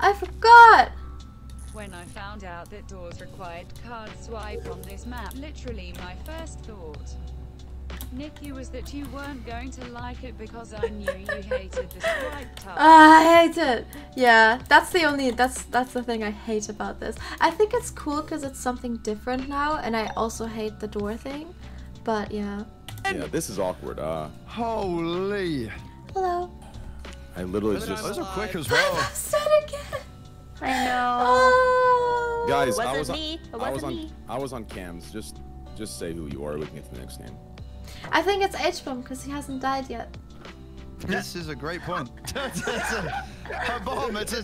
I forgot! When I found out that doors required card swipe on this map, literally my first thought, Nikki, was that you weren't going to like it because I knew you hated the swipe type. I hate it. Yeah, that's the thing I hate about this. I think it's cool because it's something different now, and I also hate the door thing, but yeah. Yeah, this is awkward. Holy. Hello. I literally just. Those are quick as well. I said again. I know. Oh. Guys, I was on cams. Just say who you are. We can get to the next name. I think it's H-Bomb because he hasn't died yet. This is a great point. It's a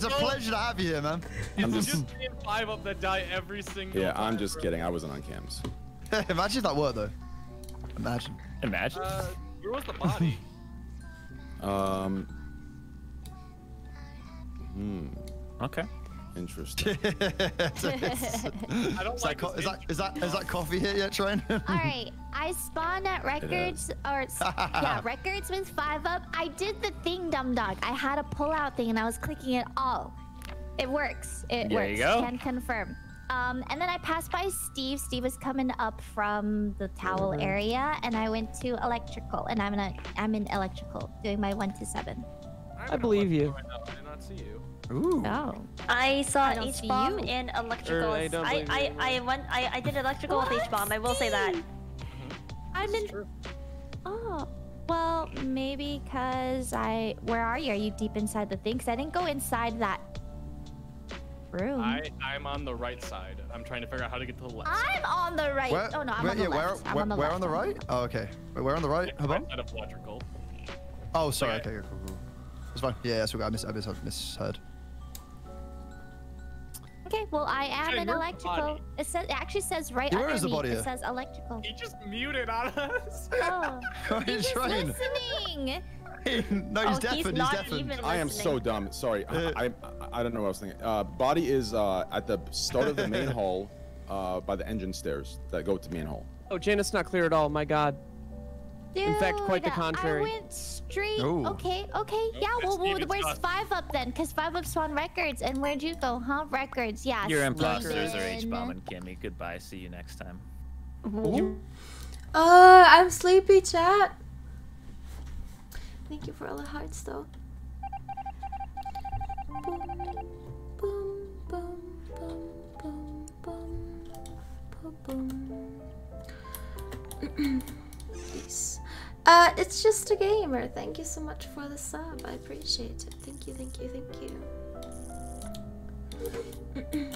pleasure to have you here, man. I'm just being 5 up that die every single time. Yeah, I'm just kidding. I wasn't on cams. Imagine if that were, though. Imagine. Imagine? Where was the body? Okay. Interesting. Is that coffee here yet, Train? All right, I spawn at records, or yeah, records means 5 up. I did the thing, Dumbdog. I had a pull-out thing, and I was clicking it all. It works. It works. There you go. Can confirm. And then I passed by Steve. Steve was coming up from the towel area, and I went to electrical, and I'm in electrical, doing my 1 to 7. I believe you. Right now. I did not see you. Ooh. No. I saw H-Bomb in electrical. I did electrical with H-Bomb. I will say that. I'm in. Oh. Well, maybe because I. Where are you? Are you deep inside the thing? Because I didn't go inside that room. I'm on the right side. I'm trying to figure out how to get to the left. I'm on the right. Where, oh no, I'm on the left. I'm on the left. We're on the right. Oh, okay. Wait, we're on the right. How about electrical? Oh, sorry. Okay. Okay, cool. It's fine. Yeah, so I misheard. Okay, well, I am in electrical. It actually says right under me. It says electrical. He just muted on us. Oh, he's listening. No, he's deafened. He's deafened. I am so dumb. Sorry, I don't know what I was thinking. Body is at the start of the main hall, by the engine stairs that go to main hall. Oh, Janet's not clear at all. My God. Dude, in fact, quite the contrary. I went straight. Ooh. Okay, okay, yeah. Well, where's 5 up then? Because 5 up Swan Records, and where'd you go, huh? Records, yeah. Your imposters are H-Bomb and Kimmy. Goodbye. See you next time. I'm sleepy, chat. Thank you for all the hearts, though. Boom, boom, boom, boom, boom, boom, boom, boom. It's just a gamer. Thank you so much for the sub. I appreciate it. Thank you, thank you, thank you.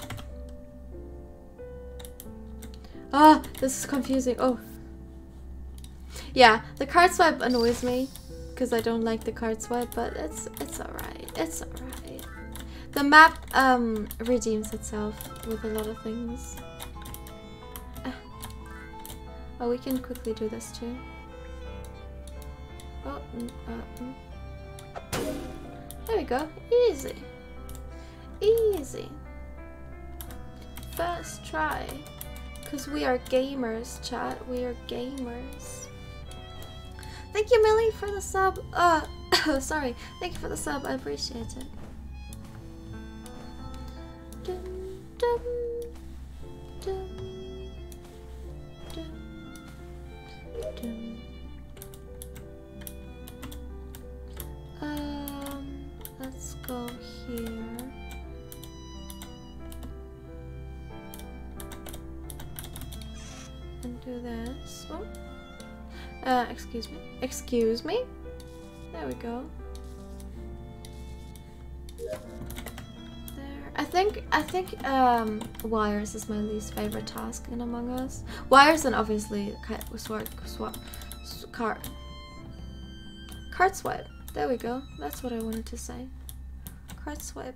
Ah, oh, this is confusing. Oh. Yeah, the card swipe annoys me because I don't like the card swipe, but it's alright. It's alright. The map redeems itself with a lot of things. Oh, we can quickly do this too. Oh, there we go. Easy. Easy. first try. Because we are gamers, chat. We are gamers. Thank you, Millie, for the sub. Sorry. Thank you for the sub. I appreciate it. Dun, dun, dun, dun, dun. Let's go here. And do this. Oh. Excuse me. Excuse me? There we go. There. I think wires is my least favorite task in Among Us. Wires and obviously card swipe. There we go. That's what I wanted to say. Card swipe.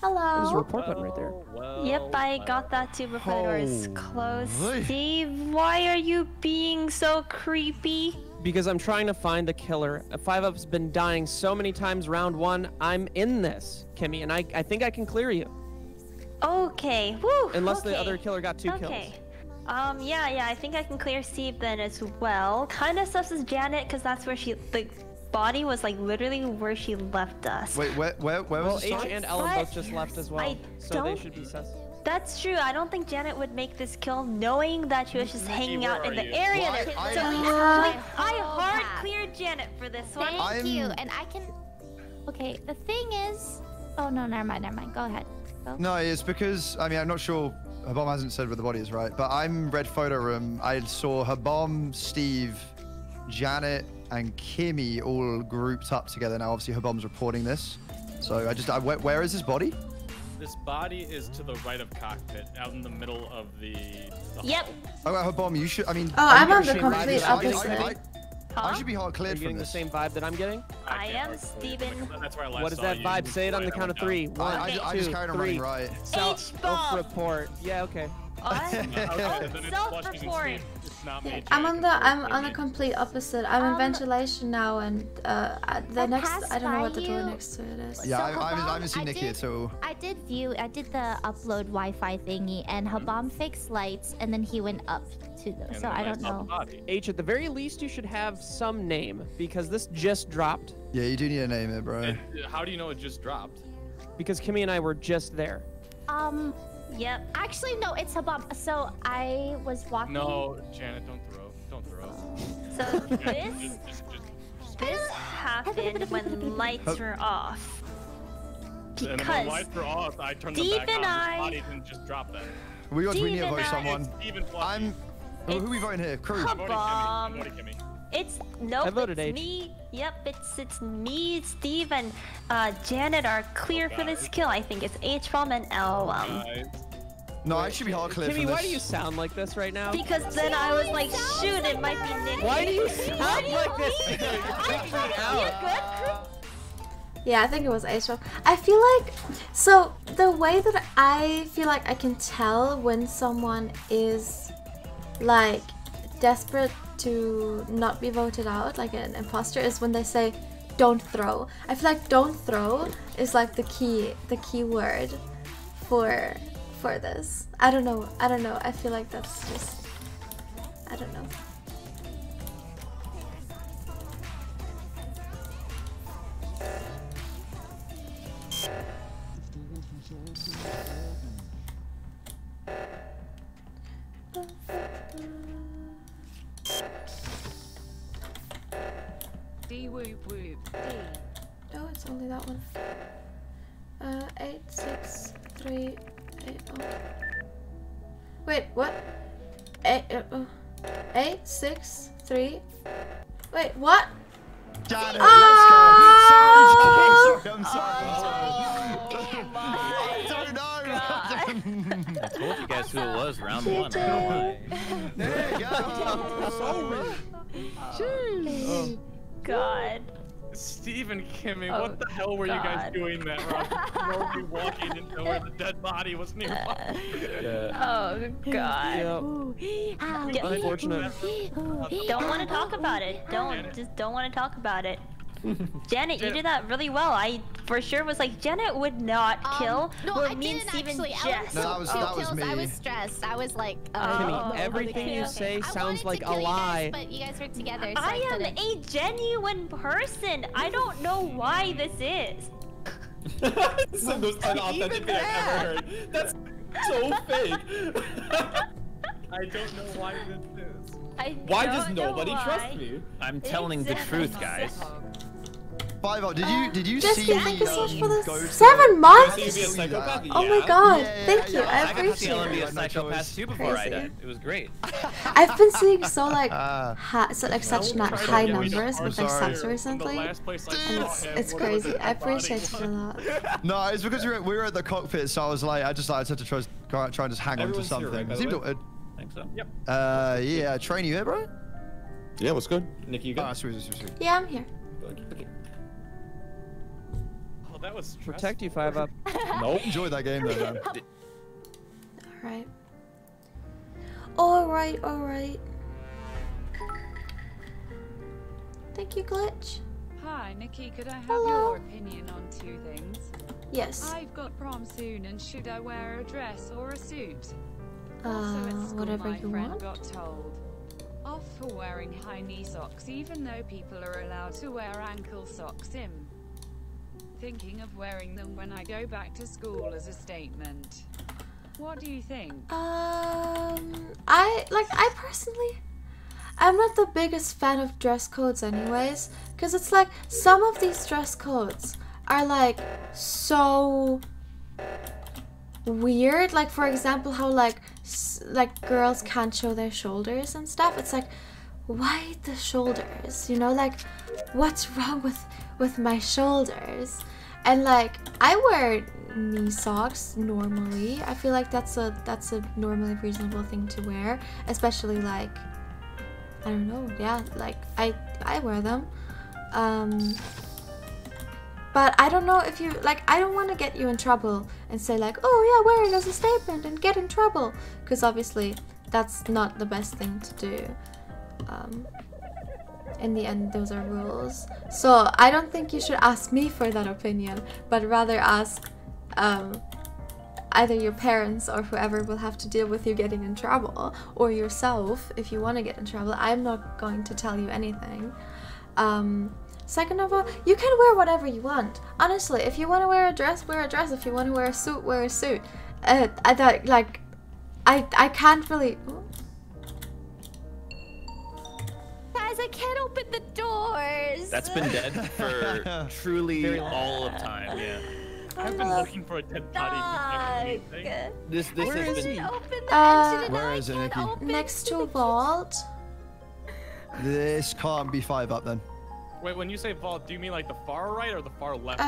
Hello. There's a report button right there. Well, yep, I got that too before the door is closed. Steve, why are you being so creepy? Because I'm trying to find the killer. 5-Up's been dying so many times round one. I'm in this, Kimmy, and I think I can clear you. Okay. Woo. Unless the other killer got two kills. Yeah, I think I can clear Steve then as well. Kind of sus is Janet because that's where she body was like literally where she left us. Wait, where was H and Ellen both just left as well, so they should be sus. That's true. I don't think Janet would make this kill knowing that she was just hanging out in the area. I cleared Janet for this one. Thank you. And I can. Okay, the thing is. Oh no, never mind. Go ahead. Go. No, it's because I mean I'm not sure. Her bomb hasn't said where the body is, right? But I'm red photo room. I saw her bomb, Steve, Janet, and Kimmy all grouped up together. Now, obviously, her bomb's reporting this. So where is his body? This body is to the right of cockpit, out in the middle of the yep. Hall. Oh, her bomb, you should, I mean. Oh, I'm on the complete opposite. I should be hard cleared from this. Are you getting the same vibe that I'm getting? I am, Steven. That's where I last saw you. What does that vibe say it on the count of three? 1, 2, 3. Right. H-Bomb. Report. Yeah, okay. Self-report. I'm on the complete opposite. I'm in ventilation now, and I don't know what the door next to it is. Yeah, so I haven't seen Nikki, so I did the upload Wi-Fi thingy, and Habam fixed lights, and then he went up to them. So I don't know. H, at the very least, you should have some name because this just dropped. Yeah, you do need to name it, bro. How do you know it just dropped? Because Kimmy and I were just there. Yep. Actually, no, it's Habab. So I was walking. No, Janet, don't throw. Don't throw. So this happened when lights were off. Because and when lights were off, I turned them back on. The body didn't just drop them. We need to vote someone. Who are we voting here? Crew. Habab. It's me. Yep, it's me, Steve, and Janet are clear for this kill. I think it's H-Bomb and LOM. No, I should be all clear. Kimmy, why do you sound like this right now? Because then I was like, shoot, it might be Nikki. Why do you sound like this? Yeah, I think it was H-Bomb. I feel like so the way that I feel like I can tell when someone is like desperate to not be voted out, like an imposter, is when they say don't throw. I feel like don't throw is like the key word for this. I don't know. I feel like that's just, I don't know. Oh, it's only that one. 8, 6, 3, 8, 0. Wait, what? 8, 6, 3. Wait, what? Got it. Oh! Let's go. I'm sorry. I told you guys who it was round one. There you go. Jeez. God. Steve and Kimmy, oh, what the hell were you guys doing that round? You walking into where the dead body was nearby. Yeah. Oh god. Yeah. Unfortunate. Don't want to talk about it. Don't want to talk about it. Janet, you did that really well. I for sure was like, Janet would not kill. No, I didn't actually. I was stressed. I was like, Kimmy, everything you say sounds like a lie. But you guys were together. So I am a genuine person. I don't know why this is. This is the most unauthentic thing I've ever heard. That's so fake. I don't know why this is. Why does nobody trust me? I'm telling the truth, guys. Fiverr, did you see the goat? 7 months? Oh my god, thank you, I appreciate it. I got to be a psychopath too before I died. It was great. I've been seeing so such not high numbers with like subs recently. And it's crazy. I appreciate it a lot. No, it's because we were at the cockpit, so I was like, I just had to try and just hang on to something. It seemed to... I think so. Yep. Yeah, Train, you here, bro? Yeah, what's good? Nikki, you good? Ah, sweet. Yeah, I'm here. Okay. Oh, that was stressful. Protect you, 5-Up. Nope. Enjoy that game, though, man. Alright. Alright. Thank you, Glitch. Hi, Nikki. Could I have your opinion on 2 things? Yes. I've got prom soon, and should I wear a dress or a suit? Whatever you want. Got told off for wearing high knee socks, even though people are allowed to wear ankle socks. Thinking of wearing them when I go back to school as a statement. What do you think? I personally, I'm not the biggest fan of dress codes, anyways, because it's like some of these dress codes are like so weird, like for example how like girls can't show their shoulders and stuff. It's like, why the shoulders, you know? Like, what's wrong with my shoulders? And like, I wear knee socks normally. I feel like that's a normally reasonable thing to wear, especially like, I don't know, yeah, like I wear them. But I don't know if you, like, I don't want to get you in trouble and say like, oh yeah, wear it as a statement and get in trouble. Because obviously that's not the best thing to do. In the end, those are rules. So I don't think you should ask me for that opinion, but rather ask either your parents or whoever will have to deal with you getting in trouble, or yourself if you want to get in trouble. I'm not going to tell you anything. Second of all, you can wear whatever you want. Honestly, if you want to wear a dress, wear a dress. If you want to wear a suit, wear a suit. I thought, like, I can't really. Ooh. Guys, I can't open the doors. That's been dead for truly all of time. Yeah. I've been looking for a dead body. This has been. Where is it, Nikki? Next to a vault. This can't be 5-Up then. Wait, when you say vault, do you mean like the far right or the far left? The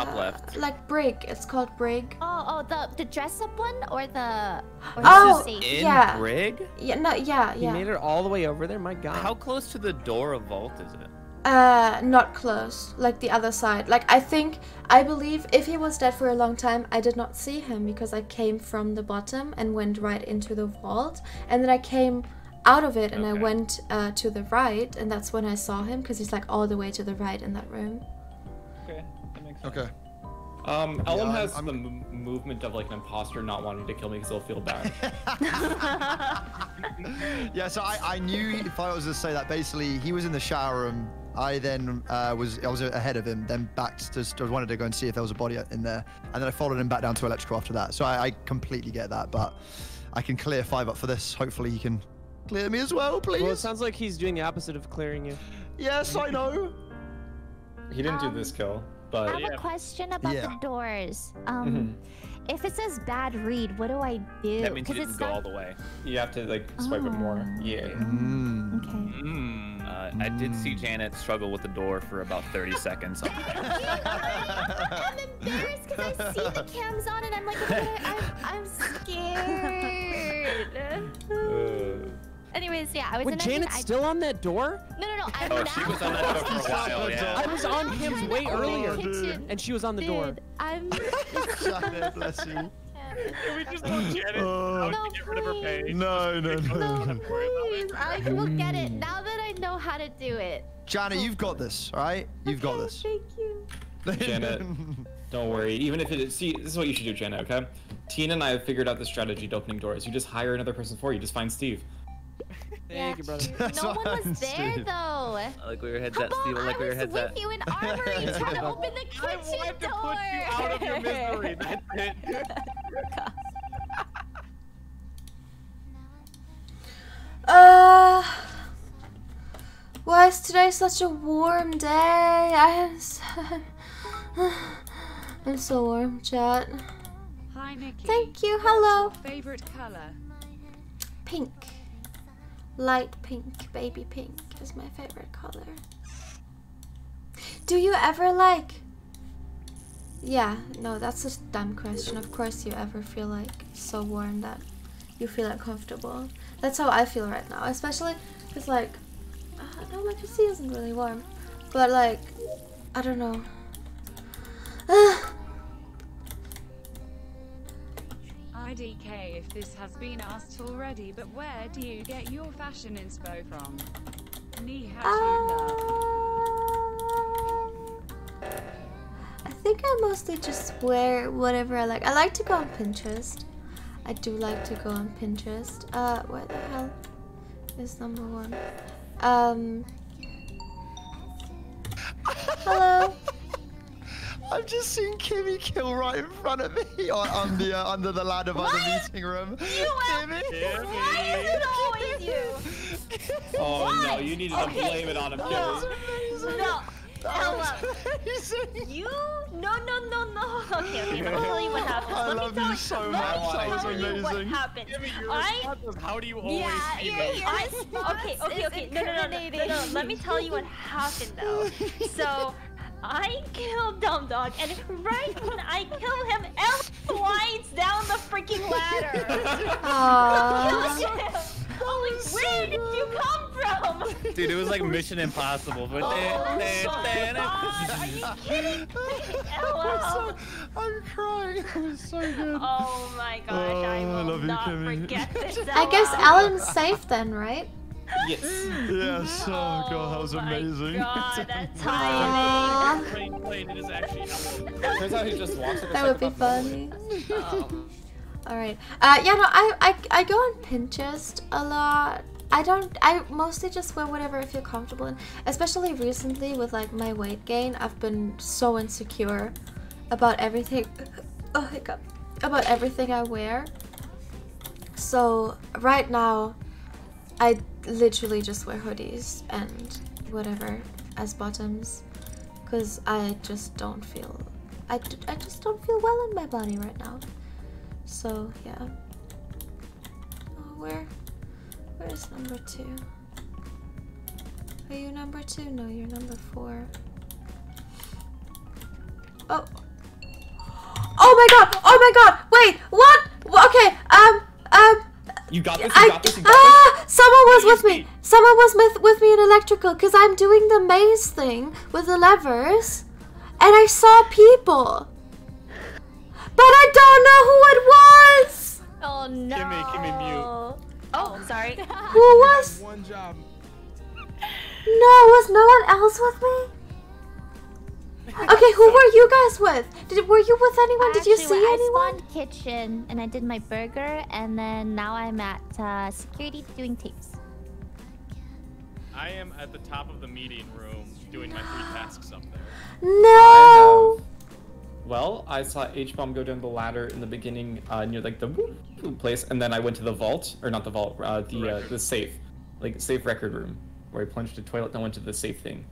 top left. Like break, it's called break. The dress up one or the. Or yeah. Brig? Yeah, no, yeah. He made it all the way over there. My god. How close to the door of vault is it? Not close. Like the other side. Like I believe if he was dead for a long time, I did not see him because I came from the bottom and went right into the vault, and then I came out of it and I went to the right, and that's when I saw him because he's like all the way to the right in that room. Okay, that makes sense. Okay. Ellen has the movement of like an imposter not wanting to kill me because he'll feel bad. Yeah, so I knew if I was to say that, basically he was in the shower room. I then I was ahead of him, then backed to wanted to go and see if there was a body in there, and then I followed him back down to electrical after that. So I completely get that, but I can clear 5-Up for this. Hopefully he can clear me as well, please. Well, it sounds like he's doing the opposite of clearing you. Yes, I know. He didn't do this kill, but... I have a question about the doors. If it says bad read, what do I do? That means you didn't go all the way. You have to, like, swipe it more. Yeah. Okay. I did see Janet struggle with the door for about 30 seconds. I'm embarrassed because I see the cams on and I'm like, okay, I'm scared. Anyways, yeah, I was in 19. Janet's still on that door? No, no, no. I'm oh, she was on that door for a while, yeah. I was on him way earlier, and she was on the door. I'm... Janet, bless you. Can we just look Janet out to get rid of her page? No, no, no. No, please. I will get it now that I know how to do it. Janet, you've got this, all right? You've got this. Thank you. Janet, don't worry. Even if it is... See, this is what you should do, Janet, okay? Tina and I have figured out the strategy to opening doors. You just hire another person for you. Just find Steve. Thank you, brother. No one was there, Steve. Though. I like where your head's at, Steve. I like where your head's at. I was with you in armory trying to open the kitchen door. I wanted to put you out of your misery. That's it. Why is today such a warm day? I'm so warm, chat. Hi, Nikki. Thank you. Hello. What's your favorite color? Pink. Light pink, baby pink is my favorite color. Do you ever like... Yeah, no, that's a dumb question. Of course you ever feel like so warm that you feel uncomfortable. That's how I feel right now, especially because like... no, my PC isn't really warm. But like, I don't know. IDK if this has been asked already, but where do you get your fashion inspo from? Nihachu love. I think I mostly just wear whatever I like. I like to go on Pinterest. I do like to go on Pinterest. Where the hell is number one? Hello. I've just seen Kimmy kill right in front of me under the ladder by the meeting room. Kimmy. Why is it always you? Oh what? No, you needed to blame it on him, Kimmy. No. You? No. Okay, okay, let me tell you what happened. I love you so much. That was amazing. How do you always feel it? Okay. No. Let me tell you what happened, though. So, I killed Dumbdog, and right when I kill him, L slides down the freaking ladder. Holy, where did you come from? Dude, it was like Mission Impossible. But are you kidding? I'm crying. It was so good. Oh my gosh, I will not forget this. I guess Alan's safe then, right? Yes. Yes. Oh god, that was amazing. Oh my god, that timing. That would be funny. All right. Yeah, no, I go on Pinterest a lot. I mostly just wear whatever I feel comfortable in. Especially recently with like my weight gain, I've been so insecure about everything. Oh hiccup. About everything I wear. So right now, I literally just wear hoodies and whatever as bottoms because I just don't feel I just don't feel well in my body right now, so yeah. Where is number 2? Are you number 2? No, you're number 4. Oh my god, wait, what? Okay, you got this, you got this. Someone was with me. Someone was with me in electrical because I'm doing the maze thing with the levers and I saw people. But I don't know who it was. Oh no. Give me mute. Oh, sorry. Who was? One job. No, was no one else with me? Okay, who were you guys with? Were you with anyone? Did you see anyone? I spawned kitchen and I did my burger, and then now I'm at security doing tapes. I am at the top of the meeting room doing my 3 tasks up there. No. Well, I saw H-Bomb go down the ladder in the beginning near like the place, and then I went to the vault, or not the vault, the safe, like safe record room, where I plunged the toilet and went to the safe thing.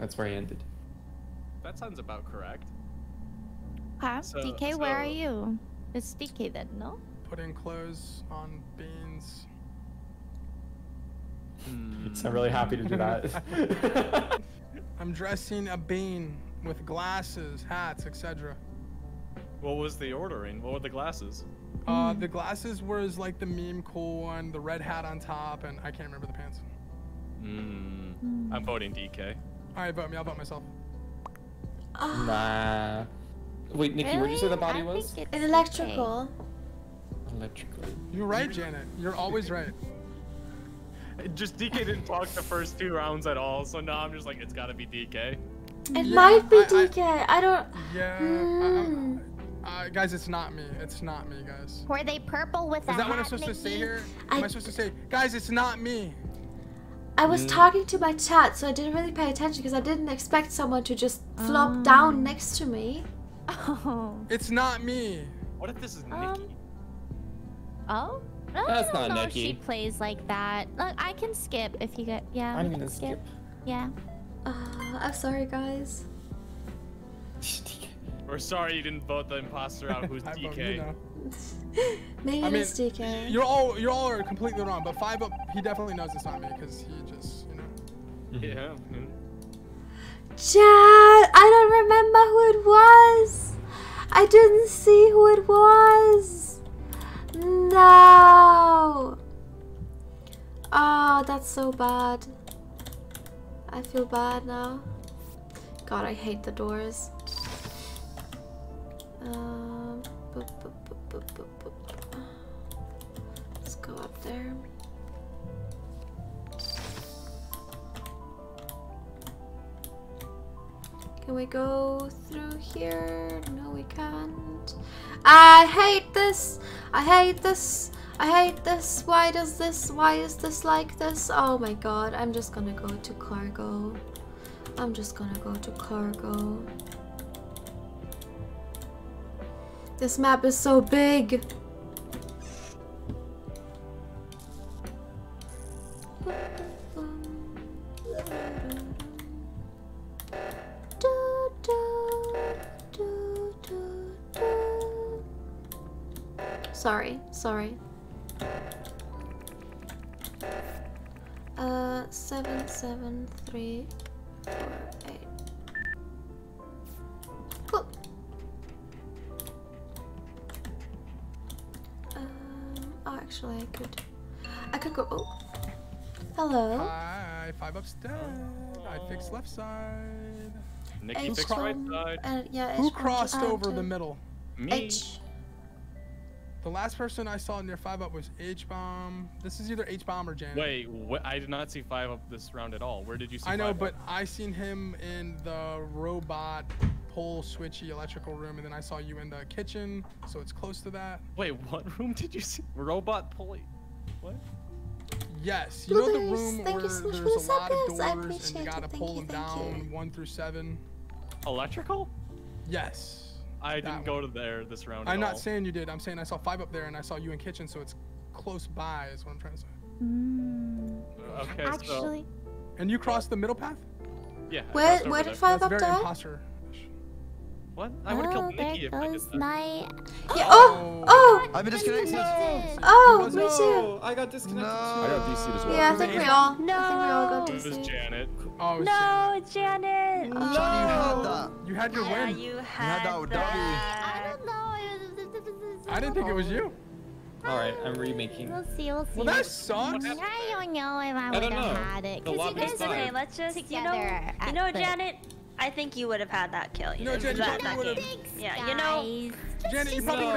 That's where I ended. That sounds about correct. Huh? So, DK, where are you? It's DK then, no? Putting clothes on beans. I'm really happy to do that. I'm dressing a bean with glasses, hats, etc. What was the ordering? What were the glasses? The glasses was like the meme cool one, the red hat on top, and I can't remember the pants. I'm voting DK. Alright, vote me. I'll vote myself. Nah. Wait, Nikki, really? Where'd you say the body was? It's electrical. Electrical. You're right, Janet. You're always right. Just DK didn't talk the first two rounds at all, so now I'm just like, it's gotta be DK. It might be DK. I don't. Yeah. Guys, it's not me. It's not me, guys. Were they purple with a hat? Is that what I'm supposed to say here? Am I supposed to say, guys, it's not me? I was talking to my chat, so I didn't really pay attention because I didn't expect someone to just flop down next to me. Oh. It's not me. What if this is Nikki? Oh. No, that's not Nikki. She plays like that. Look, I can skip if you get. Yeah. I'm gonna skip. Yeah. I'm sorry, guys. We're sorry you didn't vote the imposter out. Who's DK? Maybe it's DK. You're all are completely wrong. But 5 up, he definitely knows it's not me because he just, you know. Yeah. Chat, I don't remember who it was. I didn't see who it was. No. Oh, that's so bad. I feel bad now. God, I hate the doors. Let's go up there. Can we go through here? No, we can't. I hate this. I hate this. I hate this. Why is this like this? Oh my god, I'm just gonna go to cargo. I'm just gonna go to cargo. This map is so big. Sorry, sorry. 7, 7, 3, 4, 8. Whoop. Oh, actually, I could go. Oh, hello. Hi, 5 up's dead. I fixed left side. Nikki fixed right side. Yeah, who crossed over the middle? Me. The last person I saw near 5 up was H-Bomb. This is either H-Bomb or Janet. Wait, I did not see 5 up this round at all. Where did you see 5 up? I know, but I seen him in the robot pole switchy electrical room, and then I saw you in the kitchen, so it's close to that. Wait, what room did you see? Robot pulley? What? Yes, you know the room where there's a lot of doors and you gotta pull them down 1 through 7. Electrical? Yes. I didn't go to there this round. I'm not saying you did. I'm saying I saw 5 up there and I saw you in kitchen, so it's close by is what I'm trying to say. Okay, actually. So. And you crossed the middle path? Yeah. Where did 5 up die? That's very imposter-ish. What? I would have killed Nikki if I did that. Yeah. Oh! I've been disconnected. Oh, me too. I got disconnected too. I got DC as well. Yeah, I think we all. No. I think we all got DC. It was Janet. Oh, no, Janet. No. You had your win. You had that with Dobby. I don't know. I didn't think it was you. All right, I'm remaking. We'll see. We'll see. Well, that sucks. I don't know if I would have had it. Because you guys okay, let's just together. You know, Janet. I think you would have had that kill. You know, Janet, Janet, you probably would have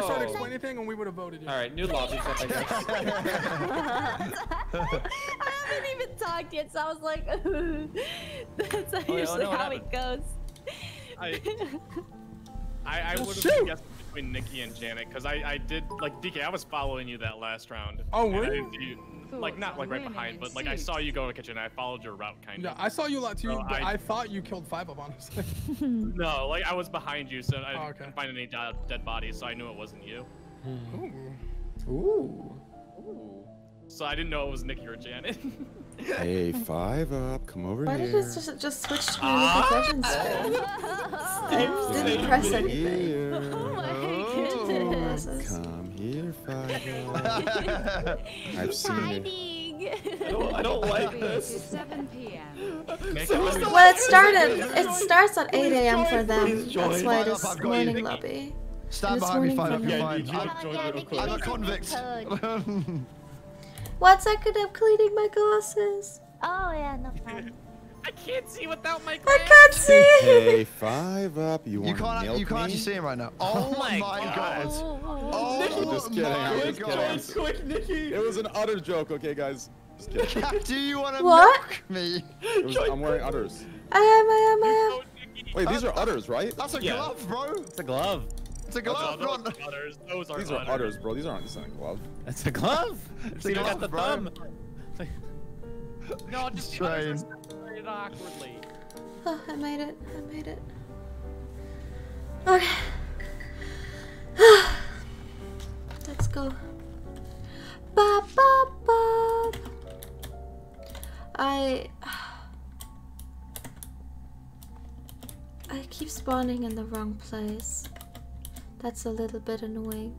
started explaining anything, and we would have voted you. All right, new lobby. I haven't even talked yet, so I was like, that's not usually how it goes. I would have guessed between Nikki and Janet, because I did, like, DK, I was following you that last round. Oh, really? Like, not like right behind, but like I saw you go to the kitchen and I followed your route kind of. Yeah, I saw you a lot too, but I thought you killed 5 up, honestly. No, like I was behind you, so I didn't find any dead bodies, so I knew it wasn't you. Ooh. Ooh. Ooh. So I didn't know it was Nikki or Janet. Hey, 5 up, come over here. Why did this just switch to didn't press anything. Oh my goodness. Come here, 5 up. I've seen it. I don't like this. 7 p.m. Well, it started. It starts at 8 a.m. for them. That's why it is morning lobby. Stand behind me, fine. I'm a convict. What's I could have cleaning my glasses? Oh yeah, no problem. I can't see without my glasses. I can't see. Hey, five up. You can't actually see him right now. Oh my god. Oh, just kidding. Quick, Nikki. It was an utter joke. Okay, guys. Just kidding. Do you want to milk me? I'm wearing udders. I am. Wait, these are udders, right? That's a glove, bro. It's a glove. It's a glove, bro. These are udders, bro. These aren't a glove. That's a glove. So you got the thumb. No, just it awkwardly. Oh, I made it. I made it. Okay. Let's go. Ba ba ba. I keep spawning in the wrong place. That's a little bit annoying.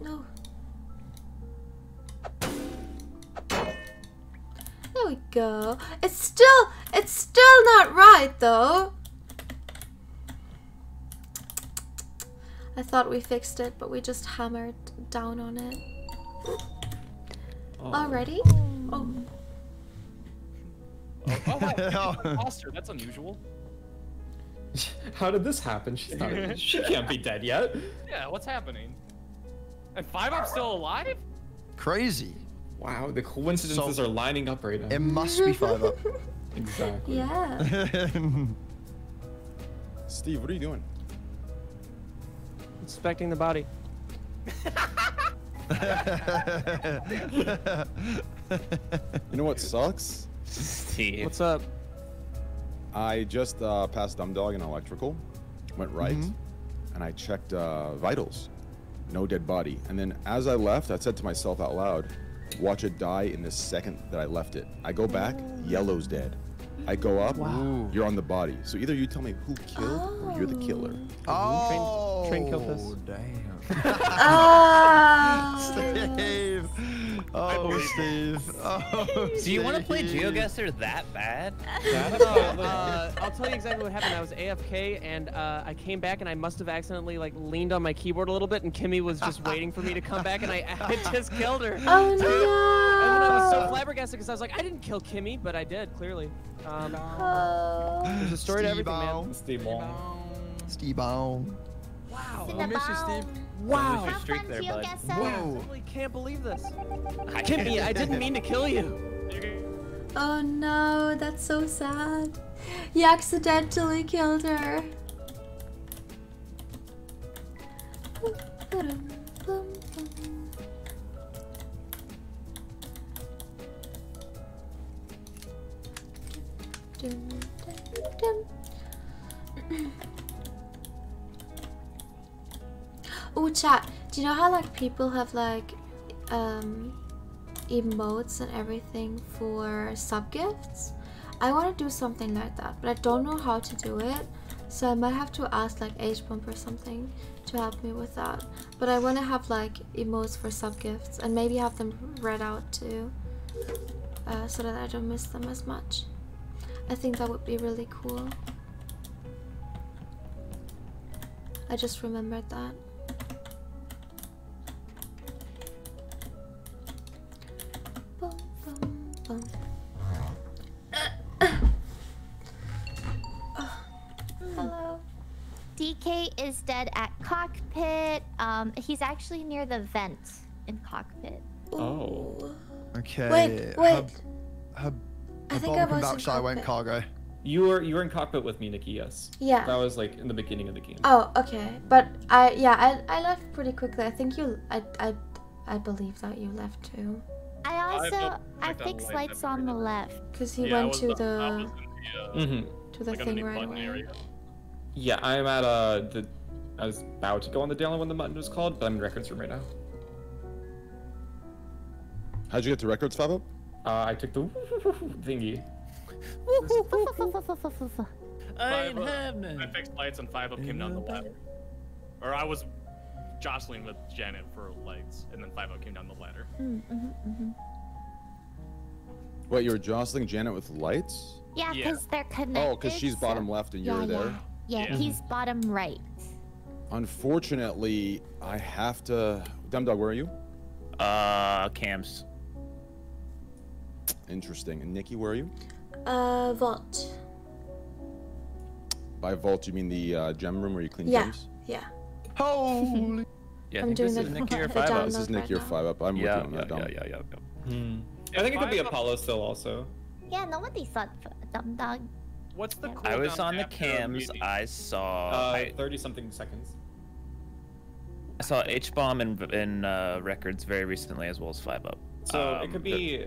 No. There we go. It's still not right though. I thought we fixed it, but we just hammered down on it. Oh. Already? Oh. Oh, wow. That's unusual. How did this happen? She can't be dead yet. Yeah, what's happening? And five up's still alive? Crazy. Wow, the coincidences are lining up right now. It must be five up. Exactly. Yeah. Steve, what are you doing? Inspecting the body. You know what sucks? Steve. What's up? I just passed Dumbdog in electrical, went right, and I checked vitals. No dead body. And then as I left, I said to myself out loud, watch it die in the second that I left it. I go back, yellow's dead. I go up, you're on the body. So either you tell me who killed or you're the killer. Oh, train killed us. Oh, damn. Steve. Oh, Steve. Oh, do you want to play GeoGuessr that bad? I'll tell you exactly what happened. I was AFK and I came back and I must have accidentally like leaned on my keyboard a little bit and Kimmy was just waiting for me to come back and I just killed her. Oh no! And then I was so flabbergasted because I was like, I didn't kill Kimmy, but I did clearly. There's a story to everything, man. Steve-o. Wow. I miss you, Steve. Wow. How fun there, bud. Whoa. I can't believe this. Kimmy, I didn't mean to kill you. Oh no, that's so sad. You accidentally killed her. Oh, chat, do you know how like people have like emotes and everything for sub gifts? I want to do something like that, but I don't know how to do it, so I might have to ask like H-Bomb or something to help me with that. But I want to have like emotes for sub gifts and maybe have them read out too, so that I don't miss them as much. I think that would be really cool. I just remembered that. Hello. DK is dead at cockpit. He's actually near the vent in cockpit. Oh. Okay. Wait. I think I was outside. I went cargo. You were in cockpit with me, Nikki. Yes. Yeah. That was like in the beginning of the game. Oh, okay. But I left pretty quickly. I think I believe that you left too. I fixed lights on the left because he went to the thing right away. Yeah, I'm at I was about to go on the download when the button was called, but I'm in records room right now. How'd you get to records, Fabo? I took the thingy. I ain't having. I fixed lights and five up came down the ladder, or I was jostling with Janet for lights, and then 5-0 came down the ladder. What, you were jostling Janet with lights? Yeah, because they're connected. Oh, because she's bottom left and you're there. Yeah, yeah, he's bottom right. Unfortunately, I have to... Dumbdog, where are you? Cam's. Interesting. And Nikki, where are you? Vault. By vault, you mean the gem room where you clean gems? Yeah, yeah. Holy... Yeah, I think this is Nick year 5-up. This is Nick year 5-up. I'm working on that. Yeah. I think it could be Apollo still also. Yeah, nobody saw Dumbdog. What's the cooldown? I was on the cams. I saw 30-something seconds. I saw H-Bomb in records very recently, as well as 5-up. So it could be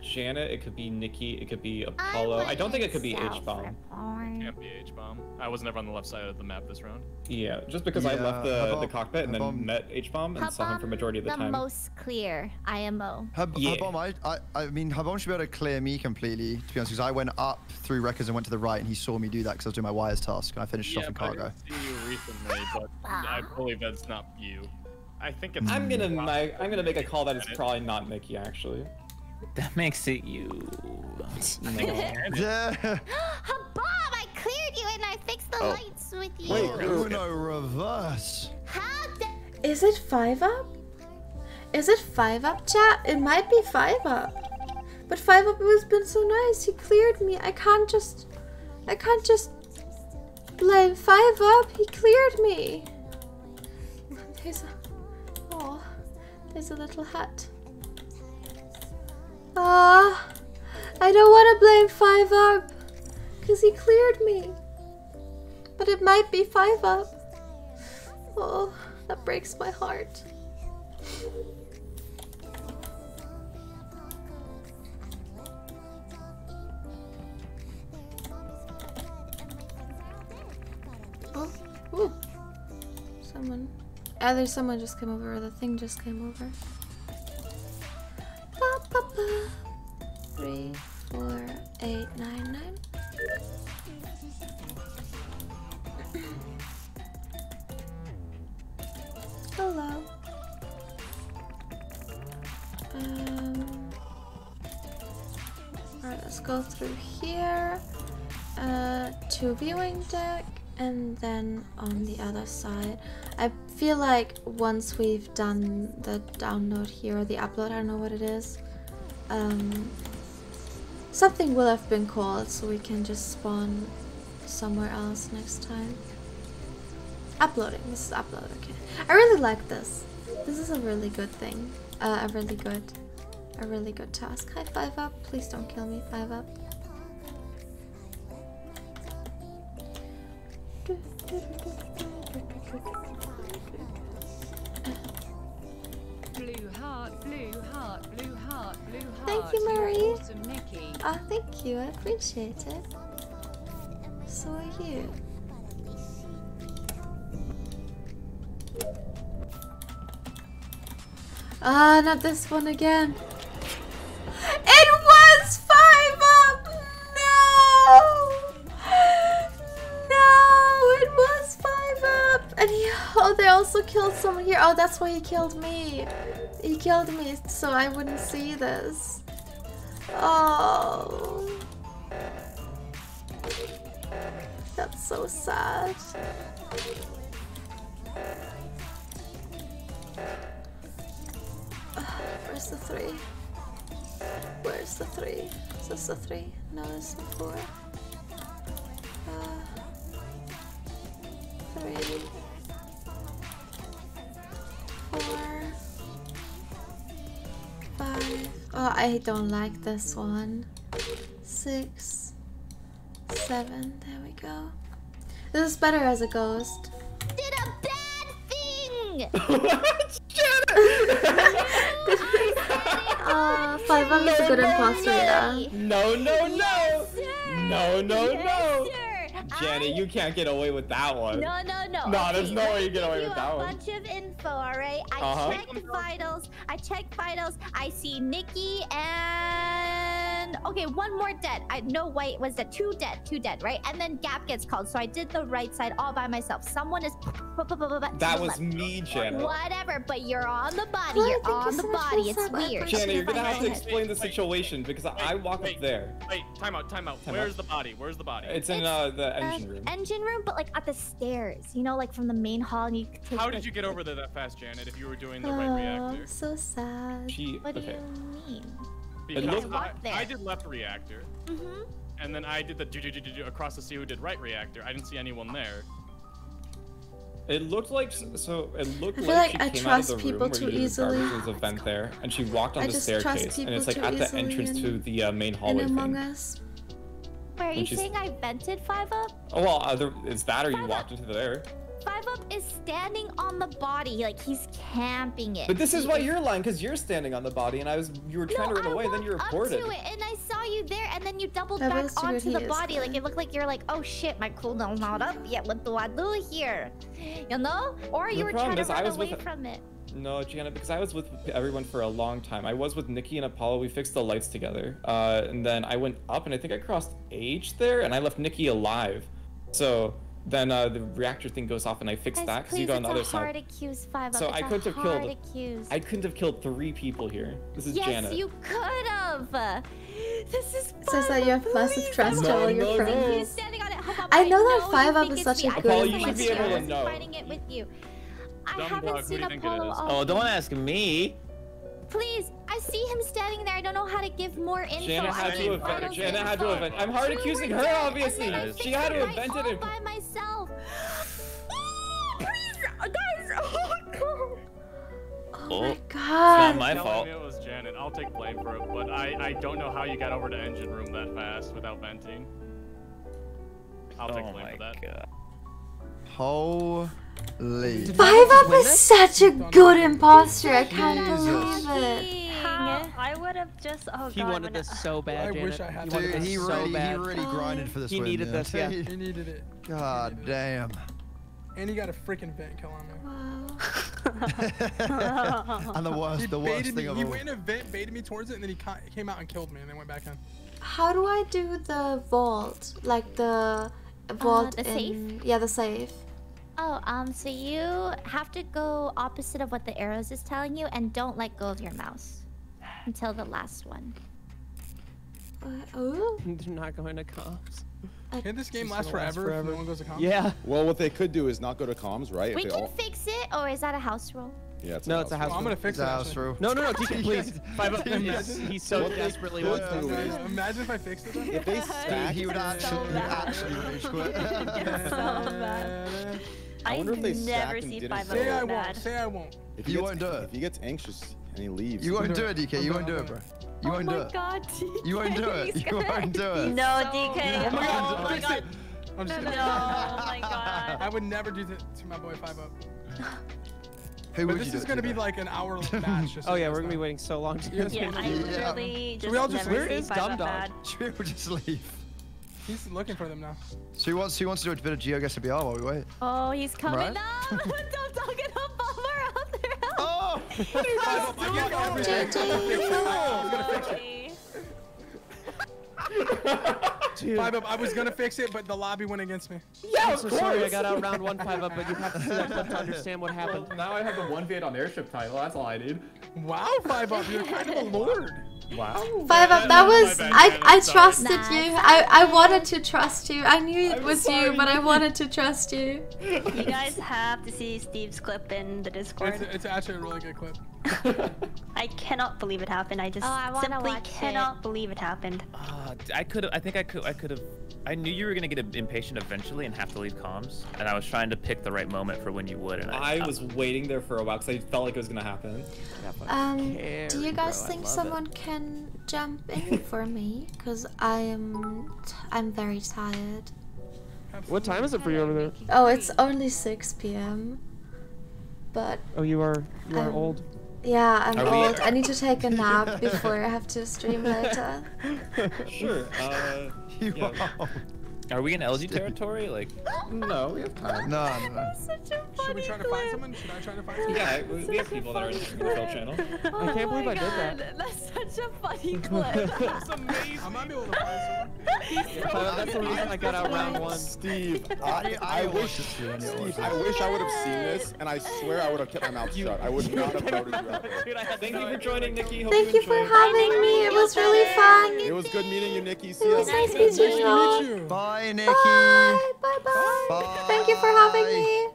Janet, it could be Nikki, it could be Apollo. I don't think it could be H-Bomb. Can't be H-Bomb. I was never on the left side of the map this round. Yeah, just because I left the cockpit and then met H-Bomb and saw him for majority of the time. The most clear IMO. H-Bomb, I mean, H-Bomb should be able to clear me completely, to be honest, because I went up through records and went to the right, and he saw me do that because I was doing my wires task, and I finished off in cargo. Yeah, I see you recently, but I believe that's not you. I think it's I'm gonna make a call that it's probably not Nikki actually. That makes it you. Yeah. Bob, I cleared you and I fixed the lights with you. Wait, Bruno, reverse. Is it 5-up? Is it 5-up, chat? It might be 5-up. But 5-up has been so nice. He cleared me. I can't just blame 5-up. He cleared me. There's a little hat. I don't want to blame 5-up because he cleared me, but it might be 5-up. Oh, that breaks my heart. Oh, ooh. Someone. Either someone just came over or the thing just came over. 3, 4, 8, 9, 9. Hello. Alright, let's go through here. To viewing deck. And then on the other side, I feel like once we've done the download here or the upload, I don't know what it is, something will have been called so we can just spawn somewhere else next time. Uploading, this is upload, okay. I really like this. This is a really good thing, a really good task. Hi 5-up, please don't kill me 5-up. Blue heart, blue heart, blue heart, blue heart. Thank you, Marie. Nikki. Oh, thank you. I appreciate it. So are you. Ah, not this one again. It was 5-up. No, it was 5-up. And they also killed someone here. Oh, that's why he killed me. He killed me so I wouldn't see this. Oh. That's so sad. Where's the 3? Where's the 3? Is this the 3? No, it's the 4. 3, 4, 5. Oh, I don't like this one. 6, 7. There we go. This is better as a ghost. Did a bad thing. What? Oh, 5-up is a good imposter. Yeah. No, no, no. No, no, no. Janet, you can't get away with that one. No, no, no. No, okay, there's no way you get away with that one. I gave you a bunch of info, alright? I checked vitals. I see Nikki and... Okay, one more dead. No, wait, was that two dead, right? And then Gap gets called, so I did the right side all by myself. Someone is... That was me, Jenna. Whatever, but you're on the body. You're on the body. It's weird. Jenna, you're gonna have to explain the situation because I walk up there. Wait, time out, time out. Where's the body? Where's the body? It's in the engine room. Engine room, but like at the stairs. You know, like from the main hall. And you take How did you get over there that fast, Janet? If you were doing the right reactor. So sad. What do you mean? Because I did left reactor. Mm-hmm. And then I did the do-do-do-do across to see who did right reactor. I didn't see anyone there. It looked like I feel like I trust people too easily. And she walked on the staircase, and it's like at the entrance to the main hallway thing. Among Us. Wait, are you saying I vented 5-Up? Oh well, either it's that or you walked into there. 5-Up is standing on the body, like he's camping it. But this is why you're lying, because you're standing on the body, and you were trying to run away, then you reported. No, I walked up to it, and I saw you there, and then you doubled back onto the body. Like it looked like you're like, oh shit, my cooldown's not up yet. What do I do here? You know? Or you were trying to run away from it. No, Gianna, because I was with everyone for a long time. I was with Nikki and Apollo. We fixed the lights together, and then I went up, and I think I crossed H there, and I left Nikki alive. So. Then the reactor thing goes off, and I fixed that because you go on the other side. So I couldn't have killed. I couldn't have killed 3 people here. This is Janet. Yes, you could have. This is. Says that you have massive trust to all your friends. I know that 5-Up is such a good. Apollo, you should be able to know. Fighting it with you. I haven't seen Apollo. Oh, don't ask me. Please, I see him standing there. I don't know how to give more info. Jenna had to invent. Jenna had to invent. I'm hard accusing her, obviously. She had to invent it. All by myself. Please, guys. Oh my God. It's not my fault. It was Janet. I'll take blame for it. But I don't know how you got over to engine room that fast without venting. I'll take blame for that. God. Holy. 5-Up is such a good imposter. I can't believe it. How? I would have just. Oh, he wanted this so bad. I wish I had. Dude, he really grinded for this. He needed this. Yeah. He needed it. God damn. And he got a freaking vent kill on there. Wow. And the worst thing of all. He went in a vent, baited me towards it, and then he came out and killed me, and then went back in. How do I do the vault? Like the vault safe? Yeah, the safe. Oh, so you have to go opposite of what the arrows is telling you, and don't let go of your mouse until the last one. Oh. They're not going to comms. Can this game last forever? No one goes to comms? Yeah. Well, what they could do is not go to comms, right? We can fix it, or is that a house rule? Yeah, it's no, it's a house rule. I'm gonna fix the house rule. No, Deacon, please. 5-Up, he so desperately wants to do it. Imagine if I fixed it. If they stack, he would actually rage quit. I wonder if they never see 5-Up. Say I won't. Say I won't. If you won't do it, if he gets anxious and he leaves, you won't do it, DK. You won't do it, bro. You won't do it. You won't do it. You won't do it. No, DK. Oh my God. I'm just kidding. Oh my God. I would never do that to my boy 5-Up. Hey, but this is going to be like an hour-long match. Oh yeah, we're going to be waiting so long. Yeah, I literally just never see 5-Up bad. Should we just leave? He's looking for them now. So he wants to do a bit of GeoGuessr while we wait. Oh, he's coming up! Dumbdog and Hafu are out there! Oh! He's doing it! 5-Up, I was gonna fix it, but the lobby went against me. Yeah, I'm so sorry I got out round 1, 5-Up, but you have to see that clip to understand what happened. Now I have the 1v8 on airship title, that's all I need. Wow, 5-Up, you're kind of a lord. Wow. 5-Up, that was I trusted you. I wanted to trust you. I knew it was you, but I wanted to trust you. You guys have to see Steve's clip in the Discord. It's actually a really good clip. I cannot believe it happened. I just simply cannot believe it happened. I think I could have. I knew you were gonna get impatient eventually and have to leave comms, and I was trying to pick the right moment for when you would. And I was waiting there for a while because I felt like it was gonna happen. Do you guys think someone can jump in for me? Cause I'm very tired. What time is it for you over there? Oh, it's only 6 p.m. But oh, you are old. Yeah, I'm old. I need to take a nap before I have to stream later. Sure. Are we in LG territory? Like, no, we have time. No. Should we try to find someone? Should I try to find someone? Yeah, we have people that are in the Discord channel. Oh, I can't believe I did that. That's such a funny clip. That's amazing. I might be able to find someone. That's the reason I got out round one. Steve, I wish I would have seen this, and I swear I would have kept my mouth shut. I would not have voted you out. Thank you for joining, Nikki. Thank you for having me. It was really fun. It was good meeting you, Nikki. It was nice meeting you all. Bye, Nikki. Bye. Bye. Thank you for having me.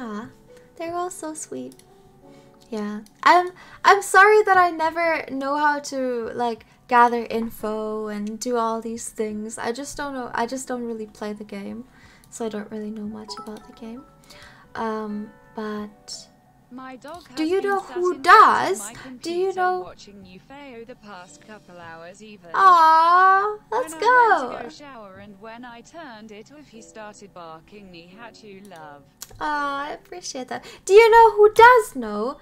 Aw, they're all so sweet. Yeah, I'm sorry that I never know how to like gather info and do all these things. I just don't know. I just don't really play the game, so I don't really know much about the game. But do you know who does? Do you know? Aww, let's go. Aww, I appreciate that. Do you know who does know?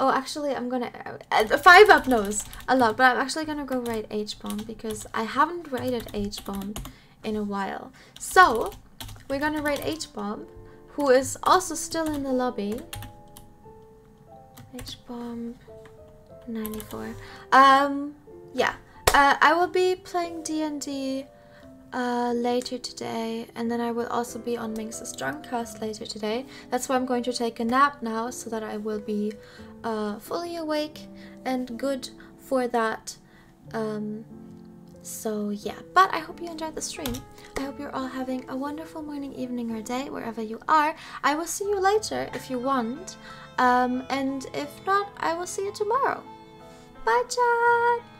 Oh, actually, I'm gonna... 5-Up knows a lot, but I'm actually gonna go write H-Bomb because I haven't rated H-Bomb in a while. So, we're gonna write H-Bomb, who is also still in the lobby. H-Bomb 94. Yeah. I will be playing D&D later today, and then I will also be on Minx's Drunkcast later today. That's why I'm going to take a nap now, so that I will be fully awake and good for that. So yeah, but I hope you enjoyed the stream. I hope you're all having a wonderful morning, evening, or day, wherever you are. I will see you later if you want, and if not, I will see you tomorrow. Bye, chat.